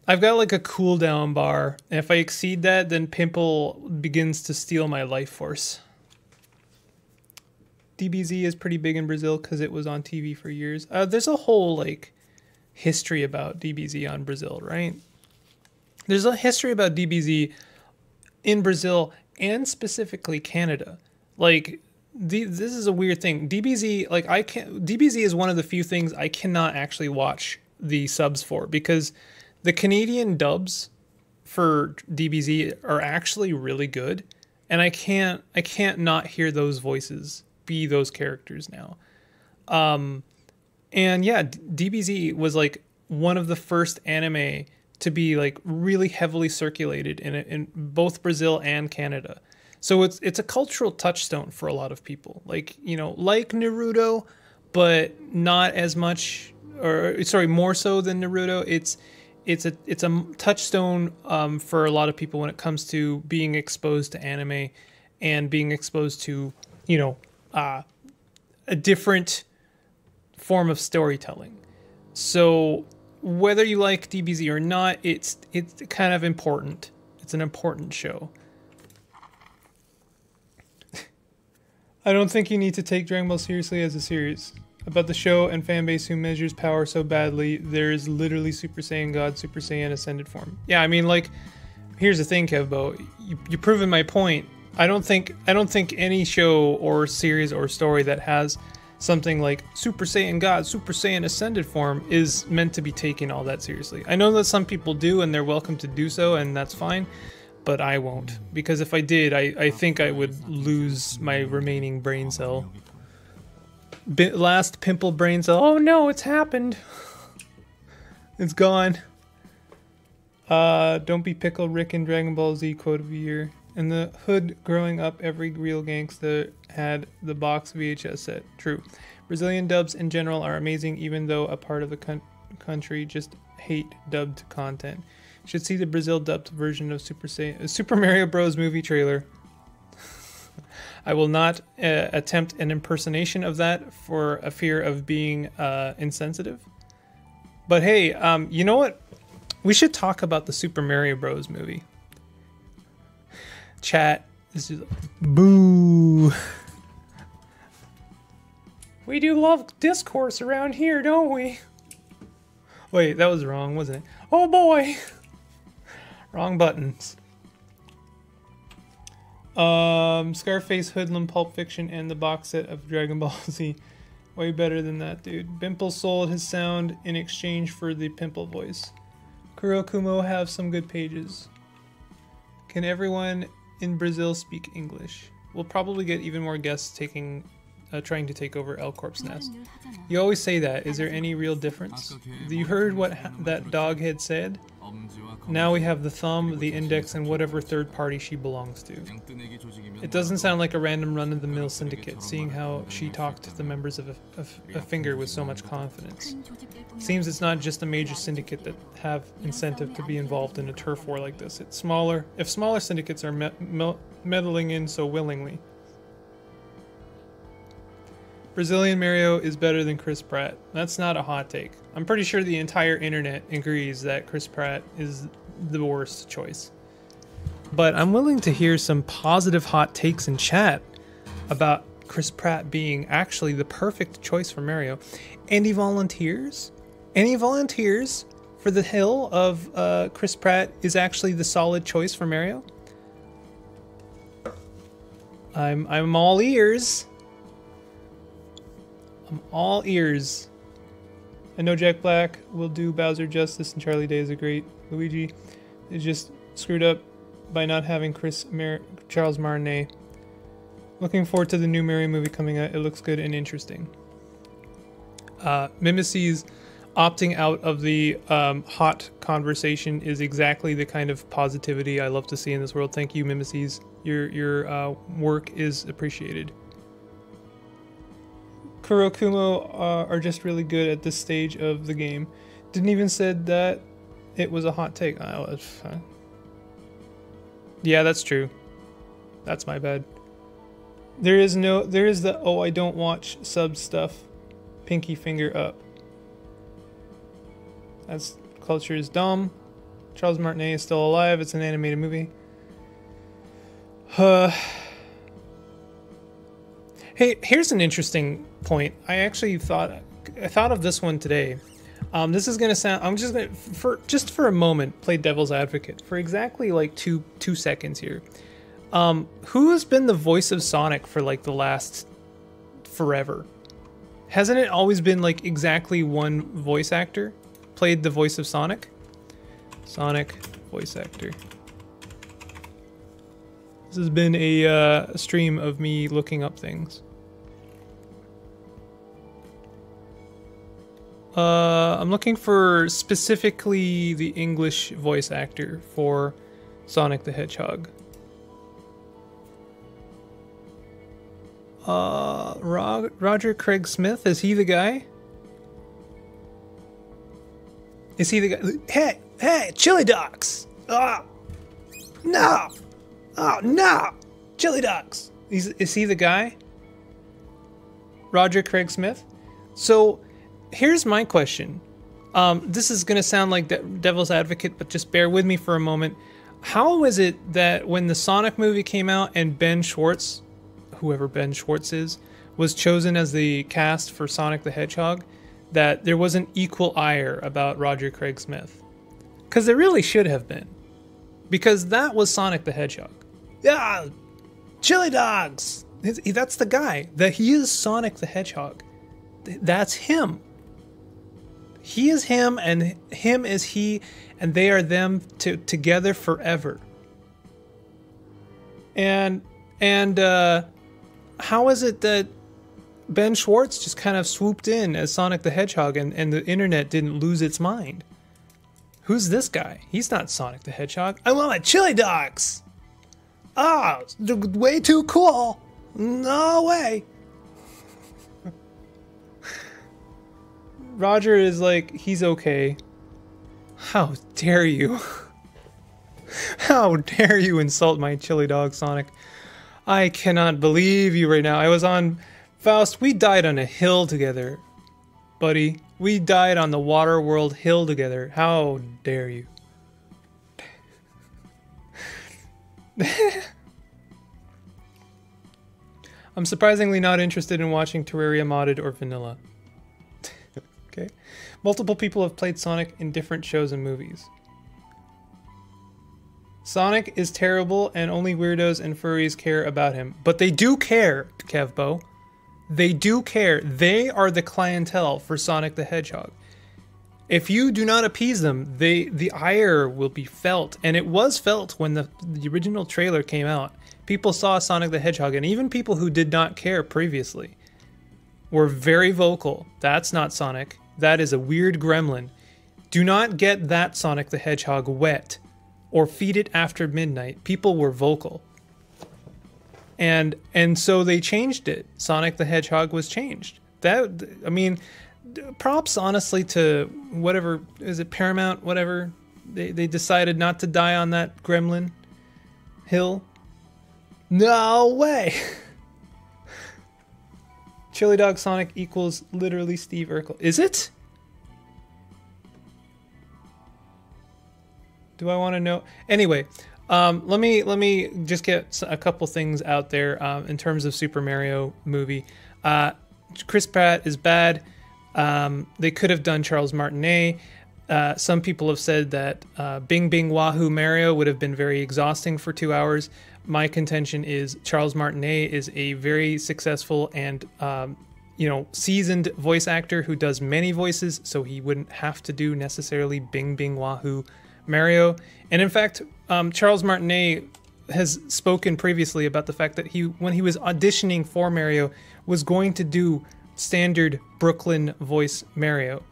I've got like a cooldown bar, and if I exceed that, then Pimple begins to steal my life force. DBZ is pretty big in Brazil because it was on TV for years. There's a whole like history about DBZ on Brazil, right? There's a history about DBZ in Brazil and specifically Canada. Like, this is a weird thing. DBZ, like, I can't. DBZ is one of the few things I cannot actually watch the subs for, because the Canadian dubs for DBZ are actually really good, and I can't not hear those voices be those characters now. And yeah, DBZ was like one of the first anime to be like really heavily circulated in both Brazil and Canada. So it's a cultural touchstone for a lot of people. Like, you know, like Naruto, but not as much, or sorry, more so than Naruto. It's a touchstone for a lot of people when it comes to being exposed to anime and being exposed to, you know, a different form of storytelling. So whether you like DBZ or not, it's kind of important. It's an important show. I don't think you need to take Dragon Ball seriously as a series. About the show and fan base who measures power so badly, there is literally Super Saiyan God, Super Saiyan Ascended form. Yeah, I mean, like, here's the thing, Kevbo. You've proven my point. I don't think any show or series or story that has something like Super Saiyan God, Super Saiyan Ascended form is meant to be taken all that seriously. I know that some people do, and they're welcome to do so, and that's fine. But I won't, because if I did, I think I would lose my remaining brain cell. Last Pimple brain cell. Oh no, it's happened. It's gone. Don't be Pickle Rick and Dragon Ball Z quote of the year. In the hood growing up, every real gangster had the box VHS set. True. Brazilian dubs in general are amazing, even though a part of the country just hate dubbed content. Should see the Brazil dubbed version of Super Mario Bros. Movie trailer. I will not attempt an impersonation of that for a fear of being insensitive. But hey, you know what? We should talk about the Super Mario Bros. Movie. Chat, this is boo. We do love discourse around here, don't we? Wait, that was wrong, wasn't it? Oh boy, wrong buttons. Scarface, Hoodlum, Pulp Fiction, and the box set of Dragon Ball Z. Way better than that, dude. Pimple sold his sound in exchange for the Pimple voice. Kurokumo have some good pages. Can everyone in Brazil speak English? We'll probably get even more guests trying to take over El Corp's nest. You always say that. Is there any real difference? You heard what that dog had said? Now we have the Thumb, the Index, and whatever third party she belongs to. It doesn't sound like a random run-of-the-mill syndicate, seeing how she talked to the members of a Finger with so much confidence. Seems it's not just a major syndicate that have incentive to be involved in a turf war like this. It's smaller, if smaller syndicates are meddling in so willingly. Brazilian Mario is better than Chris Pratt. That's not a hot take. I'm pretty sure the entire internet agrees that Chris Pratt is the worst choice. But I'm willing to hear some positive hot takes in chat about Chris Pratt being actually the perfect choice for Mario. Any volunteers? Any volunteers for the hill of Chris Pratt is actually the solid choice for Mario? I'm all ears. I'm all ears. I know Jack Black will do Bowser justice, and Charlie Day is a great Luigi. Is just screwed up by not having Charles Martinet. Looking forward to the new Mario movie coming out. It looks good and interesting. Mimesis opting out of the hot conversation is exactly the kind of positivity I love to see in this world. Thank you, Mimesis. Your work is appreciated. Kurokumo are just really good at this stage of the game. Didn't even said that it was a hot take. Yeah, that's true. That's my bad. There is the "oh, I don't watch sub" stuff. Pinky finger up. That's culture is dumb. Charles Martinet is still alive. It's an animated movie. Hey, here's an interesting point. I thought of this one today. This is gonna sound. I'm just gonna for a moment play devil's advocate for exactly like two seconds here. Who has been the voice of Sonic for like the last forever? Hasn't it always been like exactly one voice actor played the voice of Sonic? Sonic voice actor. This has been a stream of me looking up things. I'm looking for specifically the English voice actor for Sonic the Hedgehog. Roger Craig Smith, is he the guy? Is he the guy? Hey, chili dogs! Ah, no! Oh no! Chili dogs! Is he the guy? Roger Craig Smith? So, here's my question. This is gonna sound like devil's advocate, but just bear with me for a moment. How is it that when the Sonic movie came out and Ben Schwartz, whoever Ben Schwartz is, was chosen as the cast for Sonic the Hedgehog, that there wasn't equal ire about Roger Craig Smith? Because there really should have been. Because that was Sonic the Hedgehog. Yeah, chili dogs! That's the guy. He is Sonic the Hedgehog. That's him. He is him, and him is he, and they are them together forever. And how is it that Ben Schwartz just kind of swooped in as Sonic the Hedgehog and the internet didn't lose its mind? Who's this guy? He's not Sonic the Hedgehog. I want my chili dogs! Ah, oh, way too cool! No way! Roger is like, he's okay. How dare you? How dare you insult my chili dog, Sonic? I cannot believe you right now. I was on... Faust, we died on a hill together, buddy. We died on the Waterworld hill together. How dare you? I'm surprisingly not interested in watching Terraria modded or vanilla. Okay. Multiple people have played Sonic in different shows and movies. Sonic is terrible and only weirdos and furries care about him. But they do care, Kevbo. They do care. They are the clientele for Sonic the Hedgehog. If you do not appease them, the ire will be felt. And it was felt when the original trailer came out. People saw Sonic the Hedgehog, and even people who did not care previously were very vocal. That's not Sonic. That is a weird gremlin. Do not get that Sonic the Hedgehog wet. Or feed it after midnight. People were vocal. And so they changed it. Sonic the Hedgehog was changed. That, I mean, props honestly to whatever, is it Paramount, whatever? They decided not to die on that gremlin hill. No way! Chili Dog Sonic equals literally Steve Urkel. Is it? Do I want to know? Anyway, let me just get a couple things out there in terms of Super Mario movie. Chris Pratt is bad. They could have done Charles Martinet. Some people have said that Bing Bing Wahoo Mario would have been very exhausting for 2 hours. My contention is Charles Martinet is a very successful and seasoned voice actor who does many voices, so he wouldn't have to do necessarily Bing Bing Wahoo Mario. And in fact, Charles Martinet has spoken previously about the fact that he, when he was auditioning for Mario, was going to do standard Brooklyn voice Mario.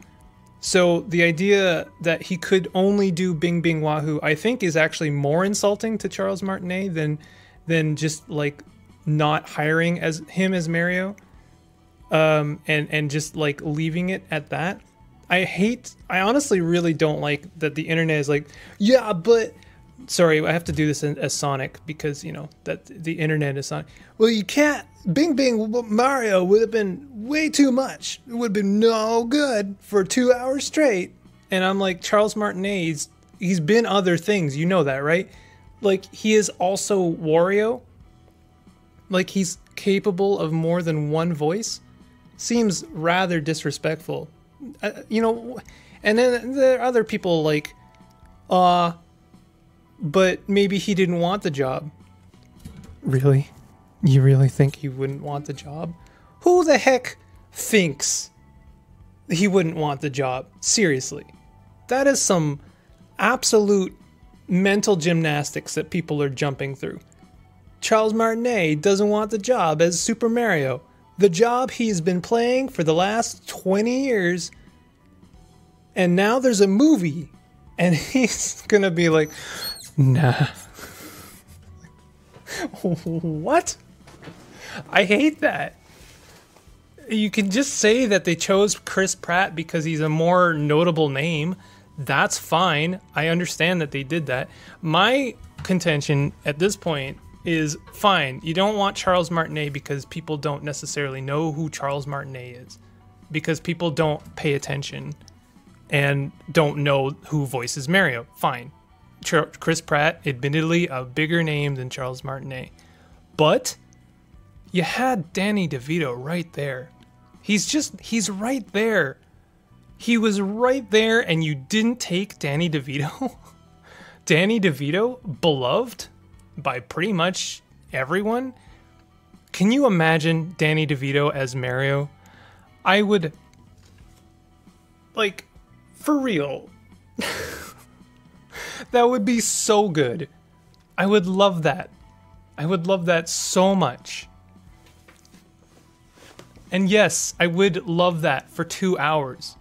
So the idea that he could only do Bing Bing Wahoo, I think, is actually more insulting to Charles Martinet than just like not hiring as him as Mario, and just like leaving it at that. I honestly really don't like that the internet is like, yeah, but sorry, I have to do this as Sonic because, you know, that the internet is Sonic. Well, you can't. Bing Bing Mario would have been way too much. It would have been no good for 2 hours straight. And I'm like, Charles Martinet, he's been other things. You know that, right? Like, he is also Wario. Like, he's capable of more than one voice. Seems rather disrespectful. You know, and then there are other people like, but maybe he didn't want the job. Really? You really think he wouldn't want the job? Who the heck thinks he wouldn't want the job? Seriously. That is some absolute mental gymnastics that people are jumping through. Charles Martinet doesn't want the job as Super Mario. The job he's been playing for the last 20 years. And now there's a movie. And he's gonna be like, nah. What? I hate that. You can just say that they chose Chris Pratt because he's a more notable name. That's fine. I understand that they did that. My contention at this point is, fine, you don't want Charles Martinet because people don't necessarily know who Charles Martinet is, because people don't pay attention and don't know who voices Mario. Fine. Chris Pratt, admittedly a bigger name than Charles Martinet, but you had Danny DeVito right there. He's right there. He was right there, and you didn't take Danny DeVito. Danny DeVito, beloved by pretty much everyone. Can you imagine Danny DeVito as Mario? I would, like, for real. That would be so good. I would love that. I would love that so much. And yes, I would love that for 2 hours.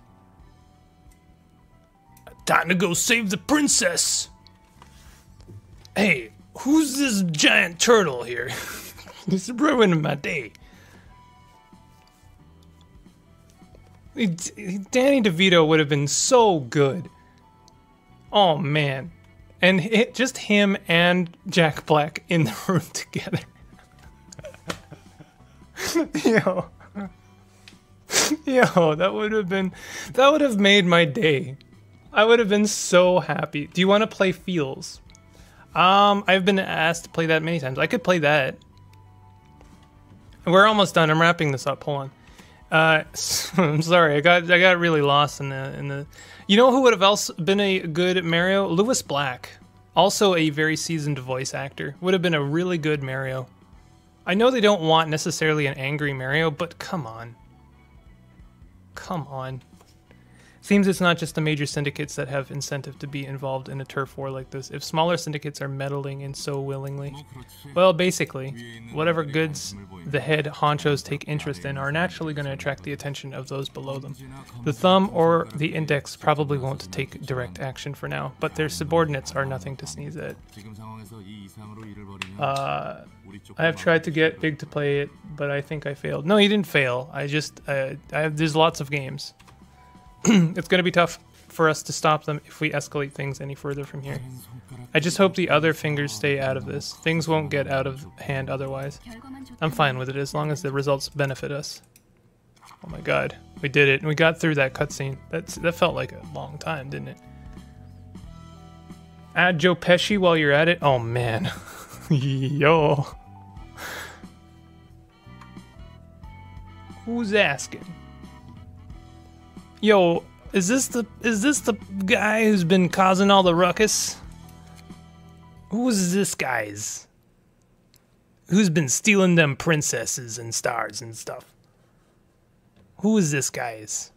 Time to go save the princess. Hey, who's this giant turtle here? This ruined my day. Danny DeVito would have been so good. Oh man, and just him and Jack Black in the room together. yo, that would have made my day. I would have been so happy. Do you want to play Feels? I've been asked to play that many times. I could play that. We're almost done. I'm wrapping this up. Hold on. I'm sorry. I got really lost in the. You know who would have else been a good Mario? Lewis Black, also a very seasoned voice actor, would have been a really good Mario. I know they don't want necessarily an angry Mario, but come on. Come on. Seems it's not just the major syndicates that have incentive to be involved in a turf war like this. If smaller syndicates are meddling in so willingly, well, basically, whatever goods the head honchos take interest in are naturally going to attract the attention of those below them. The Thumb or the Index probably won't take direct action for now, but their subordinates are nothing to sneeze at. I have tried to get Big to play it, but I think I failed. No, you didn't fail. I just, there's lots of games. It's going to be tough for us to stop them if we escalate things any further from here. I just hope the other fingers stay out of this. Things won't get out of hand otherwise. I'm fine with it as long as the results benefit us. Oh my god, we did it, and we got through that cutscene. That felt like a long time, didn't it? Add Joe Pesci while you're at it? Oh man. Yo. Who's asking? Yo, is this the guy who's been causing all the ruckus? Who is this guy's? Who's been stealing them princesses and stars and stuff? Who is this guy's?